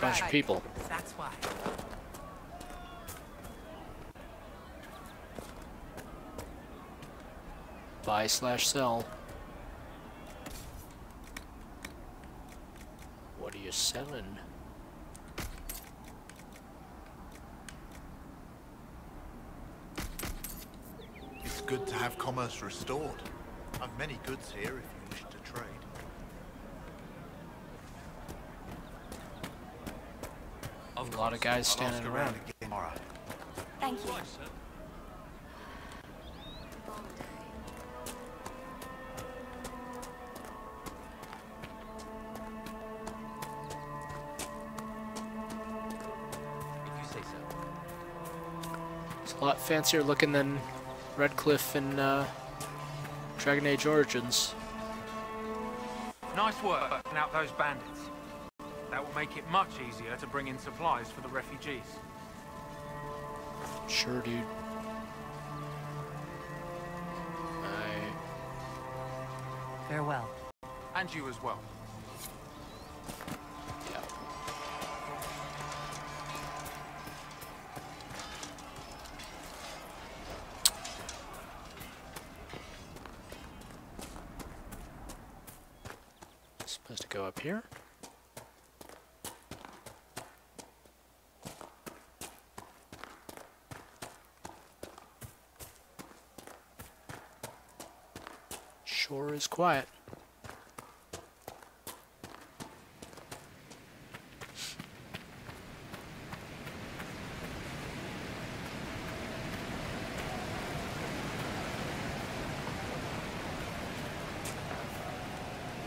Bunch of people. That's why. Buy/sell. What are you selling? It's good to have commerce restored. I've many goods here if you wish to trade. A lot of guys standing around. Thank you. If you say so. A lot fancier looking than Redcliffe and Dragon Age Origins. Nice work knocking out those bandits. That will make it much easier to bring in supplies for the refugees. Sure, dude. Farewell. And you as well. Yeah. Supposed to go up here. Sure is quiet.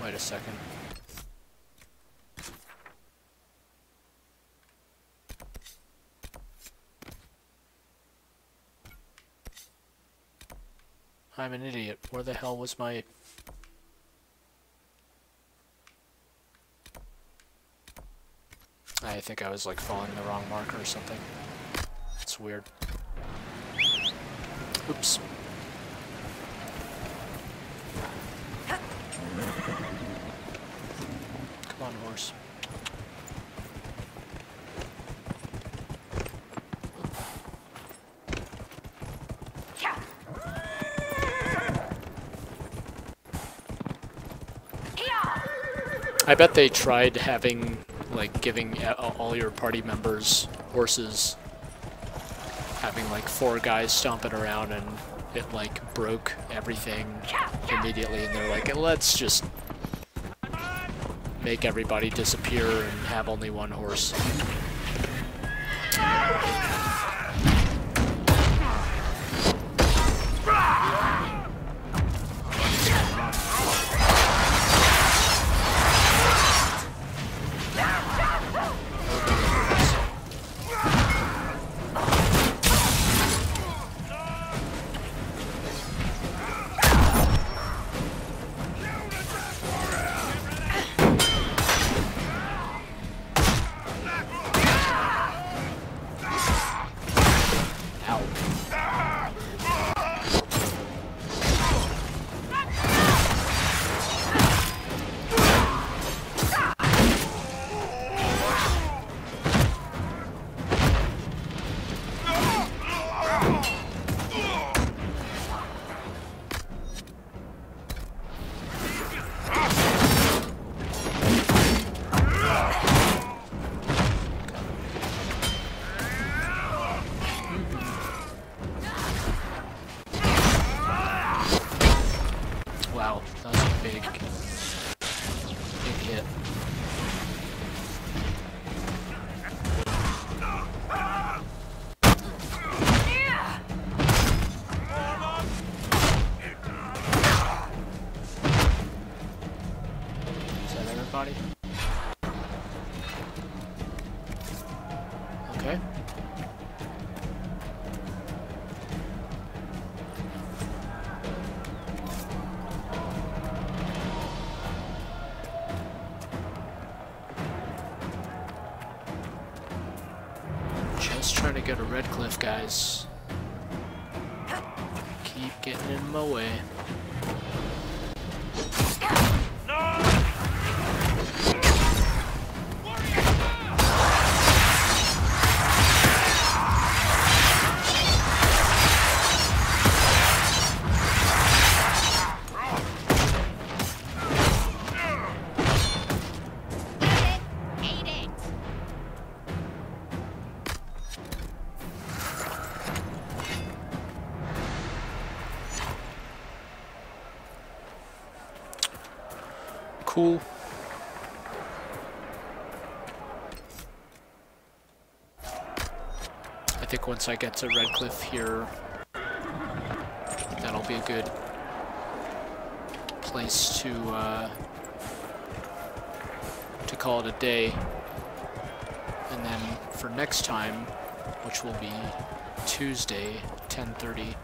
Wait a second. I'm an idiot. Where the hell was my... I think I was like following the wrong marker or something. It's weird. Oops. Come on, horse. I bet they tried having, like, giving all your party members horses, having, like, 4 guys stomping around, and it, like, broke everything immediately, and they're like, let's just make everybody disappear and have only 1 horse. Go to Redcliffe, guys. Keep getting in my way. Cool. I think once I get to Redcliffe here, that'll be a good place to call it a day. And then for next time, which will be Tuesday, 10:30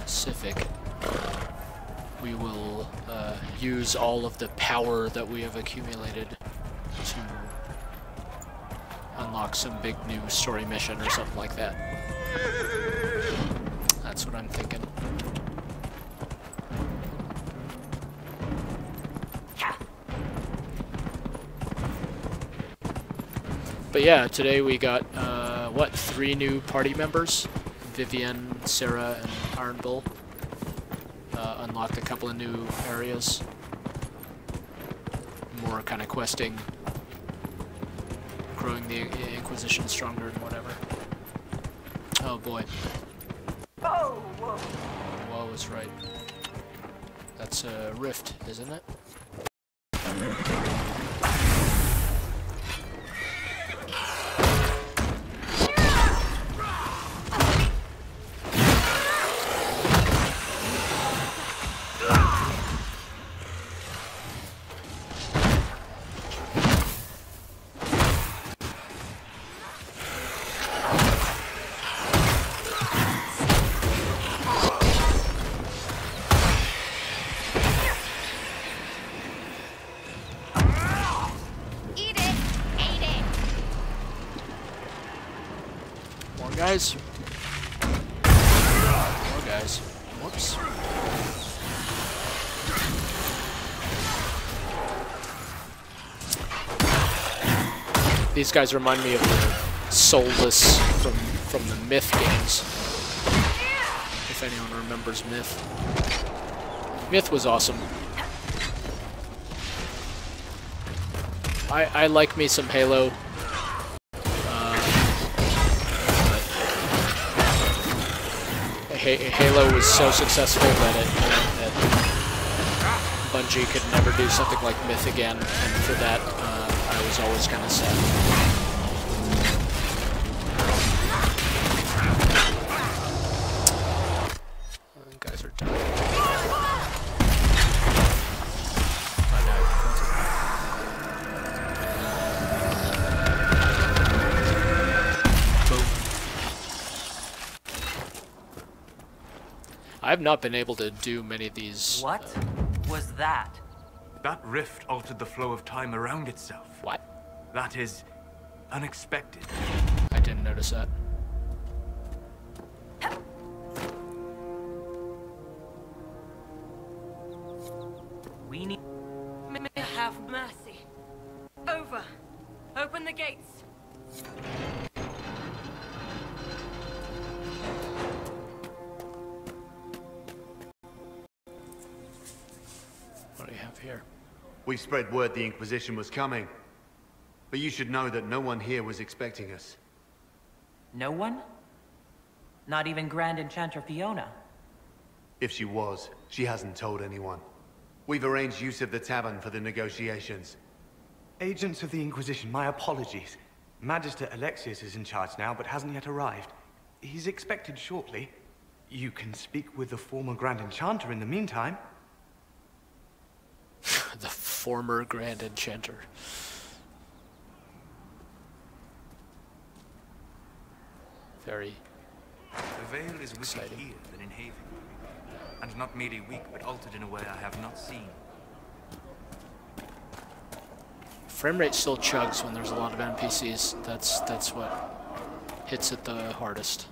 Pacific, we will use all of the power that we have accumulated to unlock some big new story mission or something like that. That's what I'm thinking. But yeah, today we got, what, 3 new party members? Vivian, Sarah, and Arnbull. Unlocked a couple of new areas. More kind of questing. Growing the Inquisition stronger and whatever. Oh boy. Oh, whoa. Whoa is right. That's a rift, isn't it? More guys. Whoops. These guys remind me of the soulless from the Myth games. If anyone remembers Myth. Myth was awesome. I like me some Halo. Halo was so successful that that Bungie could never do something like Myth again, and for that, I was always kind of sad. I've not been able to do many of these. What was that? That rift altered the flow of time around itself. What? That is unexpected. I didn't notice that. We need... Have mercy. Over. Open the gates. Here. We spread word the Inquisition was coming, but you should know that no one here was expecting us. No one? Not even Grand Enchanter Fiona? If she was, she hasn't told anyone. We've arranged use of the tavern for the negotiations. Agents of the Inquisition, my apologies. Magister Alexius is in charge now, but hasn't yet arrived. He's expected shortly. You can speak with the former Grand Enchanter in the meantime. The former Grand Enchanter. Very the veil is wicked here than in Haven, and not merely weak, but altered in a way I have not seen. Frame rate still chugs when there's a lot of NPCs. That's what hits it the hardest.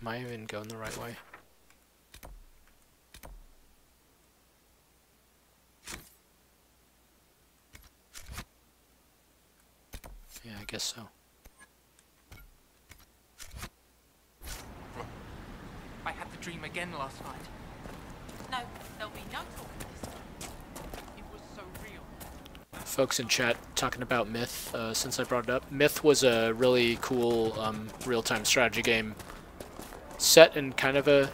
Am I even going the right way? Yeah, I guess so. I had the dream again last night. No, there'll be no talk this time. It was so real. Folks in chat talking about Myth, since I brought it up. Myth was a really cool real-time strategy game. Set in kind of a,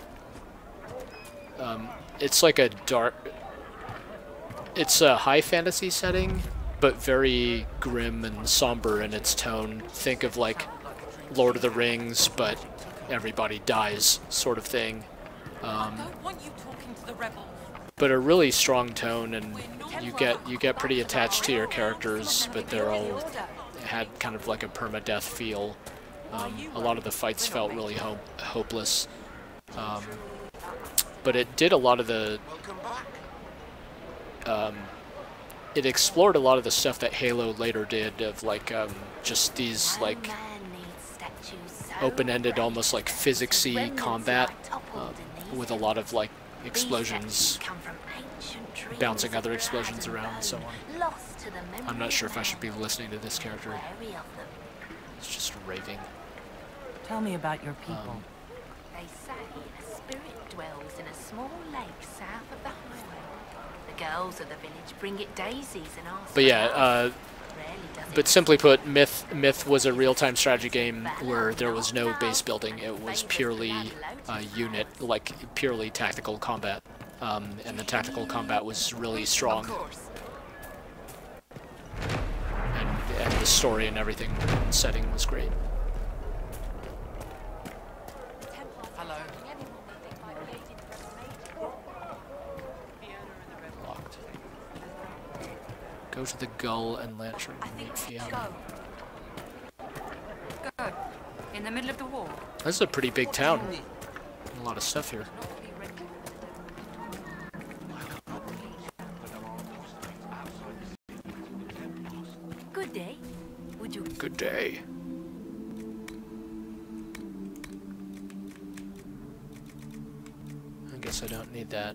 it's like a dark, it's a high fantasy setting, but very grim and somber in its tone. Think of like Lord of the Rings, but everybody dies sort of thing. I don't want you talking to but a really strong tone, and you get pretty attached to your characters, but they're all had kind of like a permadeath feel. A lot of the fights felt really hopeless, but it did a lot of the. It explored a lot of the stuff that Halo later did, of like just these like open-ended, almost like physicsy combat with a lot of like explosions bouncing other explosions around and so on. I'm not sure if I should be listening to this character. It's just raving. Tell me about your people. They say a spirit dwells in a small lake south of the highway. The girls of the village bring it daisies and ask. But yeah, but simply put, Myth was a real-time strategy game where there was no base building. It was purely unit, like purely tactical combat, and the tactical combat was really strong. And the story and everything, and setting was great. Hello. Locked. Go to the Gull and Lantern. I think go. In the middle of the wall. This is a pretty big town. A lot of stuff here. Good day. I guess I don't need that.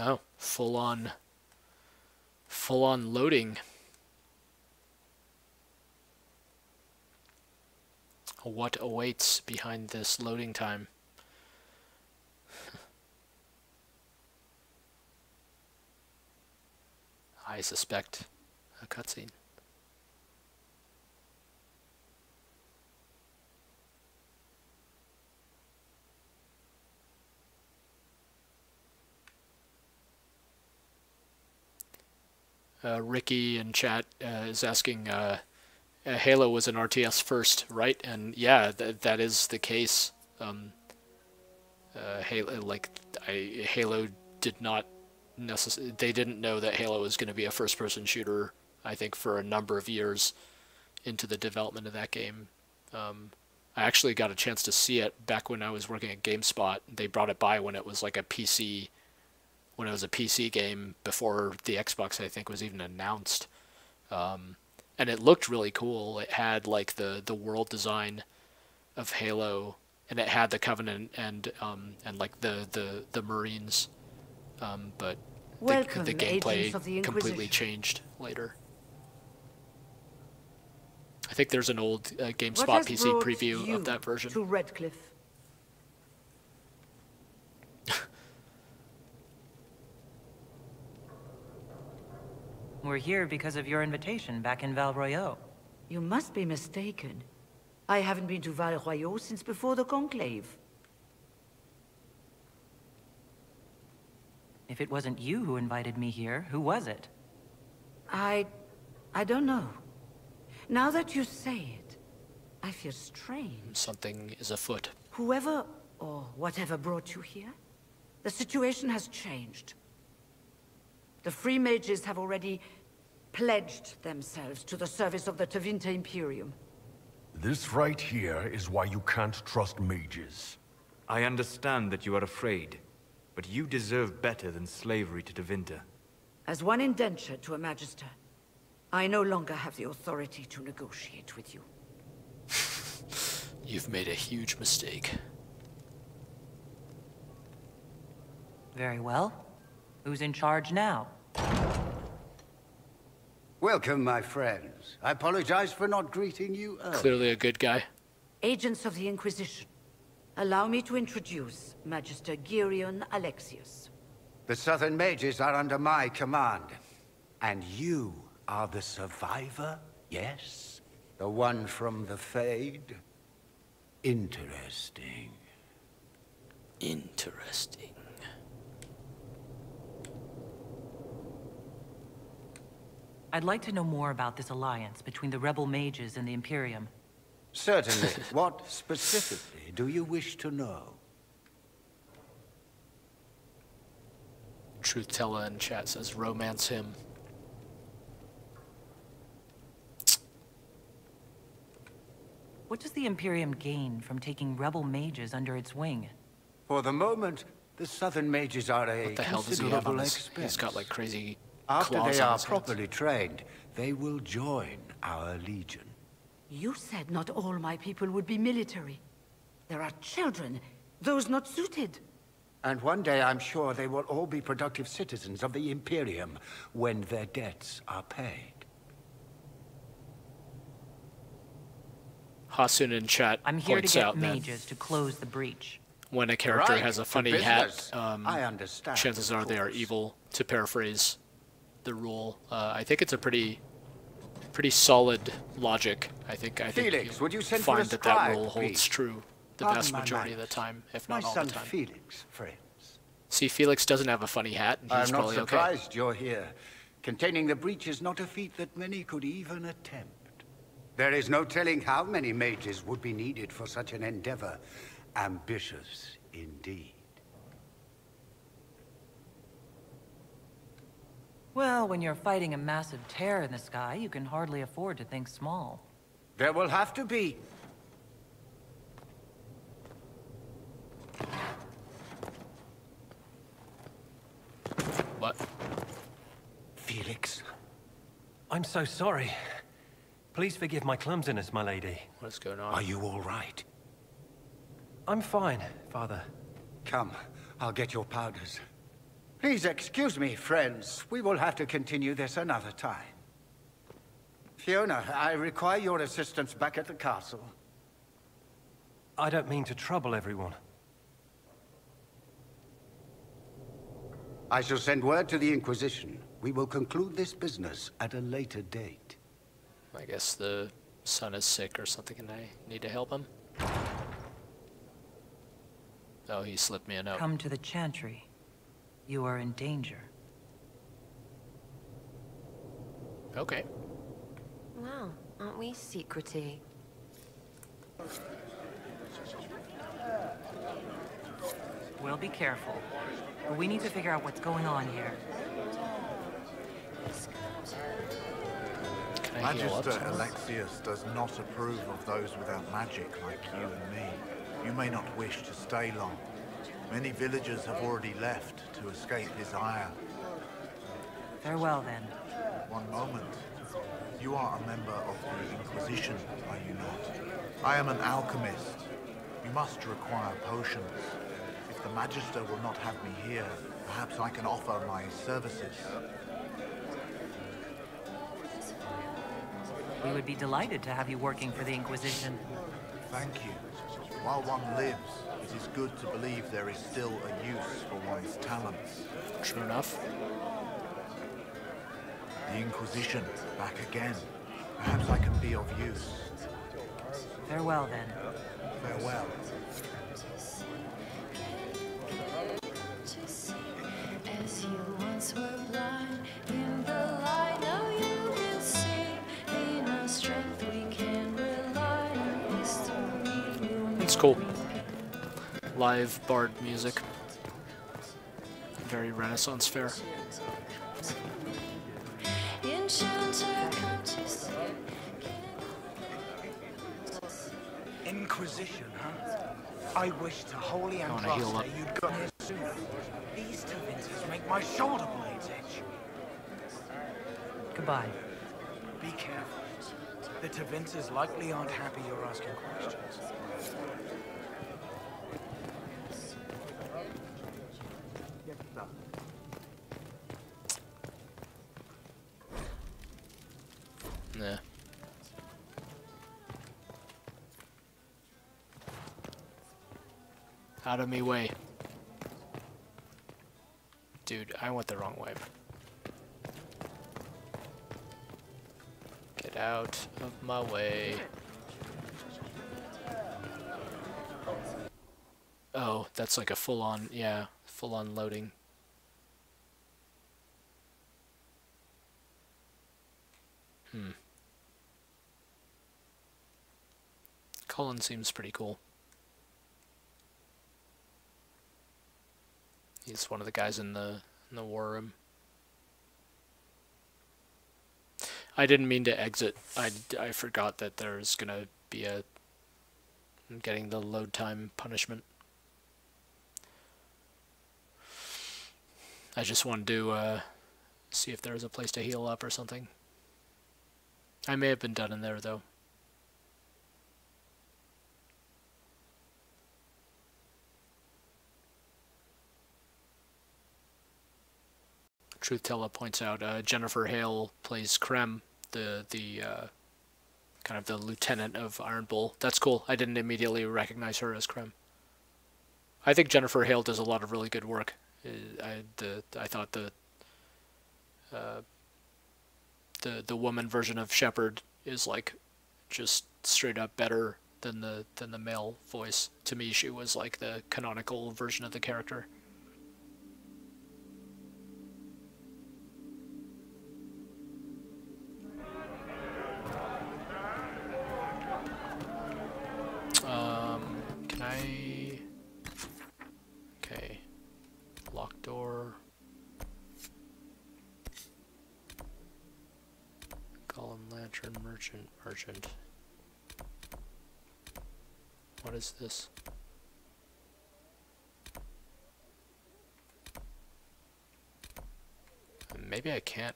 Oh, full on loading. What awaits behind this loading time? I suspect a cutscene. Ricky in chat is asking, Halo was an RTS first, right? And yeah, that is the case. Halo did not necessarily... They didn't know that Halo was going to be a first-person shooter, I think, for a number of years into the development of that game. I actually got a chance to see it back when I was working at GameSpot. They brought it by when it was like a PC... When it was a PC game before the Xbox, I think, was even announced. And it looked really cool. It had like the world design of Halo, and it had the Covenant and like the Marines. But the gameplay completely changed later. I think there's an old GameSpot PC preview of that version. To Redcliffe? We're here because of your invitation back in Val Royeau. You must be mistaken. I haven't been to Val Royeau since before the Conclave. If it wasn't you who invited me here, who was it? I don't know. Now that you say it, I feel strange. Something is afoot. Whoever or whatever brought you here, the situation has changed. The Free Mages have already pledged themselves to the service of the Tevinter Imperium. This right here is why you can't trust mages. I understand that you are afraid, but you deserve better than slavery to Tevinter. As one indentured to a Magister, I no longer have the authority to negotiate with you. You've made a huge mistake. Very well. Who's in charge now? Welcome, my friends. I apologize for not greeting you earlier. Clearly a good guy. Agents of the Inquisition, allow me to introduce Magister Girion Alexius. The Southern Mages are under my command. And you are the survivor, yes? The one from the Fade? Interesting. Interesting. I'd like to know more about this alliance between the rebel mages and the Imperium. Certainly. What specifically do you wish to know? Truth-teller in chat says romance him. What does the Imperium gain from taking rebel mages under its wing? For the moment, the Southern mages are a considerable expense. He's got like crazy claws on his hands. After they are properly trained, they will join our legion. You said not all my people would be military. There are children, those not suited. And one day I'm sure they will all be productive citizens of the Imperium when their debts are paid. Hasun in chat I'm here points to get out mages to close the breach. When a character has a funny hat, I understand, chances are they are evil, to paraphrase the rule. I think it's a pretty solid logic. I think Felix, would you send find that scribe, that rule holds true the vast majority of the time, if not all the time. Felix, friends. See, Felix doesn't have a funny hat, and he's probably okay. I'm not surprised you're here. Containing the breach is not a feat that many could even attempt. There is no telling how many mages would be needed for such an endeavor. Ambitious indeed. Well, when you're fighting a massive tear in the sky, you can hardly afford to think small. There will have to be. What? Felix. I'm so sorry. Please forgive my clumsiness, my lady. What's going on? Are you all right? I'm fine, Father. Come, I'll get your powders. Please excuse me, friends. We will have to continue this another time. Fiona, I require your assistance back at the castle. I don't mean to trouble everyone. I shall send word to the Inquisition. We will conclude this business at a later date. I guess the son is sick or something and I need to help him. Oh, he slipped me a note. Come to the Chantry. You are in danger. Okay. Wow, aren't we secrety? We'll be careful. But we need to figure out what's going on here. Can I heal up? Magister Alexius does not approve of those without magic like you and me. You may not wish to stay long. Many villagers have already left to escape his ire. Farewell, then. One moment. You are a member of the Inquisition, are you not? I am an alchemist. You must require potions. If the Magister will not have me here, perhaps I can offer my services. We would be delighted to have you working for the Inquisition. Thank you. While one lives, it is good to believe there is still a use for one's talents. True enough. The Inquisition, back again. Perhaps I can be of use. Farewell, then. Farewell. As you once were blind in the light, now you can see in our strength we can rely on history. It's cool. Live bard music. Very Renaissance fair. Inquisition, huh? I wish to holy Andraste you'd got here sooner. These Tevinters make my shoulder blades itch. Goodbye. Be careful. The Tevinters likely aren't happy you're asking questions. Out of me way. Dude, I went the wrong way. Get out of my way. Oh, that's like a full-on, yeah, full-on loading. Colin seems pretty cool. He's one of the guys in the war room. I didn't mean to exit. I forgot that there's gonna be a... I'm getting the load time punishment. I just wanted to see if there was a place to heal up or something. I may have been done in there though. Truth-Teller points out Jennifer Hale plays Krem, the kind of the lieutenant of Iron Bull. That's cool. I didn't immediately recognize her as Krem. I think Jennifer Hale does a lot of really good work. I thought the woman version of Shepard is like just straight up better than the male voice. To me, she was like the canonical version of the character. Okay, locked door, Column Lantern, Merchant. What is this? Maybe I can't,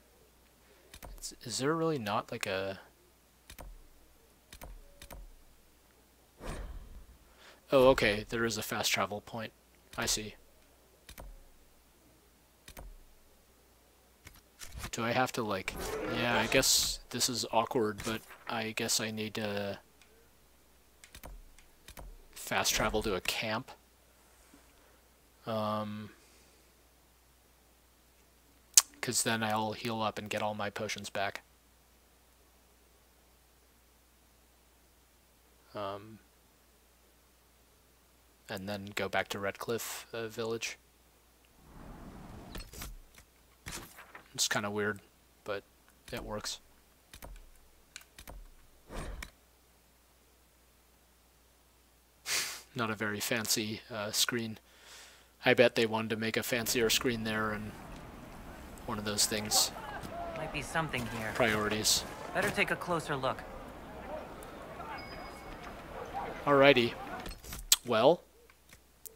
is there really not like a... Oh, okay, there is a fast travel point. I see. Do I have to, like... Yeah, I guess this is awkward, but I guess I need to... fast travel to a camp. Because then I'll heal up and get all my potions back. And then go back to Redcliffe Village. It's kind of weird, but it works. Not a very fancy screen. I bet they wanted to make a fancier screen there, and one of those things. Might be something here. Priorities. Better take a closer look. Alrighty. Well.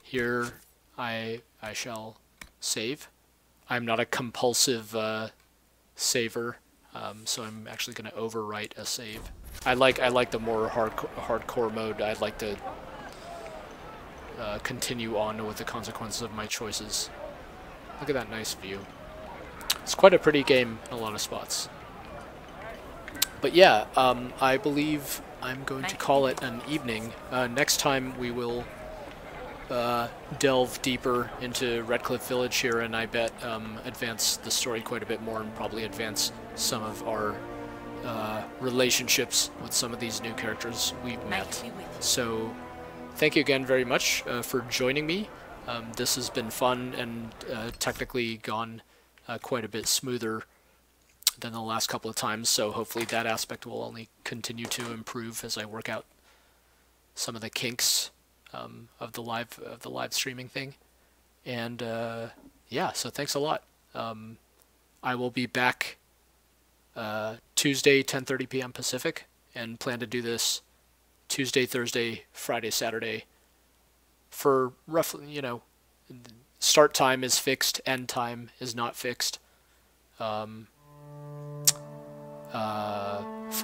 Here, I shall save. I'm not a compulsive saver, so I'm actually going to overwrite a save. I like the more hardcore mode. I'd like to continue on with the consequences of my choices. Look at that nice view. It's quite a pretty game in a lot of spots. But yeah, I believe I'm going to call it an evening. Next time we will... delve deeper into Redcliffe Village here, and I bet advance the story quite a bit more, and probably advance some of our relationships with some of these new characters we've met. So thank you again very much for joining me. This has been fun, and technically gone quite a bit smoother than the last couple of times, so hopefully that aspect will only continue to improve as I work out some of the kinks of the live streaming thing. And yeah, so thanks a lot. I will be back Tuesday 10:30 p.m. Pacific, and plan to do this Tuesday, Thursday, Friday, Saturday for roughly, you know, start time is fixed, end time is not fixed, for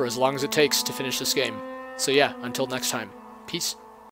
as long as it takes to finish this game. So yeah, until next time, peace.